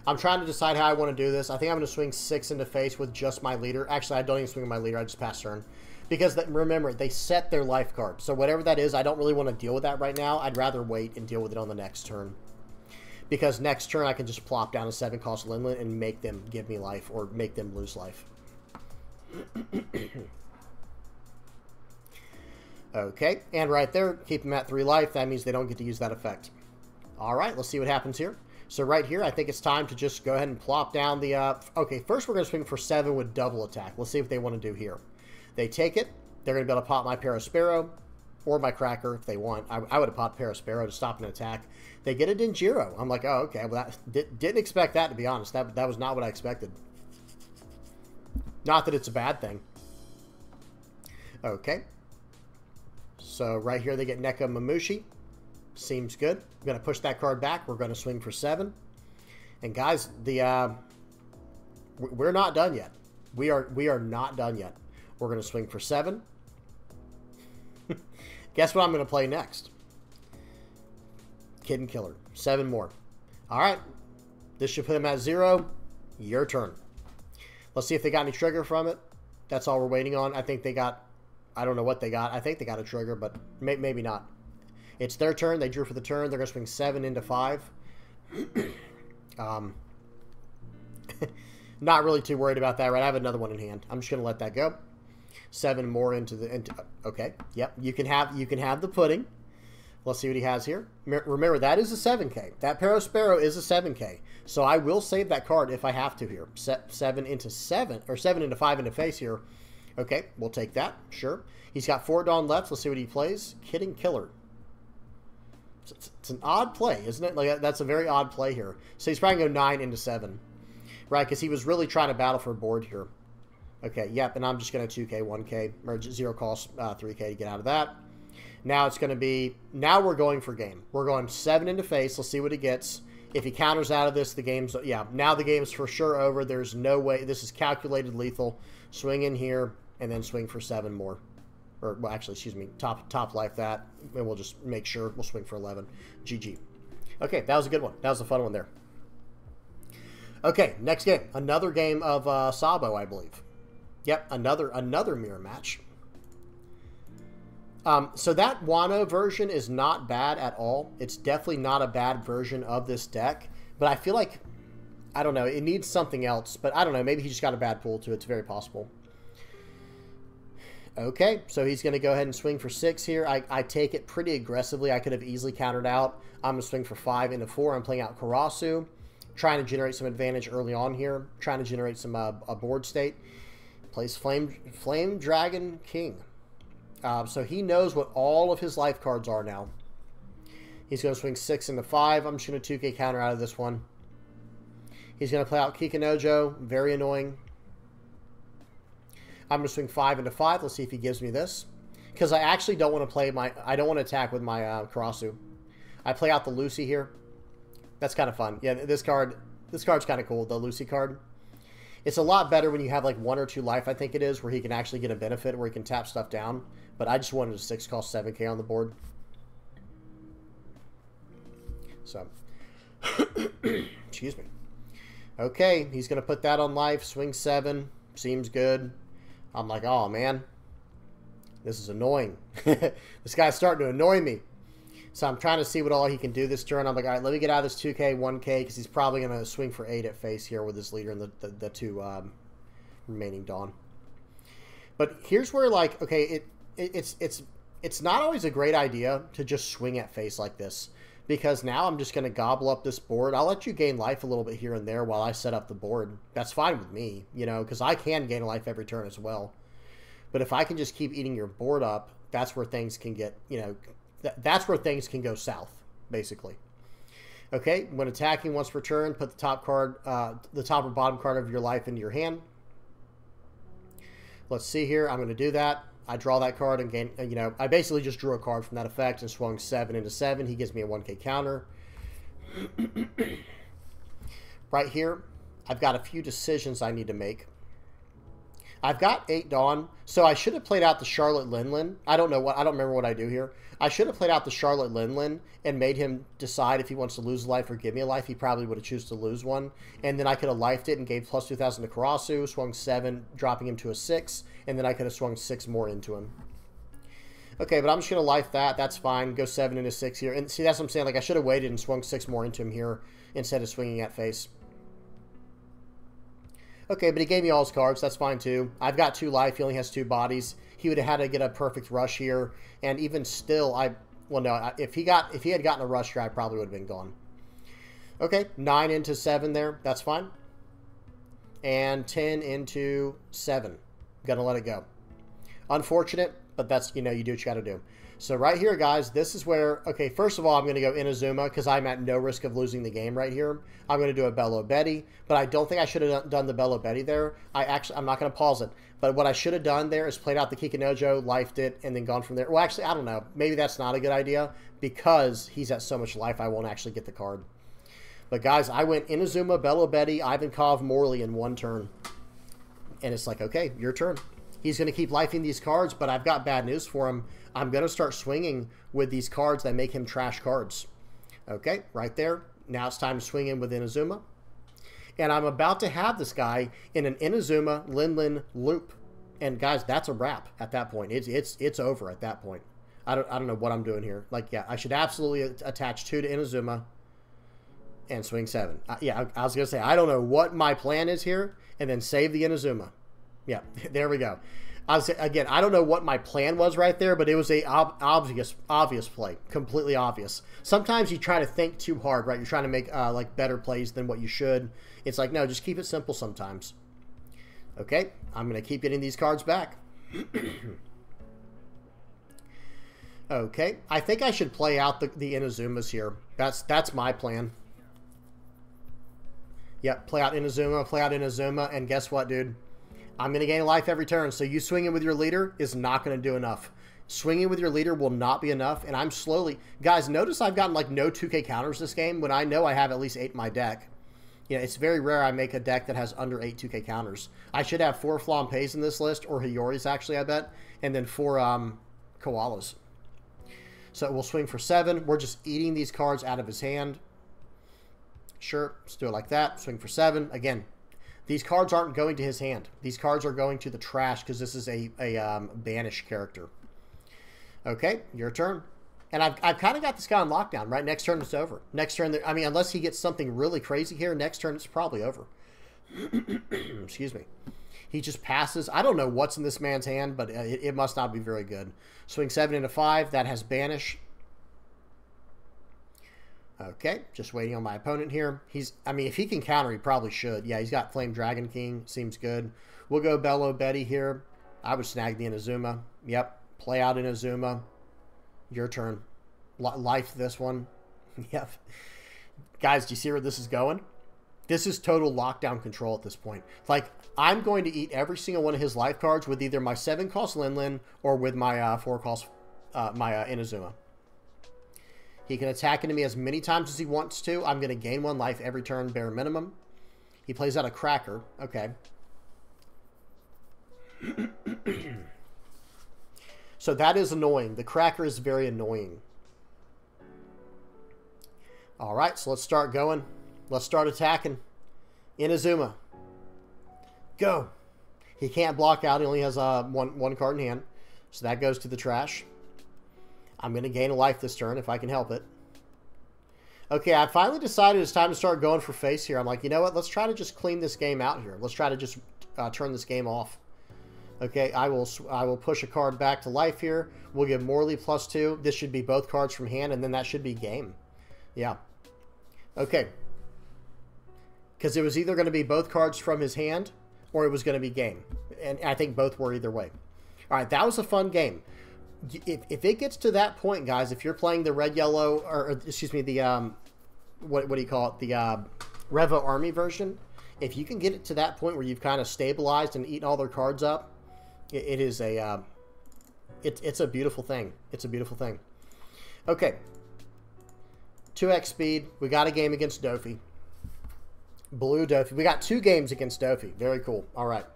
I'm trying to decide how I want to do this. I think I'm going to swing six into face with just my leader. Actually, I don't even swing my leader. I just pass turn. Because, that, remember, they set their life card. So whatever that is, I don't really want to deal with that right now. I'd rather wait and deal with it on the next turn. Because next turn, I can just plop down a seven cost Lindland and make them give me life or make them lose life. Okay, and right there, keep them at three life. That means they don't get to use that effect. All right, let's see what happens here. So right here, I think it's time to just go ahead and plop down the... Uh, okay, first we're going to swing for seven with double attack. Let's see what they want to do here. They take it. They're going to be able to pop my Parasparrow or my Cracker if they want. I, I would have popped Parasparrow to stop an attack. They get a Dinjiro. I'm like, oh, okay. Well, that, di didn't expect that, to be honest. That, that was not what I expected. Not that it's a bad thing. Okay. So right here they get Neko Mamushi. Seems good. I'm going to push that card back. We're going to swing for seven. And guys, the uh, we're not done yet. We are, we are not done yet. We're going to swing for seven. Guess what I'm going to play next? Kid and Killer. Seven more. All right. This should put him at zero. Your turn. Let's see if they got any trigger from it. That's all we're waiting on. I think they got... I don't know what they got. I think they got a trigger, but may, maybe not. It's their turn. They drew for the turn. They're going to swing seven into five. um, not really too worried about that, right? I have another one in hand. I'm just going to let that go. Seven more into the... Into, okay. Yep. You can have you can have the pudding. Let's see what he has here. Remember, that is a seven K. That Parasparrow is a seven K. So I will save that card if I have to here. Set seven into seven, or seven into five into face here. Okay. We'll take that. Sure. He's got four Dawn left. Let's see what he plays. Kid and Killer. It's, it's an odd play, isn't it? Like, that's a very odd play here. So he's probably going to go nine into seven. Right, because he was really trying to battle for a board here. Okay, yep, and I'm just going to two K, one K, or zero cost uh, three K to get out of that. Now it's going to be, now we're going for game. We're going seven into face. Let's see what he gets. If he counters out of this, the game's, yeah, now the game's for sure over. There's no way. This is calculated lethal. Swing in here, and then swing for seven more. Or, well, actually, excuse me, top top life that, and we'll just make sure we'll swing for eleven. G G. Okay, that was a good one. That was a fun one there. Okay, next game. Another game of uh, Sabo, I believe. Yep, another another mirror match. Um, so that Wano version is not bad at all. It's definitely not a bad version of this deck, but I feel like, I don't know, it needs something else, but I don't know, maybe he just got a bad pool too. It's very possible. Okay, so he's going to go ahead and swing for six here. I, I take it pretty aggressively. I could have easily countered out. I'm going to swing for five into four. I'm playing out Karasu, trying to generate some advantage early on here, trying to generate some uh, a board state. Plays Flame, Flame Dragon King. Uh, so he knows what all of his life cards are now. He's going to swing six into five. I'm just going to two K counter out of this one. He's going to play out Kikunojo. Very annoying. I'm going to swing five into five. Let's see if he gives me this. Because I actually don't want to play my... I don't want to attack with my uh, Karasu. I play out the Lucy here. That's kind of fun. Yeah, this card... This card's kind of cool. The Lucy card. It's a lot better when you have like one or two life, I think it is, where he can actually get a benefit, where he can tap stuff down. But I just wanted a six cost seven K on the board. So. Excuse me. Okay, he's going to put that on life. Swing seven. Seems good. I'm like, oh man, this is annoying. This guy's starting to annoy me. So I'm trying to see what all he can do this turn. I'm like, all right, let me get out of this two K, one K, because he's probably going to swing for eight at face here with his leader and the, the, the two um, remaining Dawn. But here's where, like, okay, it, it it's it's it's not always a great idea to just swing at face like this, because now I'm just going to gobble up this board. I'll let you gain life a little bit here and there while I set up the board. That's fine with me, you know, because I can gain life every turn as well. But if I can just keep eating your board up, that's where things can get, you know... That's where things can go south, basically. Okay, when attacking once per turn, put the top card, uh, the top or bottom card of your life into your hand. Let's see here. I'm going to do that. I draw that card and gain. You know, I basically just drew a card from that effect and swung seven into seven. He gives me a one K counter. Right here, I've got a few decisions I need to make. I've got eight Dawn, so I should have played out the Charlotte Lin-Lin. I don't know what, I don't remember what I do here. I should have played out the Charlotte Lin-Lin and made him decide if he wants to lose a life or give me a life. He probably would have chosen to lose one. And then I could have lifed it and gave plus two thousand to Karasu, swung seven, dropping him to a six, and then I could have swung six more into him. Okay, but I'm just going to life that. That's fine. Go seven into six here. And see, that's what I'm saying. Like, I should have waited and swung six more into him here instead of swinging at face. Okay, but he gave me all his cards. That's fine, too. I've got two life. He only has two bodies. He would have had to get a perfect rush here. And even still, I... Well, no. If he got if he had gotten a rush here, I probably would have been gone. Okay, nine into seven there. That's fine. And ten into seven. Gonna let it go. Unfortunate, but that's, you know, you do what you gotta do. So right here, guys, this is where... Okay, first of all, I'm going to go Inazuma because I'm at no risk of losing the game right here. I'm going to do a Bello Betty, but I don't think I should have done the Bello Betty there. I actually... I'm not going to pause it. But what I should have done there is played out the Kikunojo, lifed it, and then gone from there. Well, actually, I don't know. Maybe that's not a good idea because he's at so much life I won't actually get the card. But, guys, I went Inazuma, Bello Betty, Ivankov, Morley in one turn. And it's like, okay, your turn. He's going to keep lifing these cards, but I've got bad news for him. I'm going to start swinging with these cards that make him trash cards. Okay, right there. Now it's time to swing in with Inazuma. And I'm about to have this guy in an Inazuma Lin-Lin loop. And, guys, that's a wrap at that point. It's it's it's over at that point. I don't, I don't know what I'm doing here. Like, yeah, I should absolutely attach two to Inazuma and swing seven. I, yeah, I, I was going to say, I don't know what my plan is here, and then save the Inazuma. Yeah, there we go. I was, again, I don't know what my plan was right there, but it was a ob obvious, obvious play, completely obvious. Sometimes you try to think too hard, right? You're trying to make uh, like better plays than what you should. It's like, no, just keep it simple sometimes. Okay, I'm going to keep getting these cards back. Okay, I think I should play out the, the Inazumas here. That's that's my plan. Yep, play out Inazuma, play out Inazuma, and guess what, dude? I'm going to gain life every turn, so you swinging with your leader is not going to do enough. Swinging with your leader will not be enough, and I'm slowly... Guys, notice I've gotten, like, no two K counters this game when I know I have at least eight in my deck. You know, it's very rare I make a deck that has under eight two K counters. I should have four Flompeys in this list, or Hiyori's, actually, I bet, and then four um, Koalas. So we'll swing for seven. We're just eating these cards out of his hand. Sure, let's do it like that. Swing for seven. Again, these cards aren't going to his hand. These cards are going to the trash because this is a, a um, banished character. Okay, your turn. And I've, I've kind of got this guy on lockdown, right? Next turn, it's over. Next turn, I mean, unless he gets something really crazy here, next turn, it's probably over. Excuse me. He just passes. I don't know what's in this man's hand, but it, it must not be very good. Swing seven into five. That has banish. Okay, just waiting on my opponent here. He's, I mean, if he can counter, he probably should. Yeah, he's got Flame Dragon King. Seems good. We'll go Bello Betty here. I would snag the Inazuma. Yep, play out Inazuma. Your turn. L life this one. Yep. Guys, do you see where this is going? This is total lockdown control at this point. Like, I'm going to eat every single one of his life cards with either my seven cost Lin-Lin or with my uh, four cost uh, my uh, Inazuma. He can attack into me as many times as he wants to. I'm going to gain one life every turn, bare minimum. He plays out a cracker. Okay. So that is annoying. The cracker is very annoying. All right, so let's start going. Let's start attacking. Inazuma. Go. He can't block out. He only has uh, one, one card in hand. So that goes to the trash. I'm going to gain a life this turn if I can help it. Okay, I finally decided it's time to start going for face here. I'm like, you know what? Let's try to just clean this game out here. Let's try to just uh, turn this game off. Okay, I will I will push a card back to life here. We'll give Morley plus two. This should be both cards from hand, and then that should be game. Yeah. Okay. Because it was either going to be both cards from his hand, or it was going to be game. And I think both were either way. All right, that was a fun game. If, if it gets to that point, guys, if you're playing the red, yellow, or excuse me, the, um, what, what do you call it? The uh, Revo Army version. If you can get it to that point where you've kind of stabilized and eaten all their cards up, it, it is a, uh, it, it's a beautiful thing. It's a beautiful thing. Okay. two X speed. We got a game against Dofi. Blue Dofi. We got two games against Dofi. Very cool. All right.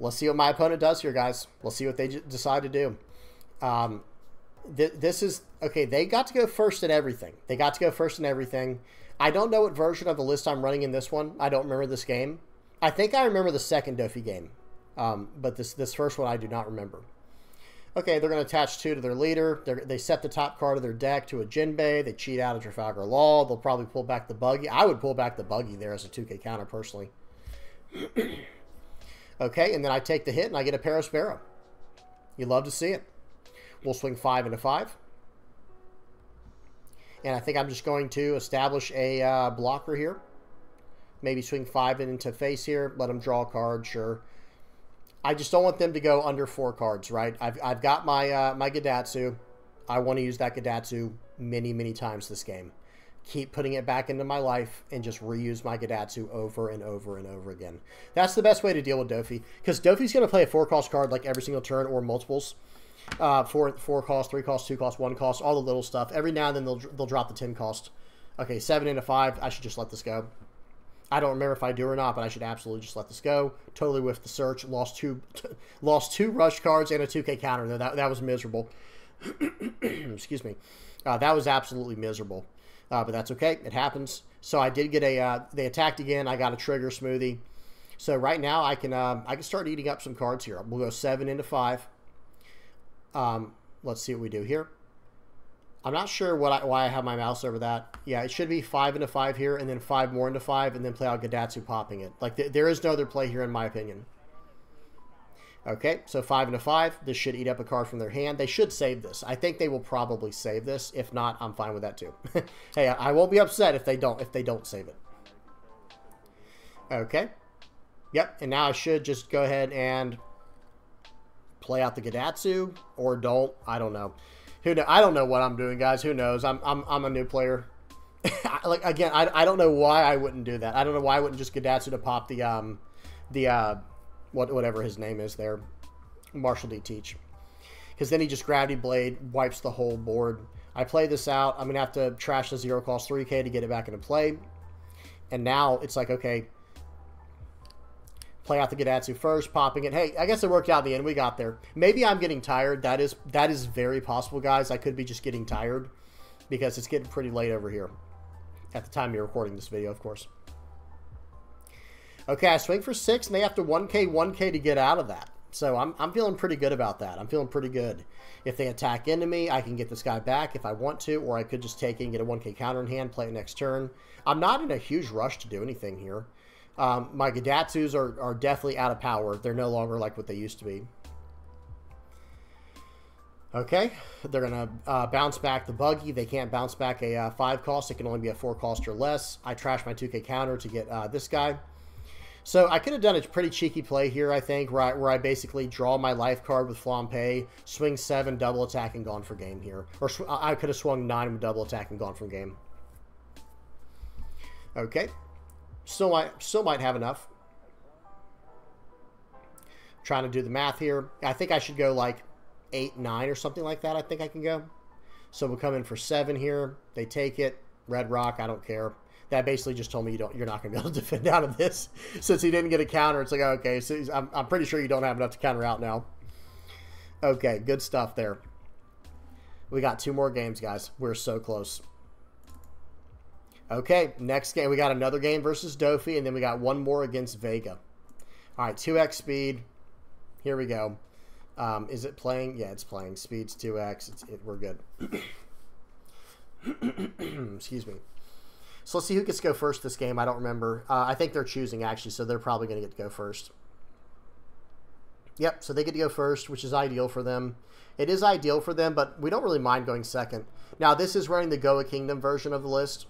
Let's see what my opponent does here, guys. Let's see what they decide to do. Um, th this is... Okay, they got to go first in everything. They got to go first in everything. I don't know what version of the list I'm running in this one. I don't remember this game. I think I remember the second Dofi game. Um, but this, this first one I do not remember. Okay, they're going to attach two to their leader. They're, they set the top card of their deck to a Jinbei. They cheat out of Trafalgar Law. They'll probably pull back the Buggy. I would pull back the Buggy there as a two K counter, personally. Okay, and then I take the hit and I get a Paris Sparrow. You love to see it. We'll swing five into five. And I think I'm just going to establish a uh, blocker here. Maybe swing five into face here. Let them draw a card, sure. I just don't want them to go under four cards, right? I've, I've got my, uh, my Gadatsu. I want to use that Gadatsu many, many times this game. Keep putting it back into my life and just reuse my Gadatsu over and over and over again. That's the best way to deal with Dofi, because Dofi's going to play a four-cost card like every single turn, or multiples. Uh, four, four cost, three cost, two cost, one cost, all the little stuff. Every now and then they'll, they'll drop the ten cost. Okay, seven into five. I should just let this go. I don't remember if I do or not, but I should absolutely just let this go. Totally whiffed the search. Lost two, t lost two rush cards and a two K counter. Though that, that was miserable. Excuse me. Uh, that was absolutely miserable. Uh, but that's okay. It happens. So I did get a, uh, they attacked again. I got a trigger smoothie. So right now I can, uh, I can start eating up some cards here. We'll go seven into five. Um, let's see what we do here. I'm not sure what I, why I have my mouse over that. Yeah, it should be five into five here, and then five more into five, and then play out Gadatsu popping it. Like, th there is no other play here in my opinion. Okay, so five into five. This should eat up a card from their hand. They should save this. I think they will probably save this. If not, I'm fine with that too. Hey, I won't be upset if they don't if they don't save it. Okay. Yep, and now I should just go ahead and play out the Gadatsu, or don't. I don't know. Who know? I don't know what I'm doing, guys. Who knows? I'm I'm I'm a new player. Like again, I I don't know why I wouldn't do that. I don't know why I wouldn't just Gadatsu to pop the um the uh. What, whatever his name is there, Marshall D. Teach. Because then he just Gravity Blade, wipes the whole board. I play this out. I'm going to have to trash the zero cost three K to get it back into play. And now it's like, okay, play out the Gadatsu first, popping it. Hey, I guess it worked out in the end. We got there. Maybe I'm getting tired. That is, that is very possible, guys. I could be just getting tired because it's getting pretty late over here at the time you're recording this video, of course. Okay, I swing for six, and they have to one K, one K to get out of that. So I'm, I'm feeling pretty good about that. I'm feeling pretty good. If they attack into me, I can get this guy back if I want to, or I could just take it and get a one K counter in hand, play it next turn. I'm not in a huge rush to do anything here. Um, my Gadatsus are, are definitely out of power. They're no longer like what they used to be. Okay, they're going to uh, bounce back the Buggy. They can't bounce back a uh, five cost. It can only be a four cost or less. I trash my two K counter to get uh, this guy. So I could have done a pretty cheeky play here, I think, where I, where I basically draw my life card with Flampe, swing seven, double attack, and gone for game here. Or sw I could have swung nine with double attack and gone for game. Okay. Still might, still might have enough. Trying to do the math here. I think I should go like eight, nine, or something like that. I think I can go. So we'll come in for seven here. They take it. Red Rock, I don't care. That basically just told me you don't, you're not going to be able to defend out of this. Since he didn't get a counter, it's like, okay, so I'm, I'm pretty sure you don't have enough to counter out now. Okay, good stuff there. We got two more games, guys. We're so close. Okay, next game. We got another game versus Dofi, and then we got one more against Vega. All right, two X speed. Here we go. Um, is it playing? Yeah, it's playing. Speed's two x. It's, it, we're good. Excuse me. So let's see who gets to go first this game. I don't remember. Uh, I think they're choosing, actually, so they're probably going to get to go first. Yep, so they get to go first, which is ideal for them. It is ideal for them, but we don't really mind going second. Now, this is running the Goa Kingdom version of the list.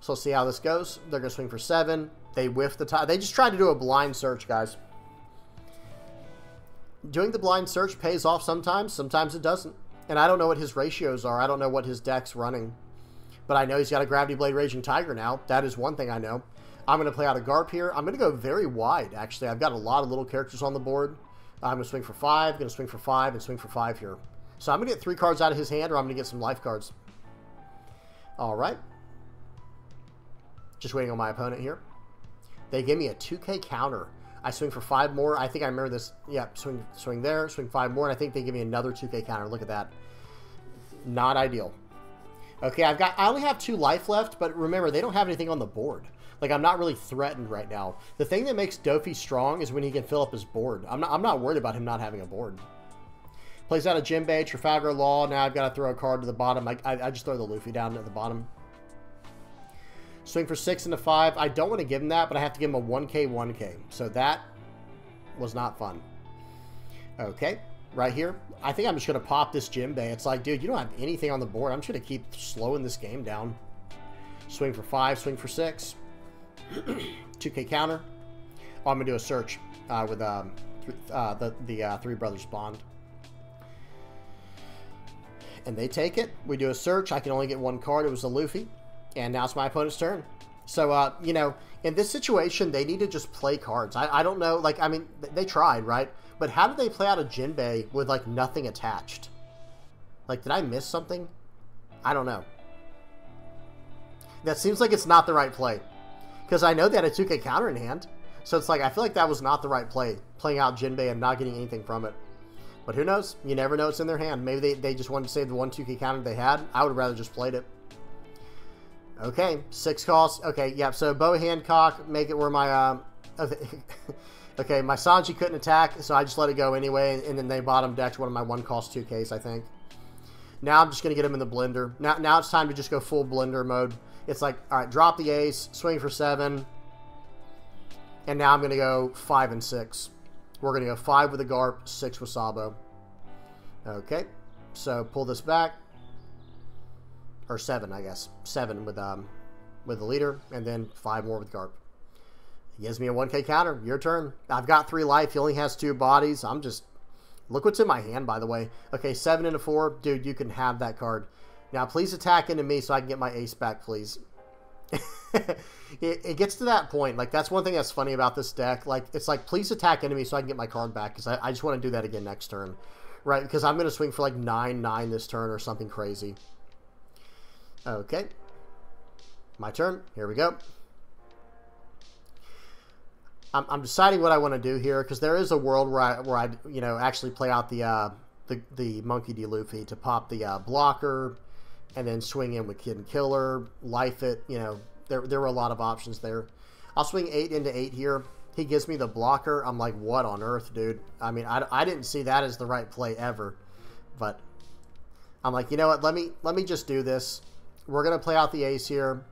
So let's see how this goes. They're going to swing for seven. They whiff the tie. They just tried to do a blind search, guys. Doing the blind search pays off sometimes. Sometimes it doesn't. And I don't know what his ratios are. I don't know what his deck's running. But I know he's got a Gravity Blade Raging Tiger now. That is one thing I know. I'm going to play out a Garp here. I'm going to go very wide, actually. I've got a lot of little characters on the board. I'm going to swing for five, going to swing for five, and swing for five here. So I'm going to get three cards out of his hand, or I'm going to get some life cards. All right. Just waiting on my opponent here. They give me a two K counter. I swing for five more. I think I remember this. Yeah, swing, swing there, swing five more, and I think they give me another two K counter. Look at that. Not ideal. Okay, I've got, I only have two life left, but remember, they don't have anything on the board. Like, I'm not really threatened right now. The thing that makes Dofi strong is when he can fill up his board. I'm not, I'm not worried about him not having a board. Plays out a Jinbei, Trafalgar Law. Now I've got to throw a card to the bottom. I, I, I just throw the Luffy down at the bottom. Swing for six and a five. I don't want to give him that, but I have to give him a one K, one K. So that was not fun. Okay, right here. I think I'm just going to pop this Jinbei. It's like, dude, you don't have anything on the board. I'm just going to keep slowing this game down. Swing for five, swing for six. two K counter. Oh, I'm going to do a search uh, with um, th uh, the, the uh, Three Brothers Bond. And they take it. We do a search. I can only get one card. It was a Luffy. And now it's my opponent's turn. So, uh, you know, in this situation, they need to just play cards. I, I don't know. Like, I mean, th they tried, right? But how did they play out a Jinbei with, like, nothing attached? Like, did I miss something? I don't know. That seems like it's not the right play. Because I know they had a two K counter in hand. So it's like, I feel like that was not the right play. Playing out Jinbei and not getting anything from it. But who knows? You never know it's in their hand. Maybe they, they just wanted to save the one two K counter they had. I would have rather just played it. Okay, six calls. Okay, yeah, so Bo Hancock, make it where my... Um, okay, okay, my Sanji couldn't attack, so I just let it go anyway, and, and then they bottom decked one of my one-cost two Ks, I think. Now I'm just going to get him in the blender. Now, now it's time to just go full blender mode. It's like, all right, drop the ace, swing for seven, and now I'm going to go five and six. We're going to go five with a Garp, six with Sabo. Okay, so pull this back. Or seven, I guess. Seven with um, with the leader, and then five more with Garp. He gives me a one K counter. Your turn. I've got three life. He only has two bodies. I'm just... Look what's in my hand, by the way. Okay, seven and a four. Dude, you can have that card. Now, please attack into me so I can get my ace back, please. it, it gets to that point. Like, that's one thing that's funny about this deck. Like, it's like, please attack into me so I can get my card back, because I, I just want to do that again next turn. Right? Because I'm going to swing for, like, nine nine this turn or something crazy. Okay, my turn. Here we go. I'm, I'm deciding what I want to do here, because there is a world where I, where I, you know, actually play out the uh, the, the Monkey D. Luffy to pop the uh, blocker, and then swing in with Kid and Killer, life it. You know, there there were a lot of options there. I'll swing eight into eight here. He gives me the blocker. I'm like, what on earth, dude? I mean, I, I didn't see that as the right play ever, but I'm like, you know what? Let me let me just do this. We're going to play out the ace here.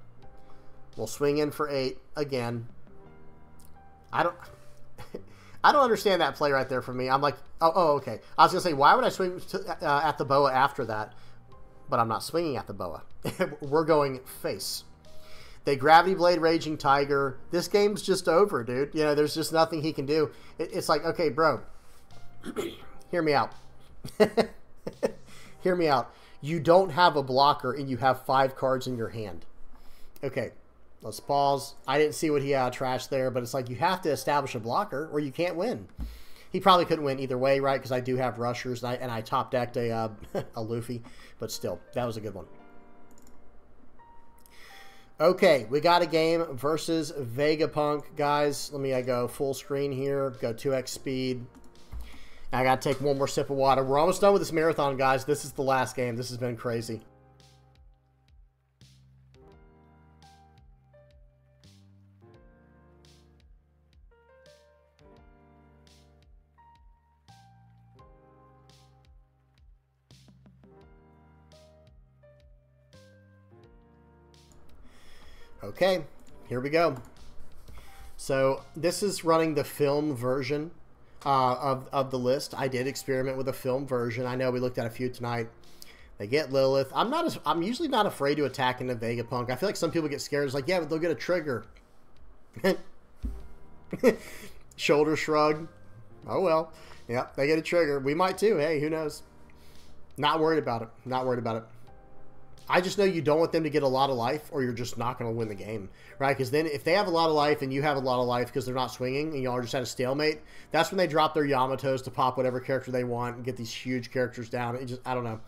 We'll swing in for eight again. I don't I don't understand that play right there for me. I'm like, oh, oh okay. I was going to say, why would I swing to, uh, at the boa after that? But I'm not swinging at the boa. We're going face. They Gravity Blade Raging Tiger. This game's just over, dude. You know, there's just nothing he can do. It, it's like, okay, bro, hear me out. Hear me out. You don't have a blocker, and you have five cards in your hand. Okay, let's pause. I didn't see what he uh, trashed there, but it's like you have to establish a blocker, or you can't win. He probably couldn't win either way, right? Because I do have rushers, and I, and I top decked a, uh, a Luffy. But still, that was a good one. Okay, we got a game versus Vegapunk, guys. Let me I go full screen here. Go two X speed. I gotta take one more sip of water. We're almost done with this marathon, guys. This is the last game. This has been crazy. Okay, here we go. So this is running the film version uh, of, of the list. I did experiment with a film version. I know we looked at a few tonight. They get Lilith. I'm not. As, I'm usually not afraid to attack into Vegapunk. I feel like some people get scared. It's like, yeah, but they'll get a trigger. Shoulder shrug. Oh, well. Yeah, they get a trigger. We might too. Hey, who knows? Not worried about it. Not worried about it. I just know you don't want them to get a lot of life or you're just not going to win the game, right? Because then if they have a lot of life and you have a lot of life because they're not swinging and y'all just had a stalemate, that's when they drop their Yamatos to pop whatever character they want and get these huge characters down. It just, I don't know.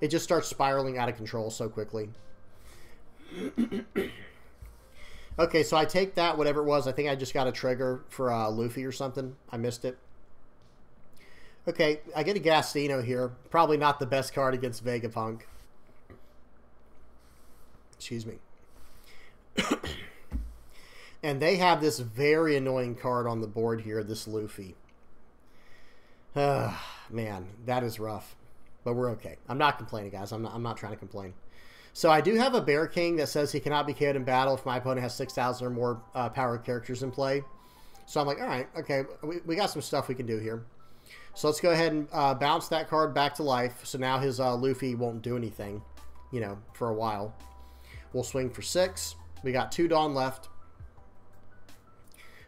It just starts spiraling out of control so quickly. Okay, so I take that, whatever it was. I think I just got a trigger for uh, Luffy or something. I missed it. Okay, I get a Gastino here. Probably not the best card against Vegapunk. Excuse me. And they have this very annoying card on the board here, this Luffy. Uh, man, that is rough. But we're okay. I'm not complaining, guys. I'm not, I'm not trying to complain. So I do have a Bear King that says he cannot be K O'd in battle if my opponent has six thousand or more uh, power characters in play. So I'm like, all right, okay, we, we got some stuff we can do here. So let's go ahead and uh, bounce that card back to life. So now his uh, Luffy won't do anything, you know, for a while. We'll swing for six. We got two Dawn left.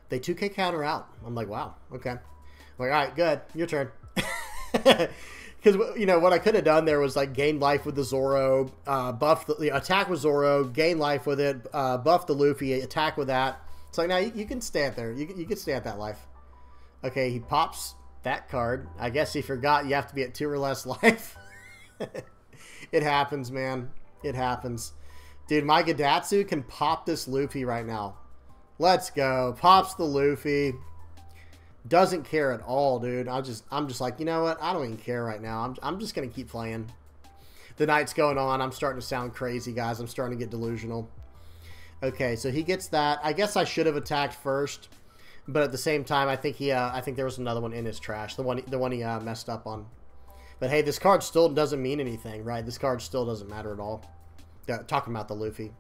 They two K counter out. I'm like, wow, okay. I'm like, all right, good. Your turn. Because, you know, what I could have done there was, like, gain life with the Zoro, uh, buff the, you know, attack with Zoro, gain life with it, uh, buff the Luffy, attack with that. It's like, now you, you can stay at there. You can, you can stay at that life. Okay, he pops that card. I guess he forgot you have to be at two or less life. It happens, man. It happens. Dude, my Gidatsu can pop this Luffy right now. Let's go. Pops the Luffy. Doesn't care at all, dude. I just, I'm just like, you know what? I don't even care right now. I'm, I'm just going to keep playing. The night's going on. I'm starting to sound crazy, guys. I'm starting to get delusional. Okay, so he gets that. I guess I should have attacked first, but at the same time, I think he, uh, I think there was another one in his trash. The one, the one he uh, messed up on. But hey, this card still doesn't mean anything, right? This card still doesn't matter at all. Uh, talking about the Luffy.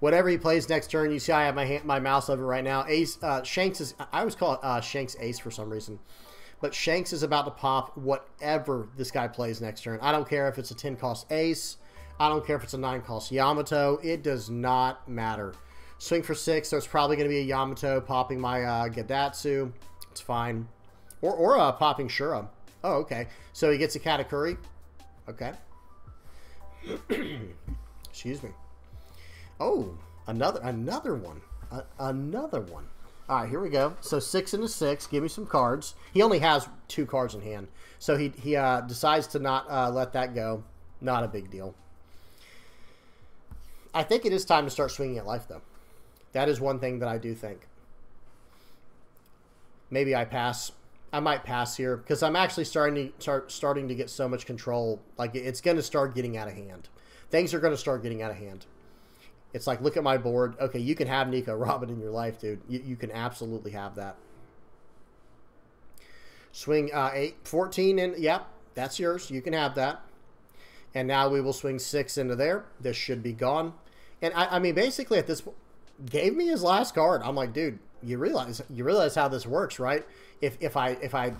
Whatever he plays next turn, you see I have my hand, my mouse over right now. Ace, uh, Shanks is, I always call it uh, Shanks Ace for some reason. But Shanks is about to pop whatever this guy plays next turn. I don't care if it's a ten cost Ace. I don't care if it's a nine cost Yamato. It does not matter. Swing for six, so it's probably going to be a Yamato popping my uh, Gidatsu. It's fine. Or, or uh, popping Shura. Oh, okay. So he gets a Katakuri. Okay. Excuse me. Oh, another another one. Uh, another one. All right, here we go. So six and a six. Give me some cards. He only has two cards in hand. So he, he uh, decides to not uh, let that go. Not a big deal. I think it is time to start swinging at life, though. That is one thing that I do think. Maybe I pass. I might pass here because I'm actually starting to start starting to get so much control. Like it's going to start getting out of hand. Things are going to start getting out of hand. It's like, look at my board. Okay, you can have Nico Robin in your life, dude. You, you can absolutely have that. Swing uh, eight, fourteen, and yep, that's yours. You can have that. And now we will swing six into there. This should be gone. And I, I mean, basically at this point, gave me his last card. I'm like, dude. You realize you realize how this works, right? If if I if I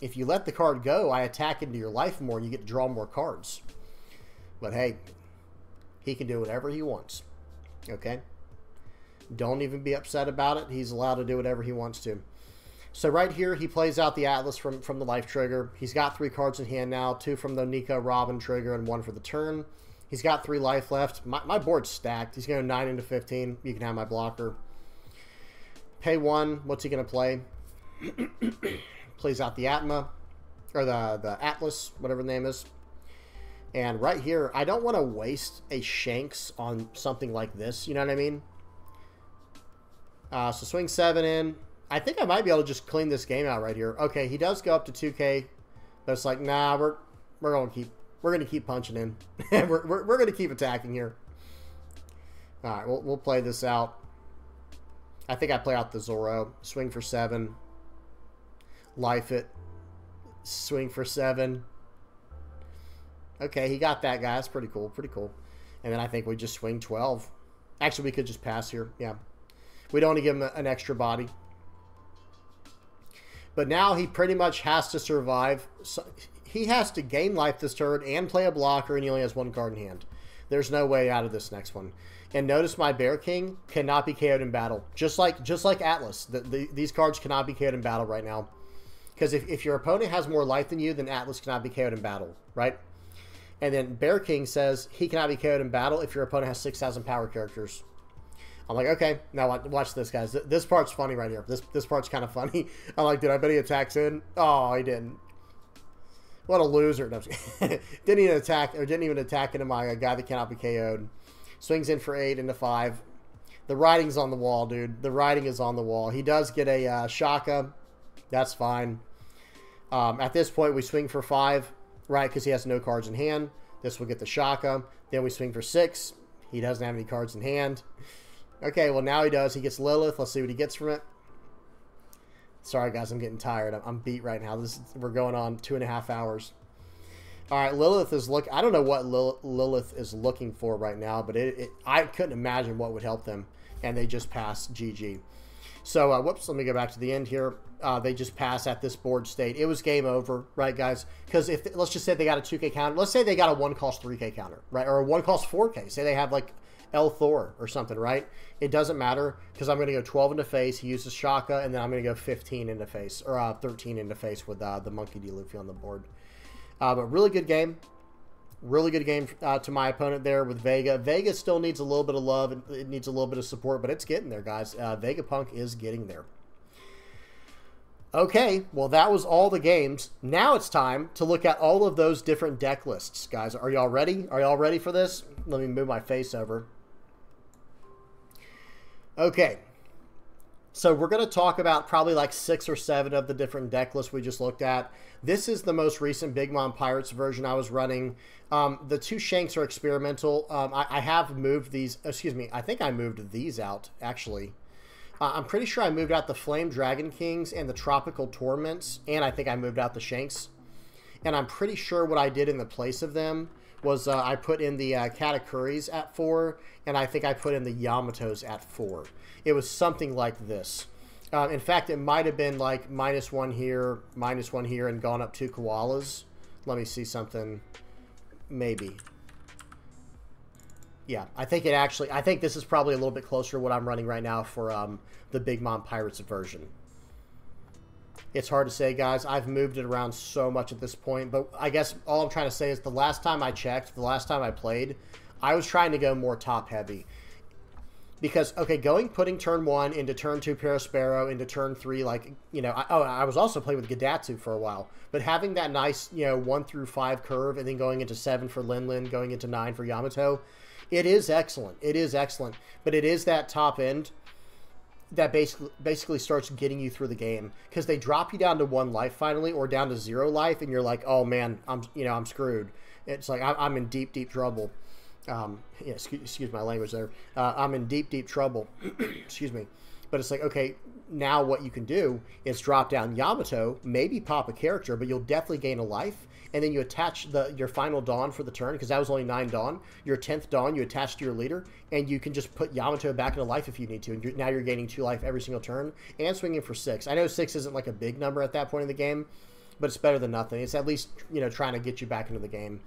if you let the card go, I attack into your life more and you get to draw more cards. But hey, he can do whatever he wants. Okay? Don't even be upset about it. He's allowed to do whatever he wants to. So right here he plays out the Atlas from, from the life trigger. He's got three cards in hand now, two from the Nico Robin trigger and one for the turn. He's got three life left. My my board's stacked. He's gonna nine into fifteen. You can have my blocker. Pay one. What's he going to play? Plays out the Atma, or the, the Atlas, whatever the name is. And right here, I don't want to waste a Shanks on something like this. You know what I mean? Uh, so swing seven in. I think I might be able to just clean this game out right here. Okay, he does go up to two K. But it's like, nah, we're we're going to keep we're going to keep punching in. we're we're, we're going to keep attacking here. All right, we'll we'll play this out. I think I play out the Zoro. Swing for seven. Life it. Swing for seven. Okay, he got that, guy. That's pretty cool. Pretty cool. And then I think we just swing twelve. Actually, we could just pass here. Yeah. We don't want to give him an extra body. But now he pretty much has to survive. So he has to gain life this turn and play a blocker, and he only has one card in hand. There's no way out of this next one. And notice my Bear King cannot be K O'd in battle. Just like just like Atlas. The, the, these cards cannot be K O'd in battle right now. Because if, if your opponent has more life than you, then Atlas cannot be K O'd in battle, right? And then Bear King says he cannot be K O'd in battle if your opponent has six thousand power characters. I'm like, okay, now watch this, guys. This part's funny right here. This this part's kind of funny. I'm like, dude, I bet he attacks in. Oh, he didn't. What a loser. No, didn't even attack, or didn't even attack into my guy that cannot be K O'd. Swings in for eight into five. The writing's on the wall, dude. The writing is on the wall. He does get a uh, Shaka. That's fine. Um, at this point, we swing for five, right, because he has no cards in hand. This will get the Shaka. Then we swing for six. He doesn't have any cards in hand. Okay, well, now he does. He gets Lilith. Let's see what he gets from it. Sorry, guys. I'm getting tired. I'm, I'm beat right now. This is, we're going on two and a half hours. All right, Lilith is look. I don't know what Lil Lilith is looking for right now, but it, it, I couldn't imagine what would help them, and they just pass G G. So, uh, whoops, let me go back to the end here. Uh, they just pass at this board state. It was game over, right, guys? Because if let's just say they got a two K counter. Let's say they got a one-cost three K counter, right, or a one-cost four K. Say they have, like, El Thor or something, right? It doesn't matter because I'm going to go twelve into face. He uses Shaka, and then I'm going to go fifteen into face, or uh, thirteen into face with uh, the Monkey D. Luffy on the board. Uh, but really good game. Really good game uh, to my opponent there with Vega. Vega still needs a little bit of love. And it needs a little bit of support, but it's getting there, guys. Uh, Vegapunk is getting there. Okay, well, that was all the games. Now it's time to look at all of those different deck lists, guys. Are y'all ready? Are y'all ready for this? Let me move my face over. Okay, so we're going to talk about probably like six or seven of the different deck lists we just looked at. This is the most recent Big Mom Pirates version I was running. Um, the two Shanks are experimental. Um, I, I have moved these, excuse me, I think I moved these out, actually. Uh, I'm pretty sure I moved out the Flame Dragon Kings and the Tropical Torments, and I think I moved out the Shanks. And I'm pretty sure what I did in the place of them was uh, I put in the uh, Katakuris at four, and I think I put in the Yamatos at four. It was something like this. Uh, in fact, it might have been like minus one here, minus one here, and gone up two koalas. Let me see something. Maybe. Yeah, I think it actually, I think this is probably a little bit closer to what I'm running right now for um, the Big Mom Pirates version. It's hard to say, guys. I've moved it around so much at this point, but I guess all I'm trying to say is the last time I checked, the last time I played, I was trying to go more top-heavy. Because, okay, going, putting turn one into turn two Parasparrow, into turn three, like, you know, I, oh, I was also playing with Gadatsu for a while. But having that nice, you know, one through five curve, and then going into seven for Lin Lin, going into nine for Yamato, it is excellent. It is excellent. But it is that top end that basically basically starts getting you through the game, because they drop you down to one life finally, or down to zero life, and you're like, oh man, I'm you know I'm screwed. It's like I'm in deep deep trouble. Um, yeah, excuse, excuse my language there. Uh, I'm in deep deep trouble. Excuse me. But it's like, okay, now what you can do is drop down Yamato, maybe pop a character, but you'll definitely gain a life. And then you attach the your final Dawn for the turn, because that was only nine Dawn. Your tenth Dawn, you attach to your leader, and you can just put Yamato back into life if you need to. And you're, now you're gaining two life every single turn, and swinging for six. I know six isn't like a big number at that point in the game, but it's better than nothing. It's at least, you know, trying to get you back into the game.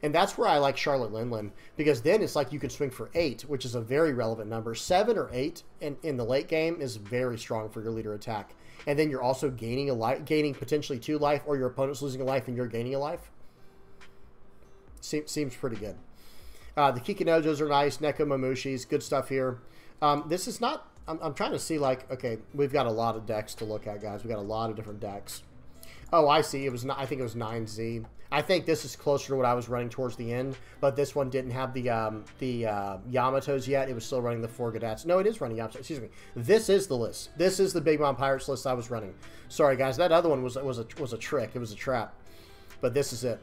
And that's where I like Charlotte Lin Lin, because then it's like you can swing for eight, which is a very relevant number. Seven or eight in, in the late game is very strong for your leader attack. And then you're also gaining a life, gaining potentially two life, or your opponent's losing a life and you're gaining a life. Se seems pretty good. Uh, the Kikinojos are nice. Neko Mamushis, good stuff here. Um, this is not, I'm, I'm trying to see like, okay, we've got a lot of decks to look at, guys. We've got a lot of different decks. Oh, I see. It was not, I think it was nine Z. I think this is closer to what I was running towards the end, but this one didn't have the um, the uh, Yamatos yet. It was still running the four Gadatsu. No, it is running Yamato. Excuse me. This is the list. This is the Big Mom Pirates list I was running. Sorry, guys. That other one was was a was a trick. It was a trap. But this is it.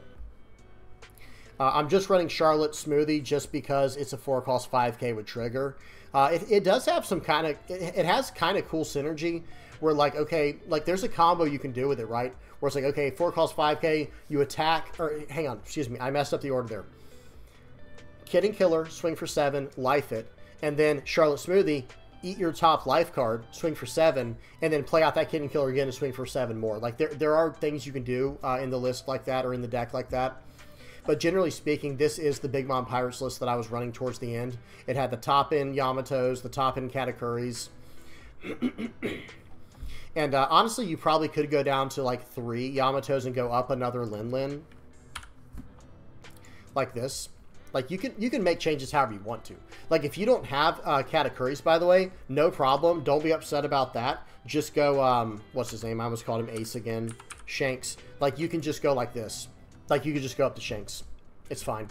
Uh, I'm just running Charlotte Smoothie just because it's a four-cost five K with trigger. Uh, it, it does have some kind of, it, it has kind of cool synergy where like, okay, like there's a combo you can do with it, right? Where it's like, okay, four cost five K, you attack, or hang on, excuse me, I messed up the order there. Kid and Killer, swing for seven, life it. And then Charlotte Smoothie, eat your top life card, swing for seven, and then play out that Kid and Killer again and swing for seven more. Like, there, there are things you can do uh, in the list like that or in the deck like that. But generally speaking, this is the Big Mom Pirates list that I was running towards the end. It had the top-end Yamatos, the top-end Katakuris. And uh, honestly, you probably could go down to, like, three Yamatos and go up another Lin-Lin. Like this. Like, you can you can make changes however you want to. Like, if you don't have uh, Katakuris, by the way, no problem. Don't be upset about that. Just go, um, what's his name? I almost called him Ace again. Shanks. Like, you can just go like this. Like, you could just go up to Shanks. It's fine.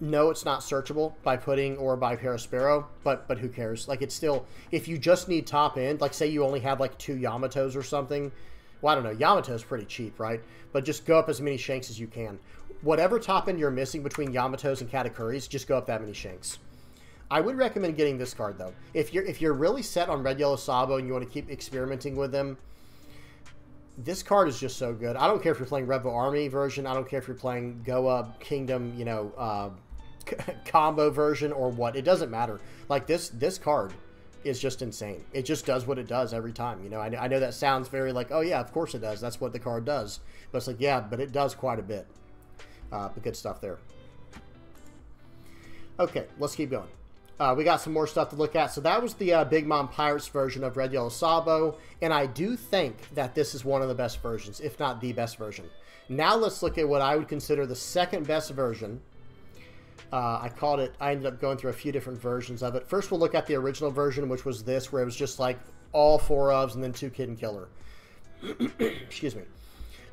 No, it's not searchable by Pudding or by Parasparrow, but but who cares? Like, it's still... If you just need top end, like, say you only have, like, two Yamatos or something. Well, I don't know. Yamato's pretty cheap, right? But just go up as many Shanks as you can. Whatever top end you're missing between Yamatos and Katakuris, just go up that many Shanks. I would recommend getting this card, though. If you're, if you're really set on Red Yellow Sabo and you want to keep experimenting with them, this card is just so good. I don't care if you're playing Rebel Army version. I don't care if you're playing Goa Kingdom, you know, uh, combo version or what. It doesn't matter. Like, this this card is just insane. It just does what it does every time. You know, I, I know that sounds very like, oh, yeah, of course it does. That's what the card does. But it's like, yeah, but it does quite a bit. Uh, but good stuff there. Okay, let's keep going. Uh, we got some more stuff to look at. So that was the uh, Big Mom Pirates version of Red Yellow Sabo. And I do think that this is one of the best versions, if not the best version. Now let's look at what I would consider the second best version. Uh, I called it, I ended up going through a few different versions of it. First, we'll look at the original version, which was this, where it was just like all four ofs and then two Kid and Killer. Excuse me.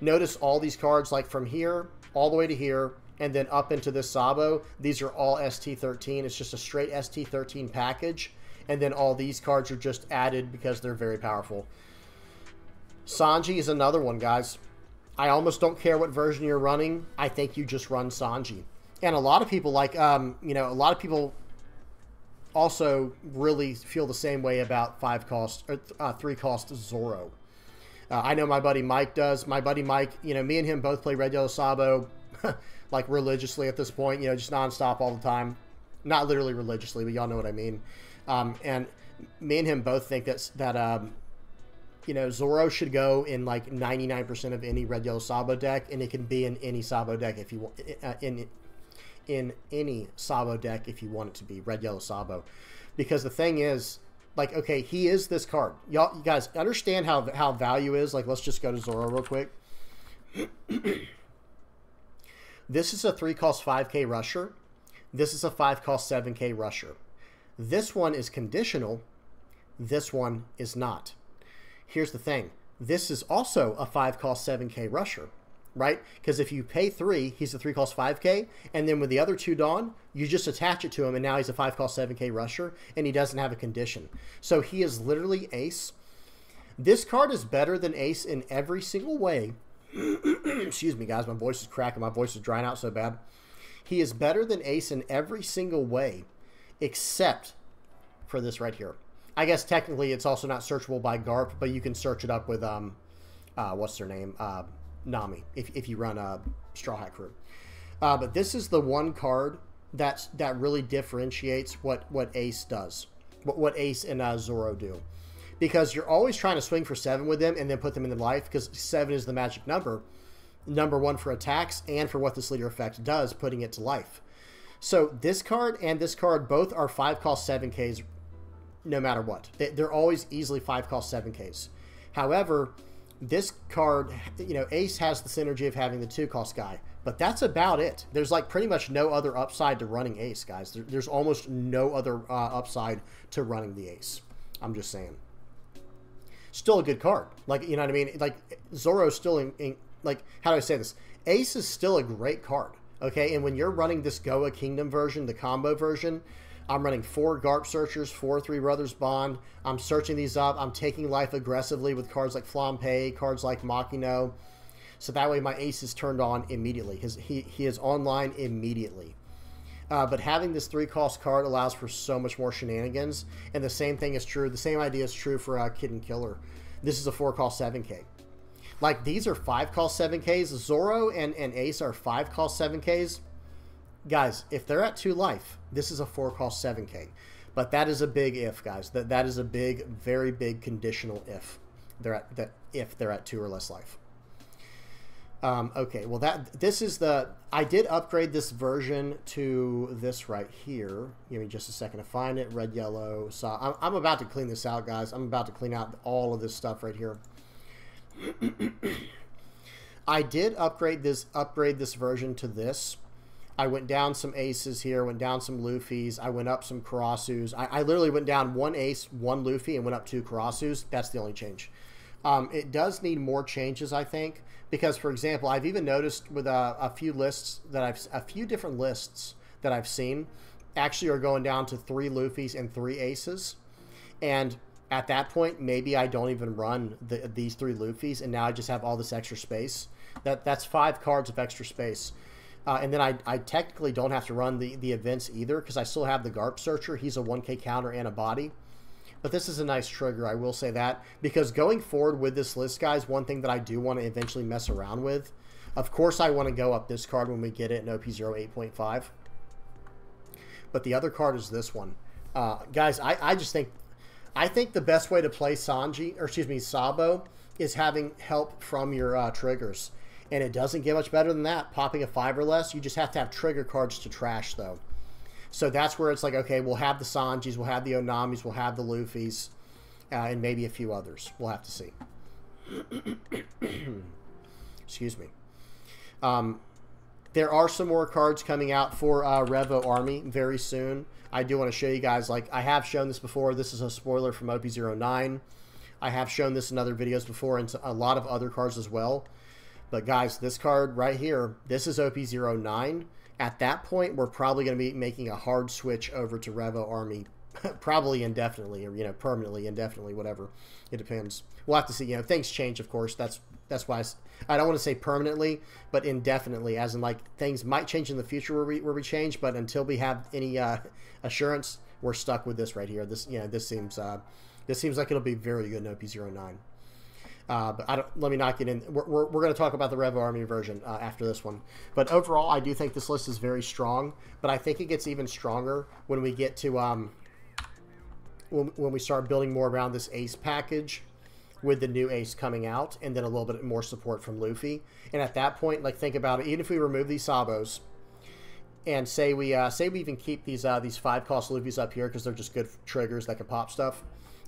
Notice all these cards, like from here all the way to here, and then up into this Sabo. These are all S T thirteen. It's just a straight S T thirteen package. And then all these cards are just added because they're very powerful. Sanji is another one, guys. I almost don't care what version you're running. I think you just run Sanji. And a lot of people like, um, you know, a lot of people also really feel the same way about five cost, or uh, three cost Zoro. Uh, I know my buddy Mike does. My buddy Mike, you know, me and him both play Red Yellow Sabo, like, religiously at this point, you know, just nonstop all the time. Not literally religiously, but y'all know what I mean. Um, and me and him both think that's, that, um, you know, Zoro should go in, like, ninety-nine percent of any Red Yellow Sabo deck, and it can be in any Sabo deck if you want, uh, in, in any Sabo deck if you want it to be Red Yellow Sabo. Because the thing is, like, okay, he is this card. Y'all, you guys understand how, how value is? Like, let's just go to Zoro real quick. This is a three cost five K rusher. This is a five cost seven K rusher. This one is conditional. This one is not. Here's the thing. This is also a five cost seven K rusher, right? Because if you pay three, he's a three cost five K. And then with the other two Dawn, you just attach it to him. And now he's a five cost seven K rusher. And he doesn't have a condition. So he is literally Ace. This card is better than Ace in every single way. Excuse me, guys. My voice is cracking. My voice is drying out so bad. He is better than Ace in every single way, except for this right here. I guess technically it's also not searchable by Garp, but you can search it up with, um, uh, what's their name? Uh, Nami, if, if you run a Straw Hat Crew. Uh, but this is the one card that's, that really differentiates what, what Ace does, what, what Ace and uh, Zoro do. Because you're always trying to swing for seven with them and then put them into life, because seven is the magic number. Number one for attacks and for what this leader effect does, putting it to life. So this card and this card both are five cost seven Ks no matter what. They're always easily five cost seven Ks. However, this card, you know, Ace has the synergy of having the two cost guy. But that's about it. There's like pretty much no other upside to running Ace, guys. There's almost no other uh, upside to running the Ace. I'm just saying. Still a good card, like, you know what I mean. Like, Zoro's still in, in, like, how do I say this? Ace is still a great card, okay. And when you're running this Goa Kingdom version, the combo version, I'm running four Garp Searchers, four Three Brothers Bond. I'm searching these up. I'm taking life aggressively with cards like Flampe, cards like Makino, so that way my Ace is turned on immediately. His he he is online immediately. Uh, but having this three-cost card allows for so much more shenanigans. And the same thing is true. The same idea is true for uh, Kid and Killer. This is a four cost seven K. Like, these are five cost seven Ks. Zoro and, and Ace are five cost seven Ks. guys, if they're at two life, this is a four-cost seven K. But that is a big if, guys. That that is a big, very big conditional if. They're at that if they're at two or less life. Um, okay, well that this is the I did upgrade this version to this right here. Give me just a second to find it. Red, yellow. So I'm, I'm about to clean this out, guys. I'm about to clean out all of this stuff right here. I did upgrade this upgrade this version to this. I went down some aces here, went down some Lufis, I went up some Karasus. I, I literally went down one ace, one Luffy, and went up two Karasus. That's the only change. Um, it does need more changes, I think, because, for example, I've even noticed with a, a few lists that I've, a few different lists that I've seen actually are going down to three Lufis and three aces. And at that point, maybe I don't even run the, these three Lufis, and now I just have all this extra space. That, that's five cards of extra space. Uh, and then I, I technically don't have to run the, the events either because I still have the Garp Searcher. He's a one K counter and a body. But this is a nice trigger, I will say that. Because going forward with this list, guys, one thing that I do want to eventually mess around with. Of course, I want to go up this card when we get it in O P zero eight point five. But the other card is this one. Uh, guys, I, I just think... I think the best way to play Sanji, or excuse me, Sabo, is having help from your uh, triggers. And it doesn't get much better than that. Popping a five or less, you just have to have trigger cards to trash, though. So that's where it's like, okay, we'll have the Sanjis, we'll have the Onamis, we'll have the Lufis, uh, and maybe a few others. We'll have to see. Excuse me. Um, there are some more cards coming out for uh, Revo Army very soon. I do want to show you guys, like, I have shown this before. This is a spoiler from O P zero nine. I have shown this in other videos before and a lot of other cards as well. But guys, this card right here, this is O P zero nine. At that point, we're probably going to be making a hard switch over to Revo Army, probably indefinitely, or, you know, permanently, indefinitely, whatever. It depends. We'll have to see. You know, things change, of course. That's that's why I, I don't want to say permanently, but indefinitely, as in, like, things might change in the future where we, where we change, but until we have any uh, assurance, we're stuck with this right here. This, you know, this seems, uh, this seems like it'll be very good in O P zero nine. Uh, but I don't, let me not get in. We're, we're, we're going to talk about the Revo Army version uh, after this one. But overall, I do think this list is very strong. But I think it gets even stronger when we get to um, when, when we start building more around this ace package with the new ace coming out, and then a little bit more support from Luffy. And at that point, like, think about it. Even if we remove these Sabos, and say we uh, say we even keep these uh, these five cost Luffys up here because they're just good triggers that can pop stuff,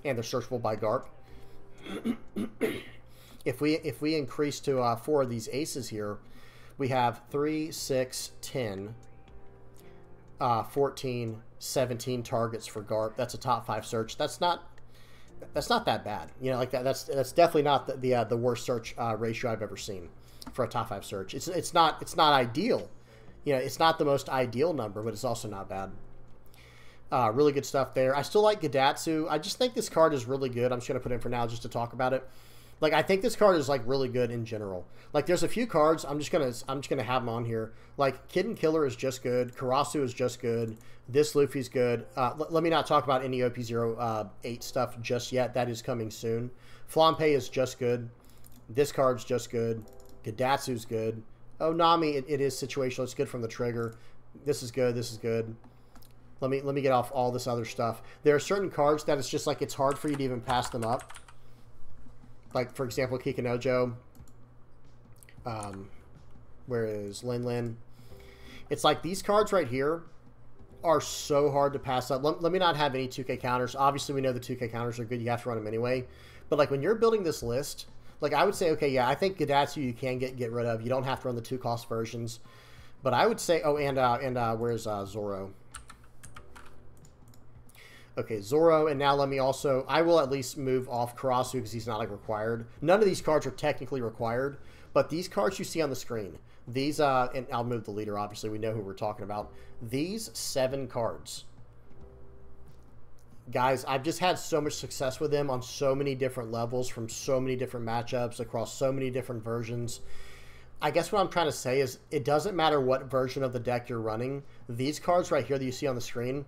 and they're searchable by Garp. If we if we increase to uh, four of these aces here, we have three, six, ten, uh, fourteen, seventeen targets for Garp. That's a top five search. That's not that's not that bad. You know, like that. That's that's definitely not the the, uh, the worst search uh, ratio I've ever seen for a top five search. It's it's not it's not ideal. You know, it's not the most ideal number, but it's also not bad. Uh, really good stuff there. I still like Gidatsu. I just think this card is really good. I'm just going to put in for now just to talk about it. Like, I think this card is, like, really good in general. Like, there's a few cards. I'm just going to I'm just gonna have them on here. Like, Kid and Killer is just good. Karasu is just good. This Luffy's good. Uh, let me not talk about any O P zero eight stuff just yet. That is coming soon. Flampe is just good. This card's just good. Gidatsu's good. Onami, it, it is situational. It's good from the trigger. This is good. This is good. Let me let me get off all this other stuff. There are certain cards that it's just like it's hard for you to even pass them up. Like, for example, Kikunojo. Um, where is Lin Lin? It's like these cards right here are so hard to pass up. Let, let me not have any two K counters. Obviously, we know the two K counters are good. You have to run them anyway. But, like, when you're building this list, like, I would say, okay, yeah, I think Gidatsu you can get, get rid of. You don't have to run the two-cost versions. But I would say, oh, and, uh, and uh, where's uh, Zoro? Okay, Zoro, and now let me also... I will at least move off Karasu because he's not, like, required. None of these cards are technically required, but these cards you see on the screen, these, uh, and I'll move the leader, obviously. We know who we're talking about. These seven cards. Guys, I've just had so much success with them on so many different levels from so many different matchups across so many different versions. I guess what I'm trying to say is it doesn't matter what version of the deck you're running. These cards right here that you see on the screen...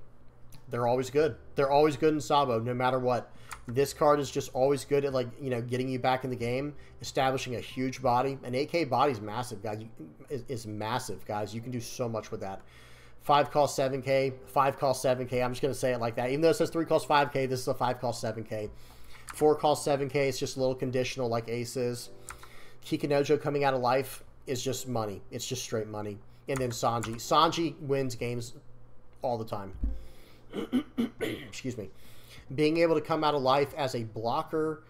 They're always good. They're always good in Sabo, no matter what. This card is just always good at, like, you know, getting you back in the game, establishing a huge body. An A K body is massive, guys. Is massive, guys. You can do so much with that. Five costs seven K. Five costs seven K. I'm just going to say it like that. Even though it says three costs five K, this is a five cost seven K. Four costs seven K. It's just a little conditional like aces. Kikinojo coming out of life is just money. It's just straight money. And then Sanji. Sanji wins games all the time. Excuse me. Being able to come out of life as a blocker,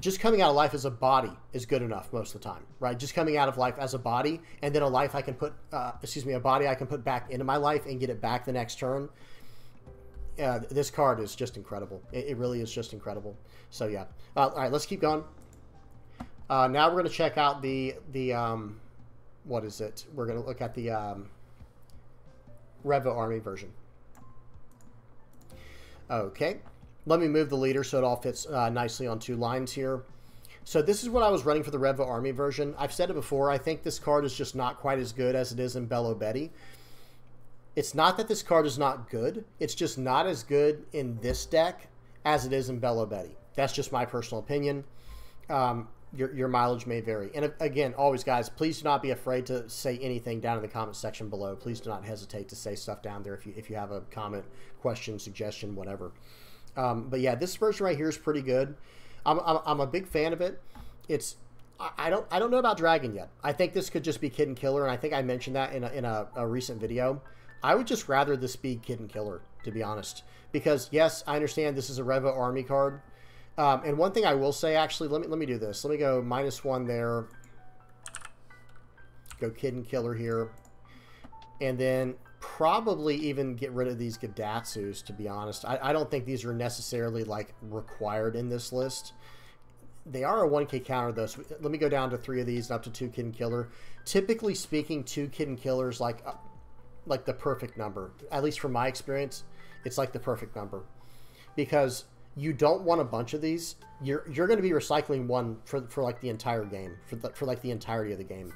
just coming out of life as a body is good enough most of the time, right? Just coming out of life as a body, and then a life I can put, uh, excuse me, a body I can put back into my life and get it back the next turn. Uh, this card is just incredible. It, it really is just incredible. So yeah. Uh, all right, let's keep going. Uh, now we're going to check out the the um, what is it? We're going to look at the um, Revo Army version. Okay, let me move the leader so it all fits uh, nicely on two lines here. So this is what I was running for the Revo Army version. I've said it before, I think this card is just not quite as good as it is in Bello Betty. It's not that this card is not good, it's just not as good in this deck as it is in Bello Betty. That's just my personal opinion. Um, your, your mileage may vary. And again, always guys, please do not be afraid to say anything down in the comment section below. Please do not hesitate to say stuff down there if you, if you have a comment, question, suggestion, whatever. Um, but yeah, this version right here is pretty good. I'm, I'm, I'm a big fan of it. It's I don't I don't know about Dragon yet. I think this could just be Kid and Killer, and I think I mentioned that in a, in a, a recent video. I would just rather this be Kid and Killer, to be honest, because yes, I understand this is a Revo Army card. Um, and one thing I will say, actually, let me let me do this. Let me go minus one there. Go Kid and Killer here, and then probably even get rid of these Gidatsus, to be honest. I, I don't think these are necessarily like required in this list. They are a one K counter though, so let me go down to three of these and up to two Kid and Killer. Typically speaking, two Kid and Killers like uh, like the perfect number. At least from my experience, it's like the perfect number, because you don't want a bunch of these. You're you're going to be recycling one for for like the entire game, for the, for like the entirety of the game,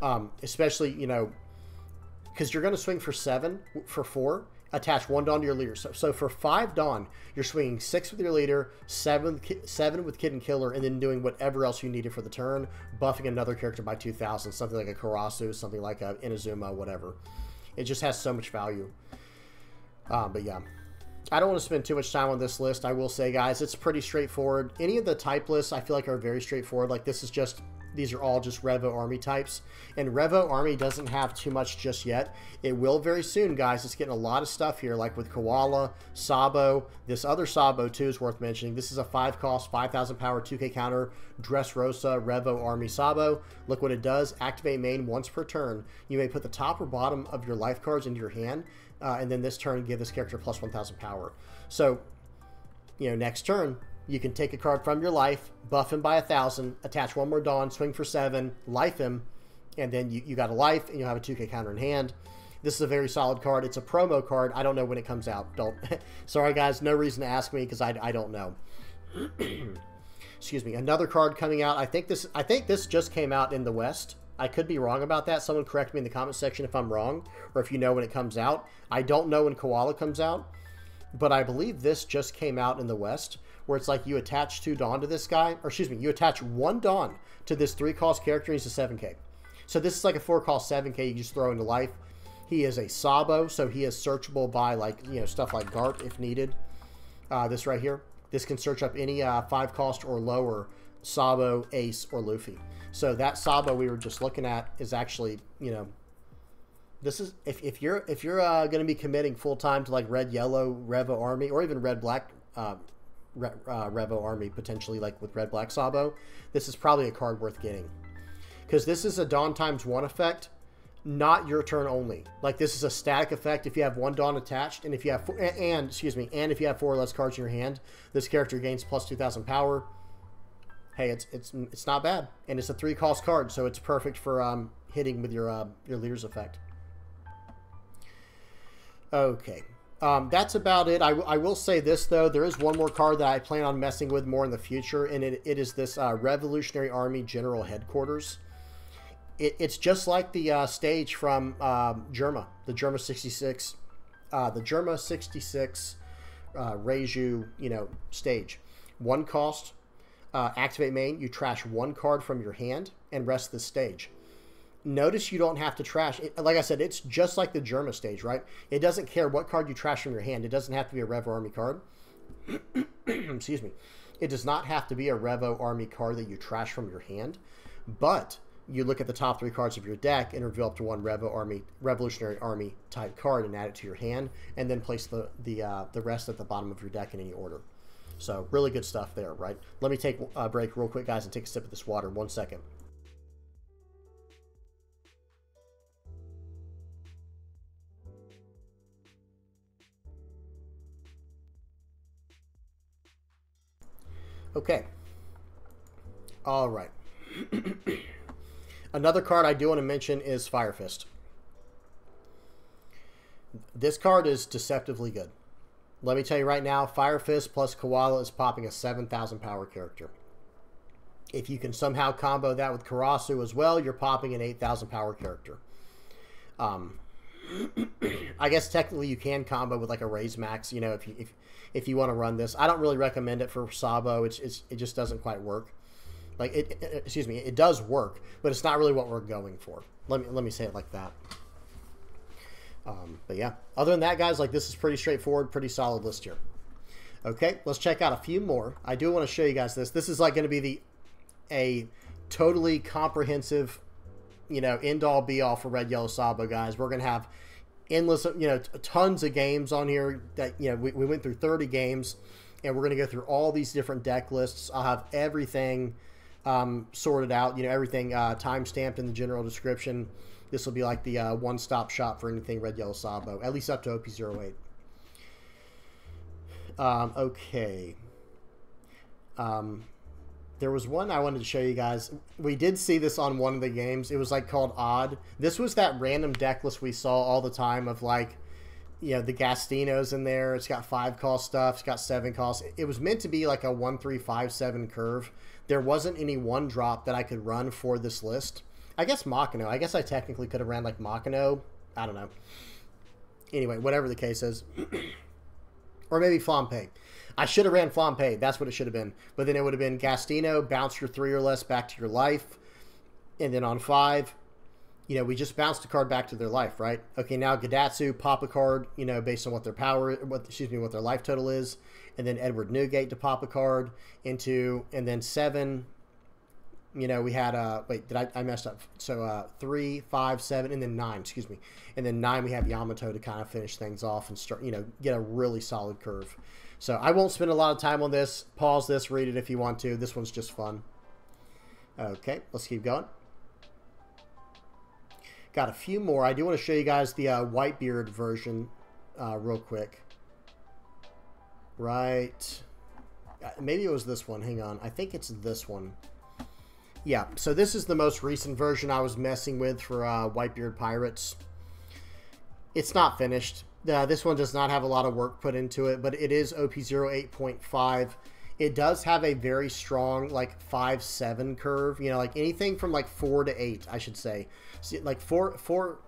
um, especially you know, because you're going to swing for seven, for four, attach one Dawn to your leader. So so for five Dawn, you're swinging six with your leader, seven seven with Kid and Killer, and then doing whatever else you needed for the turn, buffing another character by two thousand, something like a Karasu, something like a Inazuma, whatever. It just has so much value. Um, but yeah. I don't want to spend too much time on this list. I will say, guys, it's pretty straightforward. Any of the type lists I feel like are very straightforward. Like this is just, these are all just Revo Army types. And Revo Army doesn't have too much just yet. It will very soon, guys. It's getting a lot of stuff here, like with Koala, Sabo. This other Sabo, too, is worth mentioning. This is a five cost, five thousand power, two K counter, Dressrosa, Revo Army Sabo. Look what it does. Activate main once per turn. You may put the top or bottom of your life cards into your hand. Uh, and then this turn, give this character plus one thousand power. So, you know, next turn, you can take a card from your life, buff him by one thousand, attach one more Dawn, swing for seven, life him, and then you, you got a life, and you'll have a two K counter in hand. This is a very solid card. It's a promo card. I don't know when it comes out. Don't. Sorry, guys. No reason to ask me because I, I don't know. Excuse me. Another card coming out. I think this, I think this just came out in the West. I could be wrong about that. Someone correct me in the comment section if I'm wrong, or if you know when it comes out. I don't know when Koala comes out, but I believe this just came out in the West, where it's like you attach two Dawn to this guy, or excuse me, you attach one Dawn to this three-cost character, and he's a seven K. So this is like a four-cost seven K you just throw into life. He is a Sabo, so he is searchable by like you know stuff like Garp if needed. Uh, this right here. This can search up any uh, five-cost or lower Sabo, Ace, or Luffy. So that Sabo we were just looking at is actually, you know, this is if, if you're if you're uh, going to be committing full time to like red yellow Revo Army, or even red black uh, Re, uh, Revo Army potentially, like with red black Sabo, this is probably a card worth getting, because this is a Dawn times one effect, not your turn only. Like this is a static effect if you have one Dawn attached, and if you have four, and, and excuse me, and if you have four or less cards in your hand, this character gains plus two thousand power. Hey, it's it's it's not bad, and it's a three-cost card, so it's perfect for um, hitting with your uh, your leader's effect. Okay, um, that's about it. I, w I will say this though, there is one more card that I plan on messing with more in the future, and it it is this uh, Revolutionary Army General Headquarters. It, it's just like the uh, stage from um, Germa, the Germa sixty-six, uh, the Germa sixty-six uh, Reiju, you know, stage, one cost. Uh, activate main, you trash one card from your hand and rest this stage. notice you don't have to trash. It, like I said, it's just like the Germa stage, right? It doesn't care what card you trash from your hand. It doesn't have to be a Revo Army card. Excuse me. It does not have to be a Revo Army card that you trash from your hand. But you look at the top three cards of your deck and reveal up to one Revo Army, Revolutionary Army type card and add it to your hand, and then place the the uh, the rest at the bottom of your deck in any order. So really good stuff there, right? Let me take a break real quick, guys, and take a sip of this water. One second. Okay. All right. Another card I do want to mention is Fire Fist. This card is deceptively good. Let me tell you right now, Fire Fist plus Koala is popping a seven thousand power character. If you can somehow combo that with Karasu as well, you're popping an eight thousand power character. Um, I guess technically you can combo with like a Raise Max, you know, if you, if, if you want to run this. I don't really recommend it for Sabo. It's, it's, it just doesn't quite work. Like it, it, excuse me, it does work, but it's not really what we're going for. Let me let me say it like that. Um, but yeah, other than that, guys, like this is pretty straightforward, pretty solid list here. Okay, let's check out a few more. I do want to show you guys this. This is like going to be the a totally comprehensive, you know, end all be all for Red Yellow Sabo, guys. We're gonna have endless, you know, tons of games on here. That you know, we, we went through thirty games, and we're gonna go through all these different deck lists. I'll have everything. Um, sorted out, you know, everything uh, time-stamped in the general description. This will be like the uh, one-stop shop for anything Red Yellow Sabo, at least up to O P zero eight. Um, okay. Um, there was one I wanted to show you guys. We did see this on one of the games. It was like called Odd. This was that random deck list we saw all the time of like, you know, the Gastinos in there. It's got five cost stuff. It's got seven cost. It was meant to be like a one, three, five, seven curve. There wasn't any one drop that I could run for this list. I guess Makino. I guess I technically could have ran like Makino. I don't know. Anyway, whatever the case is. Or maybe Flampe. I should have ran Flampe. That's what it should have been. But then it would have been Gastino, bounce your three or less back to your life. And then on five, you know, we just bounced a card back to their life, right? Okay, now Gadatsu, pop a card, you know, based on what their power, what, excuse me, what their life total is. And then Edward Newgate to pop a card into, and then seven, you know, we had, uh, wait, did I, I messed up. So uh, three, five, seven, and then nine, excuse me. And then nine, we have Yamato to kind of finish things off and start, you know, get a really solid curve. So I won't spend a lot of time on this. Pause this, read it if you want to. This one's just fun. Okay, let's keep going. Got a few more. I do want to show you guys the uh, Whitebeard version uh, real quick. Right. Maybe it was this one. Hang on. I think it's this one. Yeah. So this is the most recent version I was messing with for uh, Whitebeard Pirates. It's not finished. Uh, this one does not have a lot of work put into it, but it is O P zero eight point five. It does have a very strong, like, five seven curve. You know, like, anything from, like, four to eight, I should say. See, like, four, four,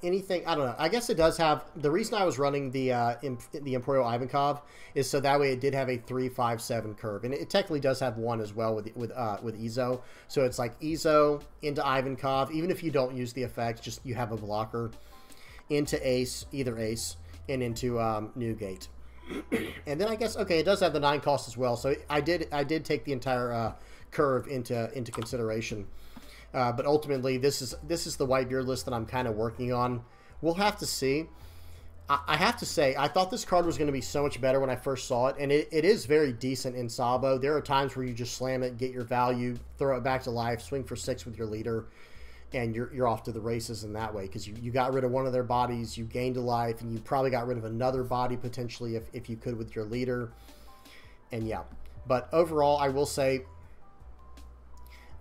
anything, I don't know. I guess it does have, the reason I was running the uh, in, the Imperial Ivankov is so that way it did have a three five seven curve. And it technically does have one as well with with uh, with Ezo. So it's, like, Ezo into Ivankov. Even if you don't use the effect, just you have a blocker into Ace, either Ace, and into um, Newgate. And then I guess, okay, it does have the nine cost as well. So I did I did take the entire uh, curve into into consideration. Uh, but ultimately, this is this is the Whitebeard list that I'm kind of working on. We'll have to see. I, I have to say, I thought this card was going to be so much better when I first saw it. And it, it is very decent in Sabo. There are times where you just slam it, get your value, throw it back to life, swing for six with your leader. And you're, you're off to the races in that way because you, you got rid of one of their bodies, you gained a life, and you probably got rid of another body potentially if, if you could with your leader. And yeah, but overall, I will say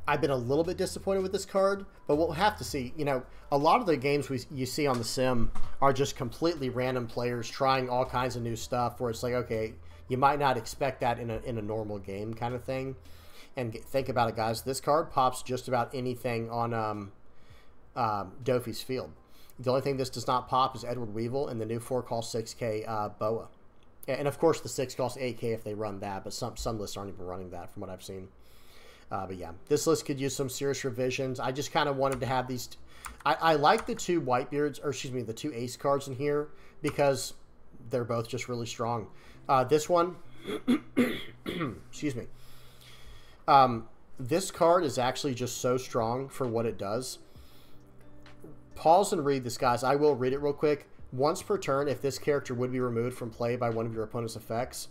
I've been a little bit disappointed with this card, but we'll have to see. You know, a lot of the games we you see on the sim are just completely random players trying all kinds of new stuff where it's like, okay, you might not expect that in a, in a normal game kind of thing. And think about it, guys. This card pops just about anything on um, um, Dofi's Field. The only thing this does not pop is Edward Weevil and the new four cost six K uh, Boa. And, of course, the six cost eight K if they run that, but some, some lists aren't even running that from what I've seen. Uh, but yeah, this list could use some serious revisions. I just kind of wanted to have these. T I, I like the two Whitebeards, or excuse me, the two Ace cards in here because they're both just really strong. Uh, this one, excuse me. Um, this card is actually just so strong for what it does. Pause and read this, guys. I will read it real quick. Once per turn, if this character would be removed from play by one of your opponent's effects,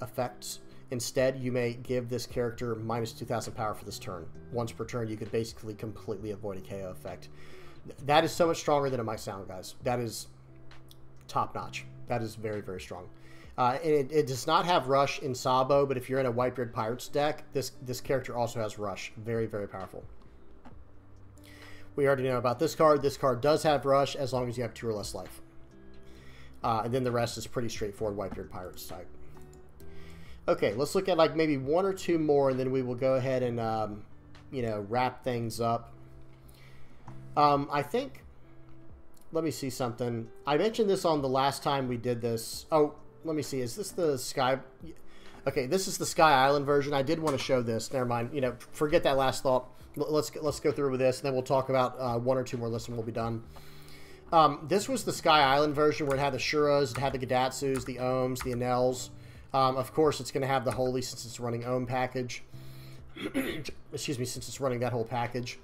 effects. Instead, you may give this character minus two thousand power for this turn. Once per turn, you could basically completely avoid a K O effect. That is so much stronger than it might sound, guys. That is top-notch. That is very, very strong. Uh, and it, it does not have Rush in Sabo, but if you're in a Whitebeard Pirates deck, this, this character also has Rush. Very, very powerful. We already know about this card. This card does have Rush as long as you have two or less life. Uh, and then the rest is pretty straightforward Whitebeard Pirates type. Okay, let's look at like maybe one or two more, and then we will go ahead and, um, you know, wrap things up. Um, I think, let me see something. I mentioned this on the last time we did this. Oh, let me see. Is this the Sky? Okay, this is the Sky Island version. I did want to show this. Never mind. You know, forget that last thought. Let's, let's go through with this, and then we'll talk about uh, one or two more lists, and we'll be done. Um, this was the Sky Island version where it had the Shuras, it had the Gadatsus, the Ohms, the Anels. Um, of course, it's going to have the Holy since it's running Ohm package. Excuse me, since it's running that whole package.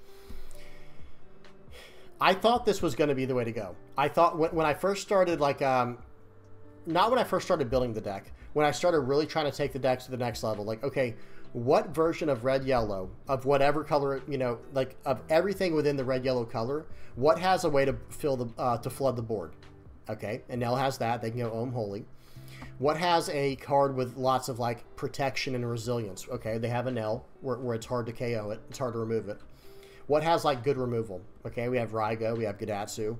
I thought this was going to be the way to go. I thought when, when I first started, like, um, not when I first started building the deck, when I started really trying to take the deck to the next level, like, okay, what version of red, yellow, of whatever color, you know, like of everything within the red, yellow color, what has a way to fill the, uh, to flood the board? Okay. And Nell has that. They can go Ohm Holy. What has a card with lots of, like, protection and resilience? Okay, they have an L where, where it's hard to K O it. It's hard to remove it. What has, like, good removal? Okay, we have Raigo. We have Gadatsu.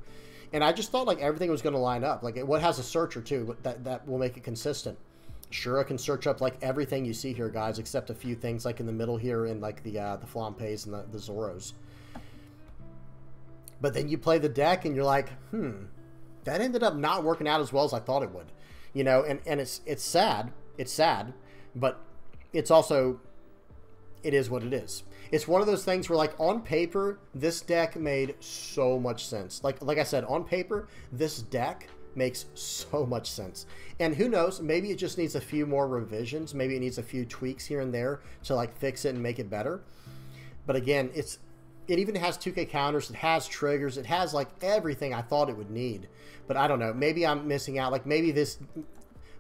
And I just thought, like, everything was going to line up. Like, what has a searcher, too? That, that will make it consistent. Shura can search up, like, everything you see here, guys, except a few things, like, in the middle here and, like, the uh, the Flompeys and the, the Zoros. But then you play the deck, and you're like, hmm, that ended up not working out as well as I thought it would. You know, and, and it's it's sad. It's sad, but it's also, it is what it is. It's one of those things where, like, on paper, this deck made so much sense. Like like I said, on paper, this deck makes so much sense. And who knows, maybe it just needs a few more revisions. Maybe it needs a few tweaks here and there to, like, fix it and make it better. But again, it's it even has two K counters. It has triggers. It has, like, everything I thought it would need. But I don't know. Maybe I'm missing out. Like, maybe this...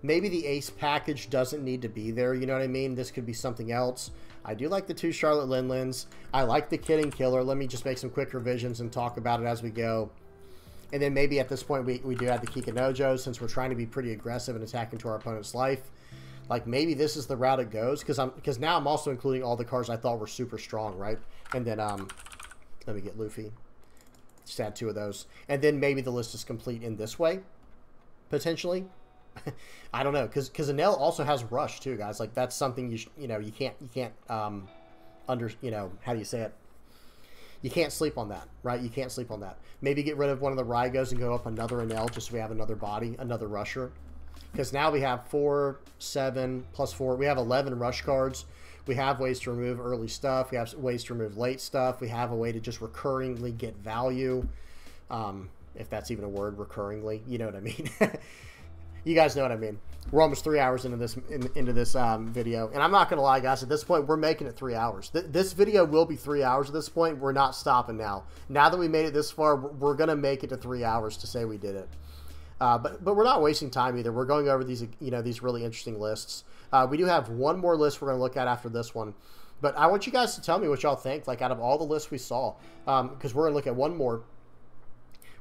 Maybe the Ace package doesn't need to be there. You know what I mean? This could be something else. I do like the two Charlotte Linlins. I like the Kid and Killer. Let me just make some quick revisions and talk about it as we go. And then maybe at this point we, we do have the Kikinojo since we're trying to be pretty aggressive and attack into our opponent's life. Like, maybe this is the route it goes. Because I'm, because now I'm also including all the cards I thought were super strong, right? And then... um. Let me get Luffy. Just add two of those. And then maybe the list is complete in this way, potentially. I don't know, because because Enel also has Rush too, guys. Like, that's something you sh you know you can't you can't um under you know how do you say it? You can't sleep on that, right? You can't sleep on that. Maybe get rid of one of the Raigos and go up another Enel just so we have another body, another Rusher. Because now we have four, seven plus four. We have eleven Rush cards. We have ways to remove early stuff. We have ways to remove late stuff. We have a way to just recurringly get value. Um, if that's even a word, recurringly. You know what I mean? You guys know what I mean. We're almost three hours into this in, into this um, video. And I'm not going to lie, guys. At this point, we're making it three hours. Th this video will be three hours at this point. We're not stopping now. Now that we made it this far, we're going to make it to three hours to say we did it. Uh, but, but we're not wasting time either. We're going over these, you know, these really interesting lists. Uh, we do have one more list we're going to look at after this one. But I want you guys to tell me what y'all think, like, out of all the lists we saw. Because um, we're going to look at one more.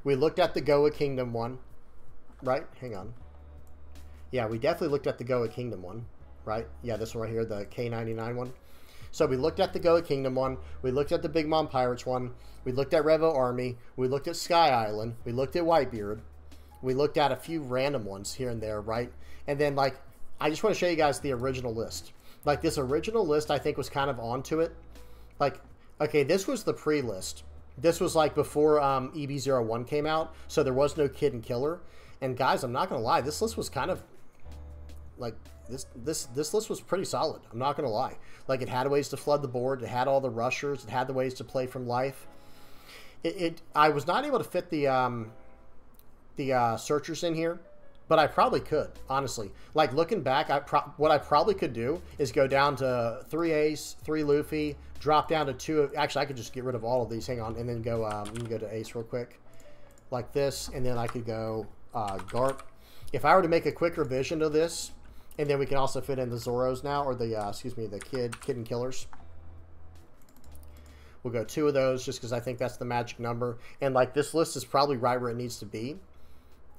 We looked at the Goa Kingdom one, right? Hang on. Yeah, we definitely looked at the Goa Kingdom one, right? Yeah, this one right here, the K ninety-nine one. So we looked at the Goa Kingdom one. We looked at the Big Mom Pirates one. We looked at Revo Army. We looked at Sky Island. We looked at Whitebeard. We looked at a few random ones here and there, right? And then, like... I just want to show you guys the original list. Like, this original list, I think, was kind of onto it. Like, okay, this was the pre-list. This was, like, before um, E B zero one came out, so there was no Kid and Killer. And, guys, I'm not going to lie, this list was kind of like this this this list was pretty solid. I'm not gonna lie. Like, it had ways to flood the board. It had all the rushers. It had the ways to play from life. It, it I was not able to fit the um, the uh, searchers in here, but I probably could, honestly. Like, looking back, I pro what I probably could do is go down to three ace, three Luffy, drop down to two. Actually, I could just get rid of all of these. Hang on, and then go. Um, let me go to ace real quick, like this, and then I could go uh, Garp. If I were to make a quick revision to this, and then we can also fit in the Zoros now, or the, uh, excuse me, the Kid, Kid and Killers. We'll go two of those just because I think that's the magic number. And, like, this list is probably right where it needs to be.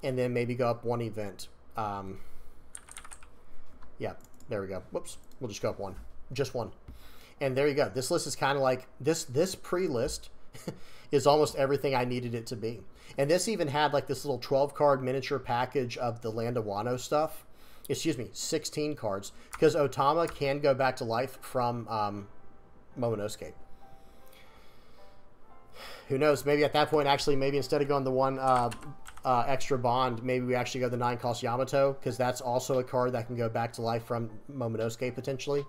And then maybe go up one event. Um, yeah, there we go. Whoops. We'll just go up one. Just one. And there you go. This list is kind of like, this, this pre-list is almost everything I needed it to be. And this even had, like, this little twelve card miniature package of the Land of Wano stuff. Excuse me, sixteen cards. Because Otama can go back to life from um, Momonosuke. Who knows? Maybe at that point, actually, maybe instead of going the one uh, uh, extra bond, maybe we actually go the nine cost Yamato, because that's also a card that can go back to life from Momonosuke, potentially.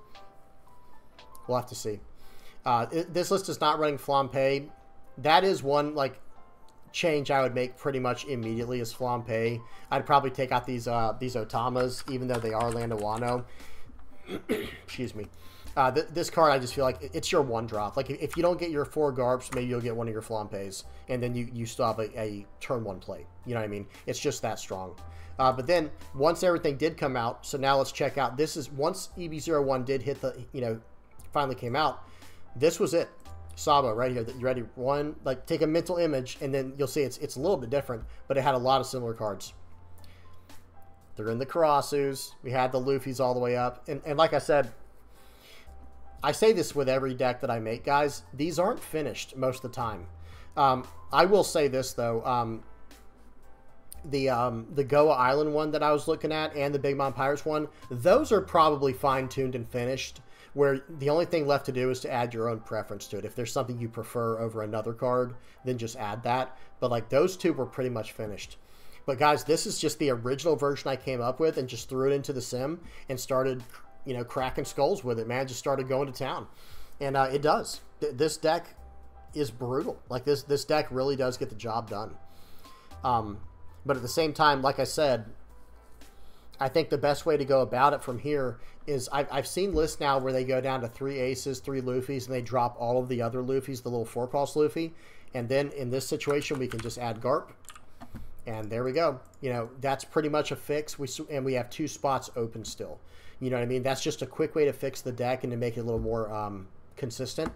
We'll have to see. Uh, it, this list is not running Flampe. That is one, like, change I would make pretty much immediately is Flampe. I'd probably take out these uh, these Otamas, even though they are Land of Wano. Excuse me. Uh, th this card, I just feel like it's your one drop. Like, if you don't get your four Garps, maybe you'll get one of your Flampes, and then you, you still have a, a turn one play. You know what I mean? It's just that strong. Uh, but then, once everything did come out, so now let's check out. This is, once E B zero one did hit the, you know, finally came out, this was it. Sabo, right here. You ready? One, like, take a mental image, and then you'll see it's, it's a little bit different, but it had a lot of similar cards. They're in the Karasus. We had the Luffy's all the way up. And, and like I said, I say this with every deck that I make, guys. These aren't finished most of the time. Um, I will say this, though. Um, the um, the Goa Island one that I was looking at and the Big Mom Pirates one, those are probably fine-tuned and finished, where the only thing left to do is to add your own preference to it. If there's something you prefer over another card, then just add that. But, like, those two were pretty much finished. But, guys, this is just the original version I came up with and just threw it into the sim and started, you know, cracking skulls with it, man. Just started going to town. And uh, it does. Th this deck is brutal. Like, this this deck really does get the job done. Um, but at the same time, like I said, I think the best way to go about it from here is I've, I've seen lists now where they go down to three aces, three Luffys, and they drop all of the other Luffys, the little four cost Luffy. And then in this situation, we can just add Garp. And there we go. You know, that's pretty much a fix. We And we have two spots open still. You know what I mean? That's just a quick way to fix the deck and to make it a little more um, consistent.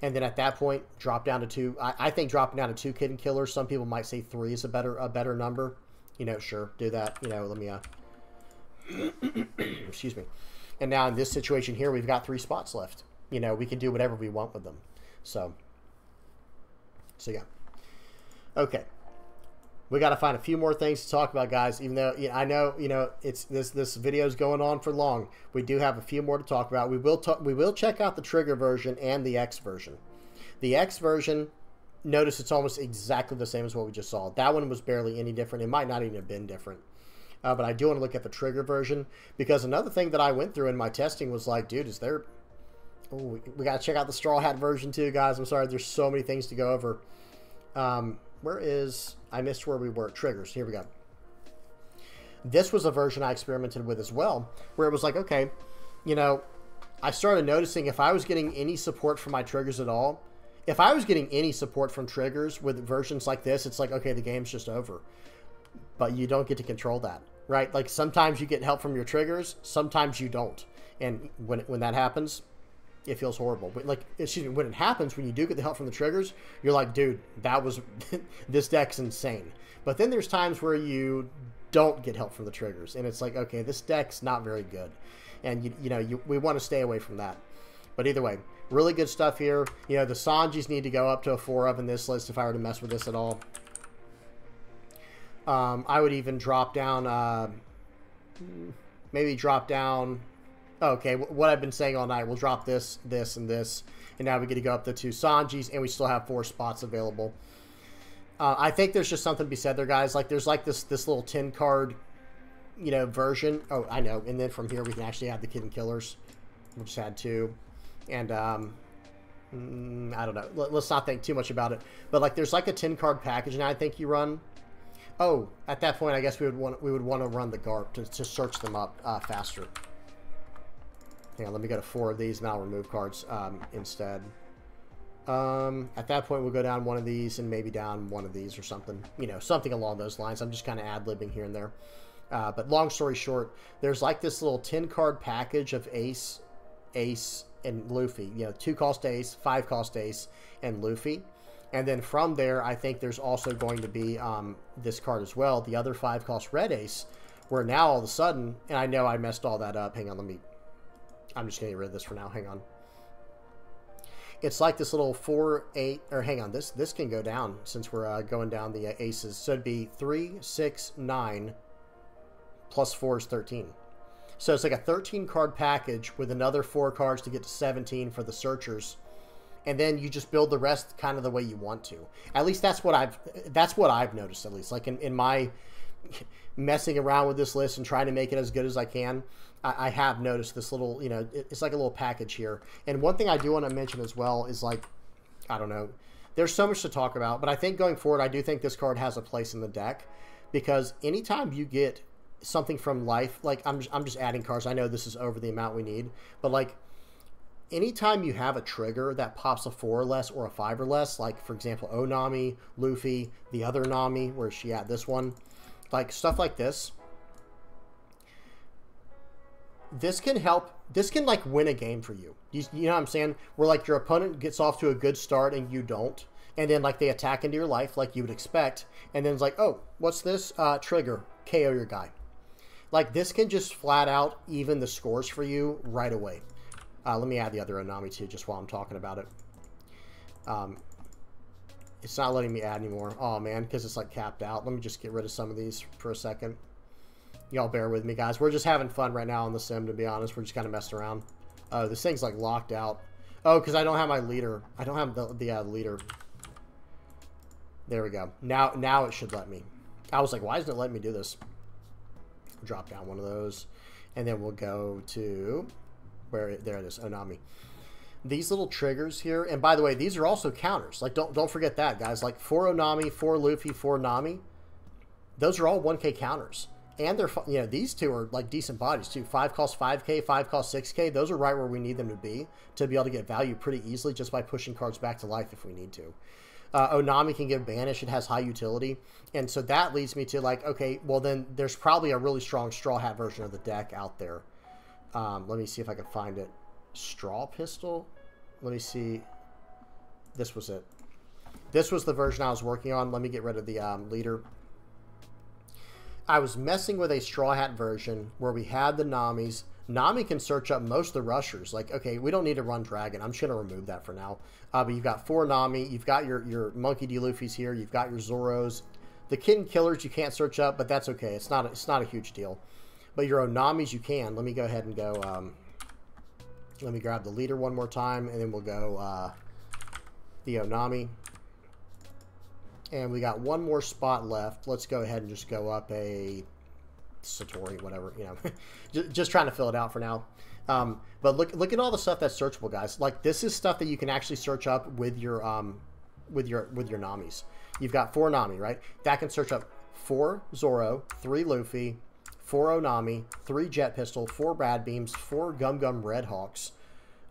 And then at that point, drop down to two. I, I think dropping down to two Kid and Killers. Some people might say three is a better a better number. You know, sure, do that. You know, let me, uh, excuse me. And now in this situation here, we've got three spots left. You know, we can do whatever we want with them. So, so yeah. Okay. We got to find a few more things to talk about, guys. Even though, you know, I know, you know, it's this this video is going on for long. We do have a few more to talk about. We will talk. We will check out the Trigger version and the X version. The X version, notice it's almost exactly the same as what we just saw. That one was barely any different. It might not even have been different. Uh, but I do want to look at the Trigger version, because another thing that I went through in my testing was like, dude, is there? Oh, we got to check out the Straw Hat version too, guys. I'm sorry, there's so many things to go over. Um, Where is, I missed where we were, triggers, here we go. This was a version I experimented with as well, where it was like, okay, you know, I started noticing if I was getting any support from my triggers at all, if I was getting any support from triggers with versions like this, it's like, okay, the game's just over. But you don't get to control that, right? Like, sometimes you get help from your triggers, sometimes you don't. And when, when that happens, it feels horrible. But, like, excuse me, when it happens, when you do get the help from the triggers, you're like, dude, that was, this deck's insane. But then there's times where you don't get help from the triggers, and it's like, okay, this deck's not very good. And, you, you know, you, we want to stay away from that. But either way, really good stuff here. You know, the Sanjis need to go up to a four of in this list if I were to mess with this at all. Um, I would even drop down, uh, maybe drop down... Okay, what I've been saying all night, we'll drop this, this, and this. And now we get to go up the two Sanjis, and we still have four spots available. Uh, I think there's just something to be said there, guys. Like, there's, like, this this little ten card you know, version. Oh, I know. And then from here, we can actually add the Kid and Killers. We'll just add two. And, um... I don't know. Let's not think too much about it. But like, there's like a ten card package now I think you run. Oh, at that point, I guess we would want we would want to run the G A R P to, to search them up uh, faster. Hang on, let me go to four of these, and I'll remove cards um, instead. Um, at that point, we'll go down one of these and maybe down one of these or something. You know, something along those lines. I'm just kind of ad-libbing here and there. Uh, but long story short, there's like this little ten card package of Ace, Ace, and Luffy, you know, two cost Ace, five cost Ace, and Luffy. And then from there, I think there's also going to be um, this card as well, the other five cost Red Ace, where now all of a sudden, and I know I messed all that up. Hang on, let me, I'm just going to get rid of this for now. Hang on. It's like this little four, eight, or hang on, this this can go down since we're uh, going down the uh, aces. So it'd be three, six, nine, plus four is thirteen. So it's like a thirteen card package with another four cards to get to seventeen for the searchers. And then you just build the rest kind of the way you want to. At least that's what I've, that's what I've noticed, at least. Like in, in my messing around with this list and trying to make it as good as I can, I, I have noticed this little, you know, it's like a little package here. And one thing I do want to mention as well is like, I don't know, there's so much to talk about. But I think going forward, I do think this card has a place in the deck. Because anytime you get something from life, like I'm just, I'm just adding cards. I know this is over the amount we need, but like anytime you have a trigger that pops a four or less or a five or less, like for example, Onami, Luffy, the other Nami, where's she at, this one, like stuff like this, this can help, this can like win a game for you. You, you know what I'm saying? Where like your opponent gets off to a good start and you don't. And then like they attack into your life like you would expect. And then it's like, oh, what's this? Uh, trigger, K O your guy. Like, this can just flat out even the scores for you right away. Uh, let me add the other Onami, too, just while I'm talking about it. Um, it's not letting me add anymore. Oh, man, because it's, like, capped out. Let me just get rid of some of these for a second. Y'all bear with me, guys. We're just having fun right now on the sim, to be honest. We're just kind of messing around. Oh, uh, this thing's, like, locked out. Oh, because I don't have my leader. I don't have the, the uh, leader. There we go. Now, now it should let me. I was like, why isn't it letting me do this? Drop down one of those, and then we'll go to where it, there it is, Onami. These little triggers here, and by the way, these are also counters. Like, don't don't forget that, guys. Like four Onami, four Luffy, four Nami. Those are all one K counters, and they're, you know, these two are like decent bodies too. Five cost five K, five cost six K. Those are right where we need them to be to be able to get value pretty easily just by pushing cards back to life if we need to. Uh, Onami can give banish. It has high utility. And so that leads me to like, okay, well then there's probably a really strong Straw Hat version of the deck out there. Um, let me see if I can find it. Straw Pistol? Let me see. This was it. This was the version I was working on. Let me get rid of the um, leader. I was messing with a Straw Hat version where we had the Namis. Nami can search up most of the rushers. Like, okay, we don't need to run Dragon. I'm just going to remove that for now. Uh, but you've got four Nami. You've got your, your Monkey D. Luffy's here. You've got your Zoros. The Kid and Killers you can't search up, but that's okay. It's not, it's not a huge deal. But your Onamis you can. Let me go ahead and go... Um, let me grab the leader one more time, and then we'll go uh, the Onami. And we got one more spot left. Let's go ahead and just go up a... Satori, whatever, you know, just trying to fill it out for now. Um, but look, look at all the stuff that's searchable, guys. Like this is stuff that you can actually search up with your, um, with your, with your Namis. You've got four Nami, right? That can search up four Zoro, three Luffy, four Onami, three Jet Pistol, four Rad Beams, four Gum Gum Red Hawks.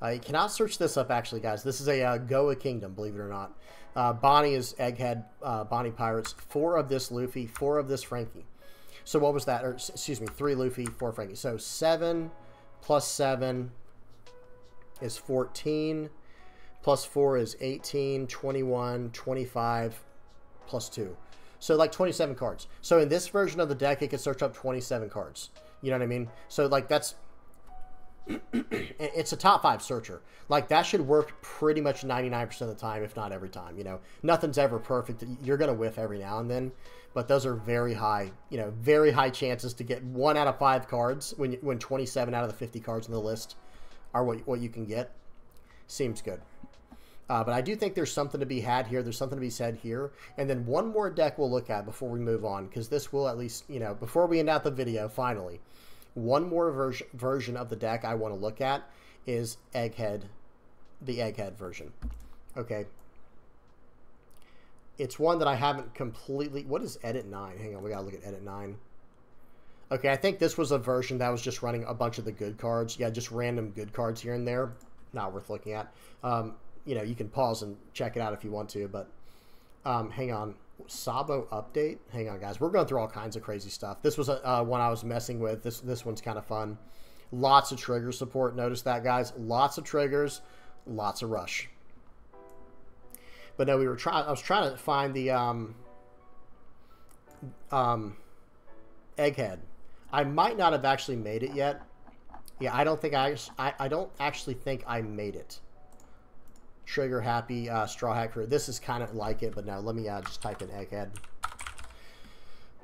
Uh, you cannot search this up, actually, guys. This is a uh, Goa Kingdom, believe it or not. Uh, Bonnie is Egghead, uh, Bonnie Pirates, four of this Luffy, four of this Frankie. So what was that? Or excuse me, three Luffy, four Frankie. So seven plus seven is fourteen. Plus four is eighteen, twenty-one, twenty-five, plus two. So like twenty-seven cards. So in this version of the deck, it can search up twenty-seven cards. You know what I mean? So like that's, it's a top five searcher. Like that should work pretty much ninety-nine percent of the time, if not every time, you know, nothing's ever perfect. You're going to whiff every now and then, but those are very high, you know, very high chances to get one out of five cards when, when twenty-seven out of the fifty cards in the list are what, what you can get. Seems good. Uh, but I do think there's something to be had here. There's something to be said here. And then one more deck we'll look at before we move on, because this will at least, you know, before we end out the video, finally, one more ver version of the deck I want to look at is Egghead, the Egghead version. Okay. It's one that I haven't completely... What is Edit nine? Hang on, we gotta look at Edit nine. Okay, I think this was a version that was just running a bunch of the good cards. Yeah, just random good cards here and there. Not worth looking at. Um... You know, you can pause and check it out if you want to, but um, hang on. Sabo update. Hang on, guys. We're going through all kinds of crazy stuff. This was a, uh, one I was messing with. This this one's kind of fun. Lots of trigger support. Notice that, guys. Lots of triggers. Lots of rush. But no, we were trying. I was trying to find the um, um, Egghead. I might not have actually made it yet. Yeah, I don't think I. I, I don't actually think I made it. Trigger happy uh, straw hat crew. This is kind of like it, but now let me uh, just type in Egghead.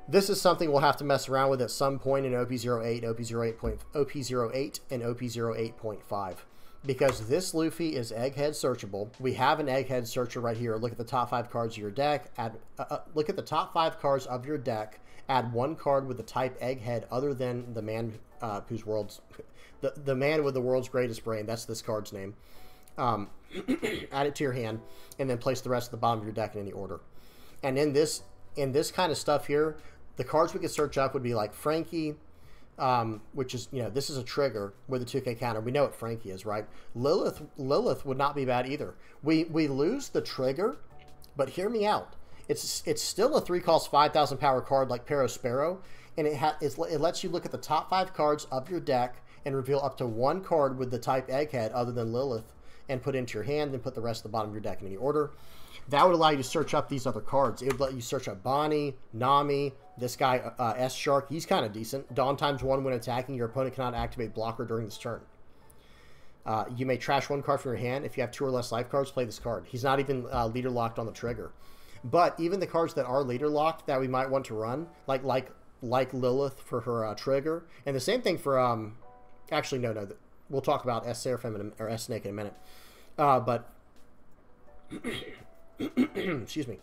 This is something we'll have to mess around with at some point in O P zero eight, O P zero eight, and O P zero eight point five, because this Luffy is Egghead searchable. We have an Egghead searcher right here. Look at the top five cards of your deck. Add, uh, uh, look at the top five cards of your deck. Add one card with the type Egghead other than the man uh, whose world's the the man with the world's greatest brain. That's this card's name. Um, add it to your hand, and then place the rest at the bottom of your deck in any order. And in this in this kind of stuff here, the cards we could search up would be like Frankie, um, which is, you know, this is a trigger with a two K counter. We know what Frankie is, right? Lilith Lilith would not be bad either. We we lose the trigger, but hear me out. It's it's still a three cost five thousand power card like Pero Sparrow, and it ha it's, it lets you look at the top five cards of your deck and reveal up to one card with the type Egghead other than Lilith, and put into your hand, and put the rest of the bottom of your deck in any order. That would allow you to search up these other cards. It would let you search up Bonnie, Nami, this guy, uh, S-Shark. He's kind of decent. Dawn times one when attacking. Your opponent cannot activate blocker during this turn. Uh, you may trash one card from your hand. If you have two or less life cards, play this card. He's not even uh, leader locked on the trigger. But even the cards that are leader locked that we might want to run, like like like Lilith for her uh, trigger, and the same thing for... um, Actually, no, no... The, We'll talk about S Seraphim in a, or S Snake in a minute, uh, but excuse me.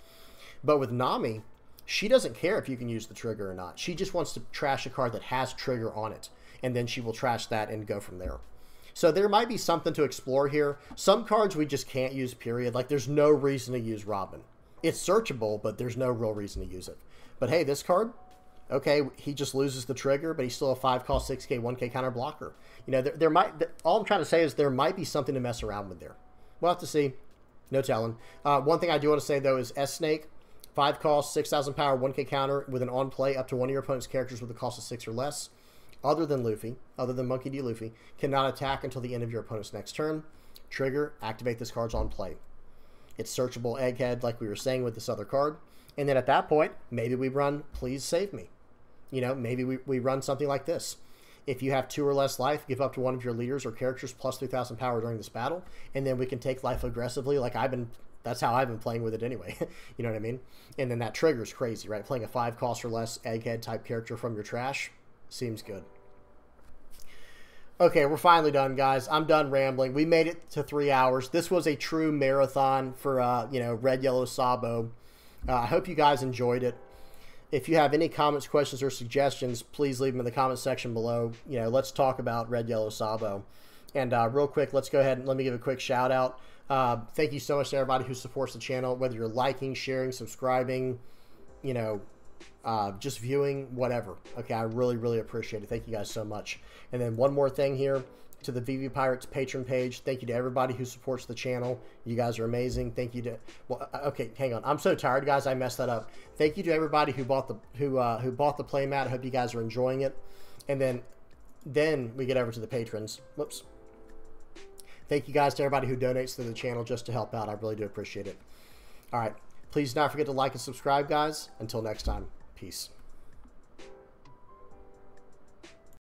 But with Nami, she doesn't care if you can use the trigger or not. She just wants to trash a card that has trigger on it, and then she will trash that and go from there. So there might be something to explore here. Some cards we just can't use. Period. Like there's no reason to use Robin. It's searchable, but there's no real reason to use it. But hey, this card. Okay, he just loses the trigger, but he's still a five cost, six K, one K counter blocker. You know, there, there might... All I'm trying to say is there might be something to mess around with there. We'll have to see. No telling. Uh, one thing I do want to say, though, is S-Snake, five cost, six thousand power, one K counter, with an on-play up to one of your opponent's characters with a cost of six or less, other than Luffy, other than Monkey D. Luffy, cannot attack until the end of your opponent's next turn. Trigger, activate this card's on-play. It's searchable Egghead, like we were saying with this other card. And then at that point, maybe we run Please Save Me. You know, maybe we, we run something like this. If you have two or less life, give up to one of your leaders or characters plus three thousand power during this battle, and then we can take life aggressively. Like I've been, that's how I've been playing with it anyway. You know what I mean? And then that trigger's crazy, right? Playing a five cost or less Egghead type character from your trash seems good. Okay, we're finally done, guys. I'm done rambling. We made it to three hours. This was a true marathon for, uh, you know, Red, Yellow, Sabo. Uh, I hope you guys enjoyed it. If you have any comments, questions, or suggestions, please leave them in the comment section below. You know, let's talk about Red, Yellow, Sabo. And uh, real quick, let's go ahead and let me give a quick shout out. Uh, thank you so much to everybody who supports the channel, whether you're liking, sharing, subscribing, you know, uh, just viewing, whatever. Okay, I really, really appreciate it. Thank you guys so much. And then one more thing here, to the V V Pirates patron page. Thank you to everybody who supports the channel. You guys are amazing. Thank you to... Well, okay, hang on. I'm so tired, guys. I messed that up. Thank you to everybody who bought the who uh, who bought the playmat. I hope you guys are enjoying it. And then, then we get over to the patrons. Whoops. Thank you guys to everybody who donates to the channel just to help out. I really do appreciate it. All right. Please do not forget to like and subscribe, guys. Until next time. Peace.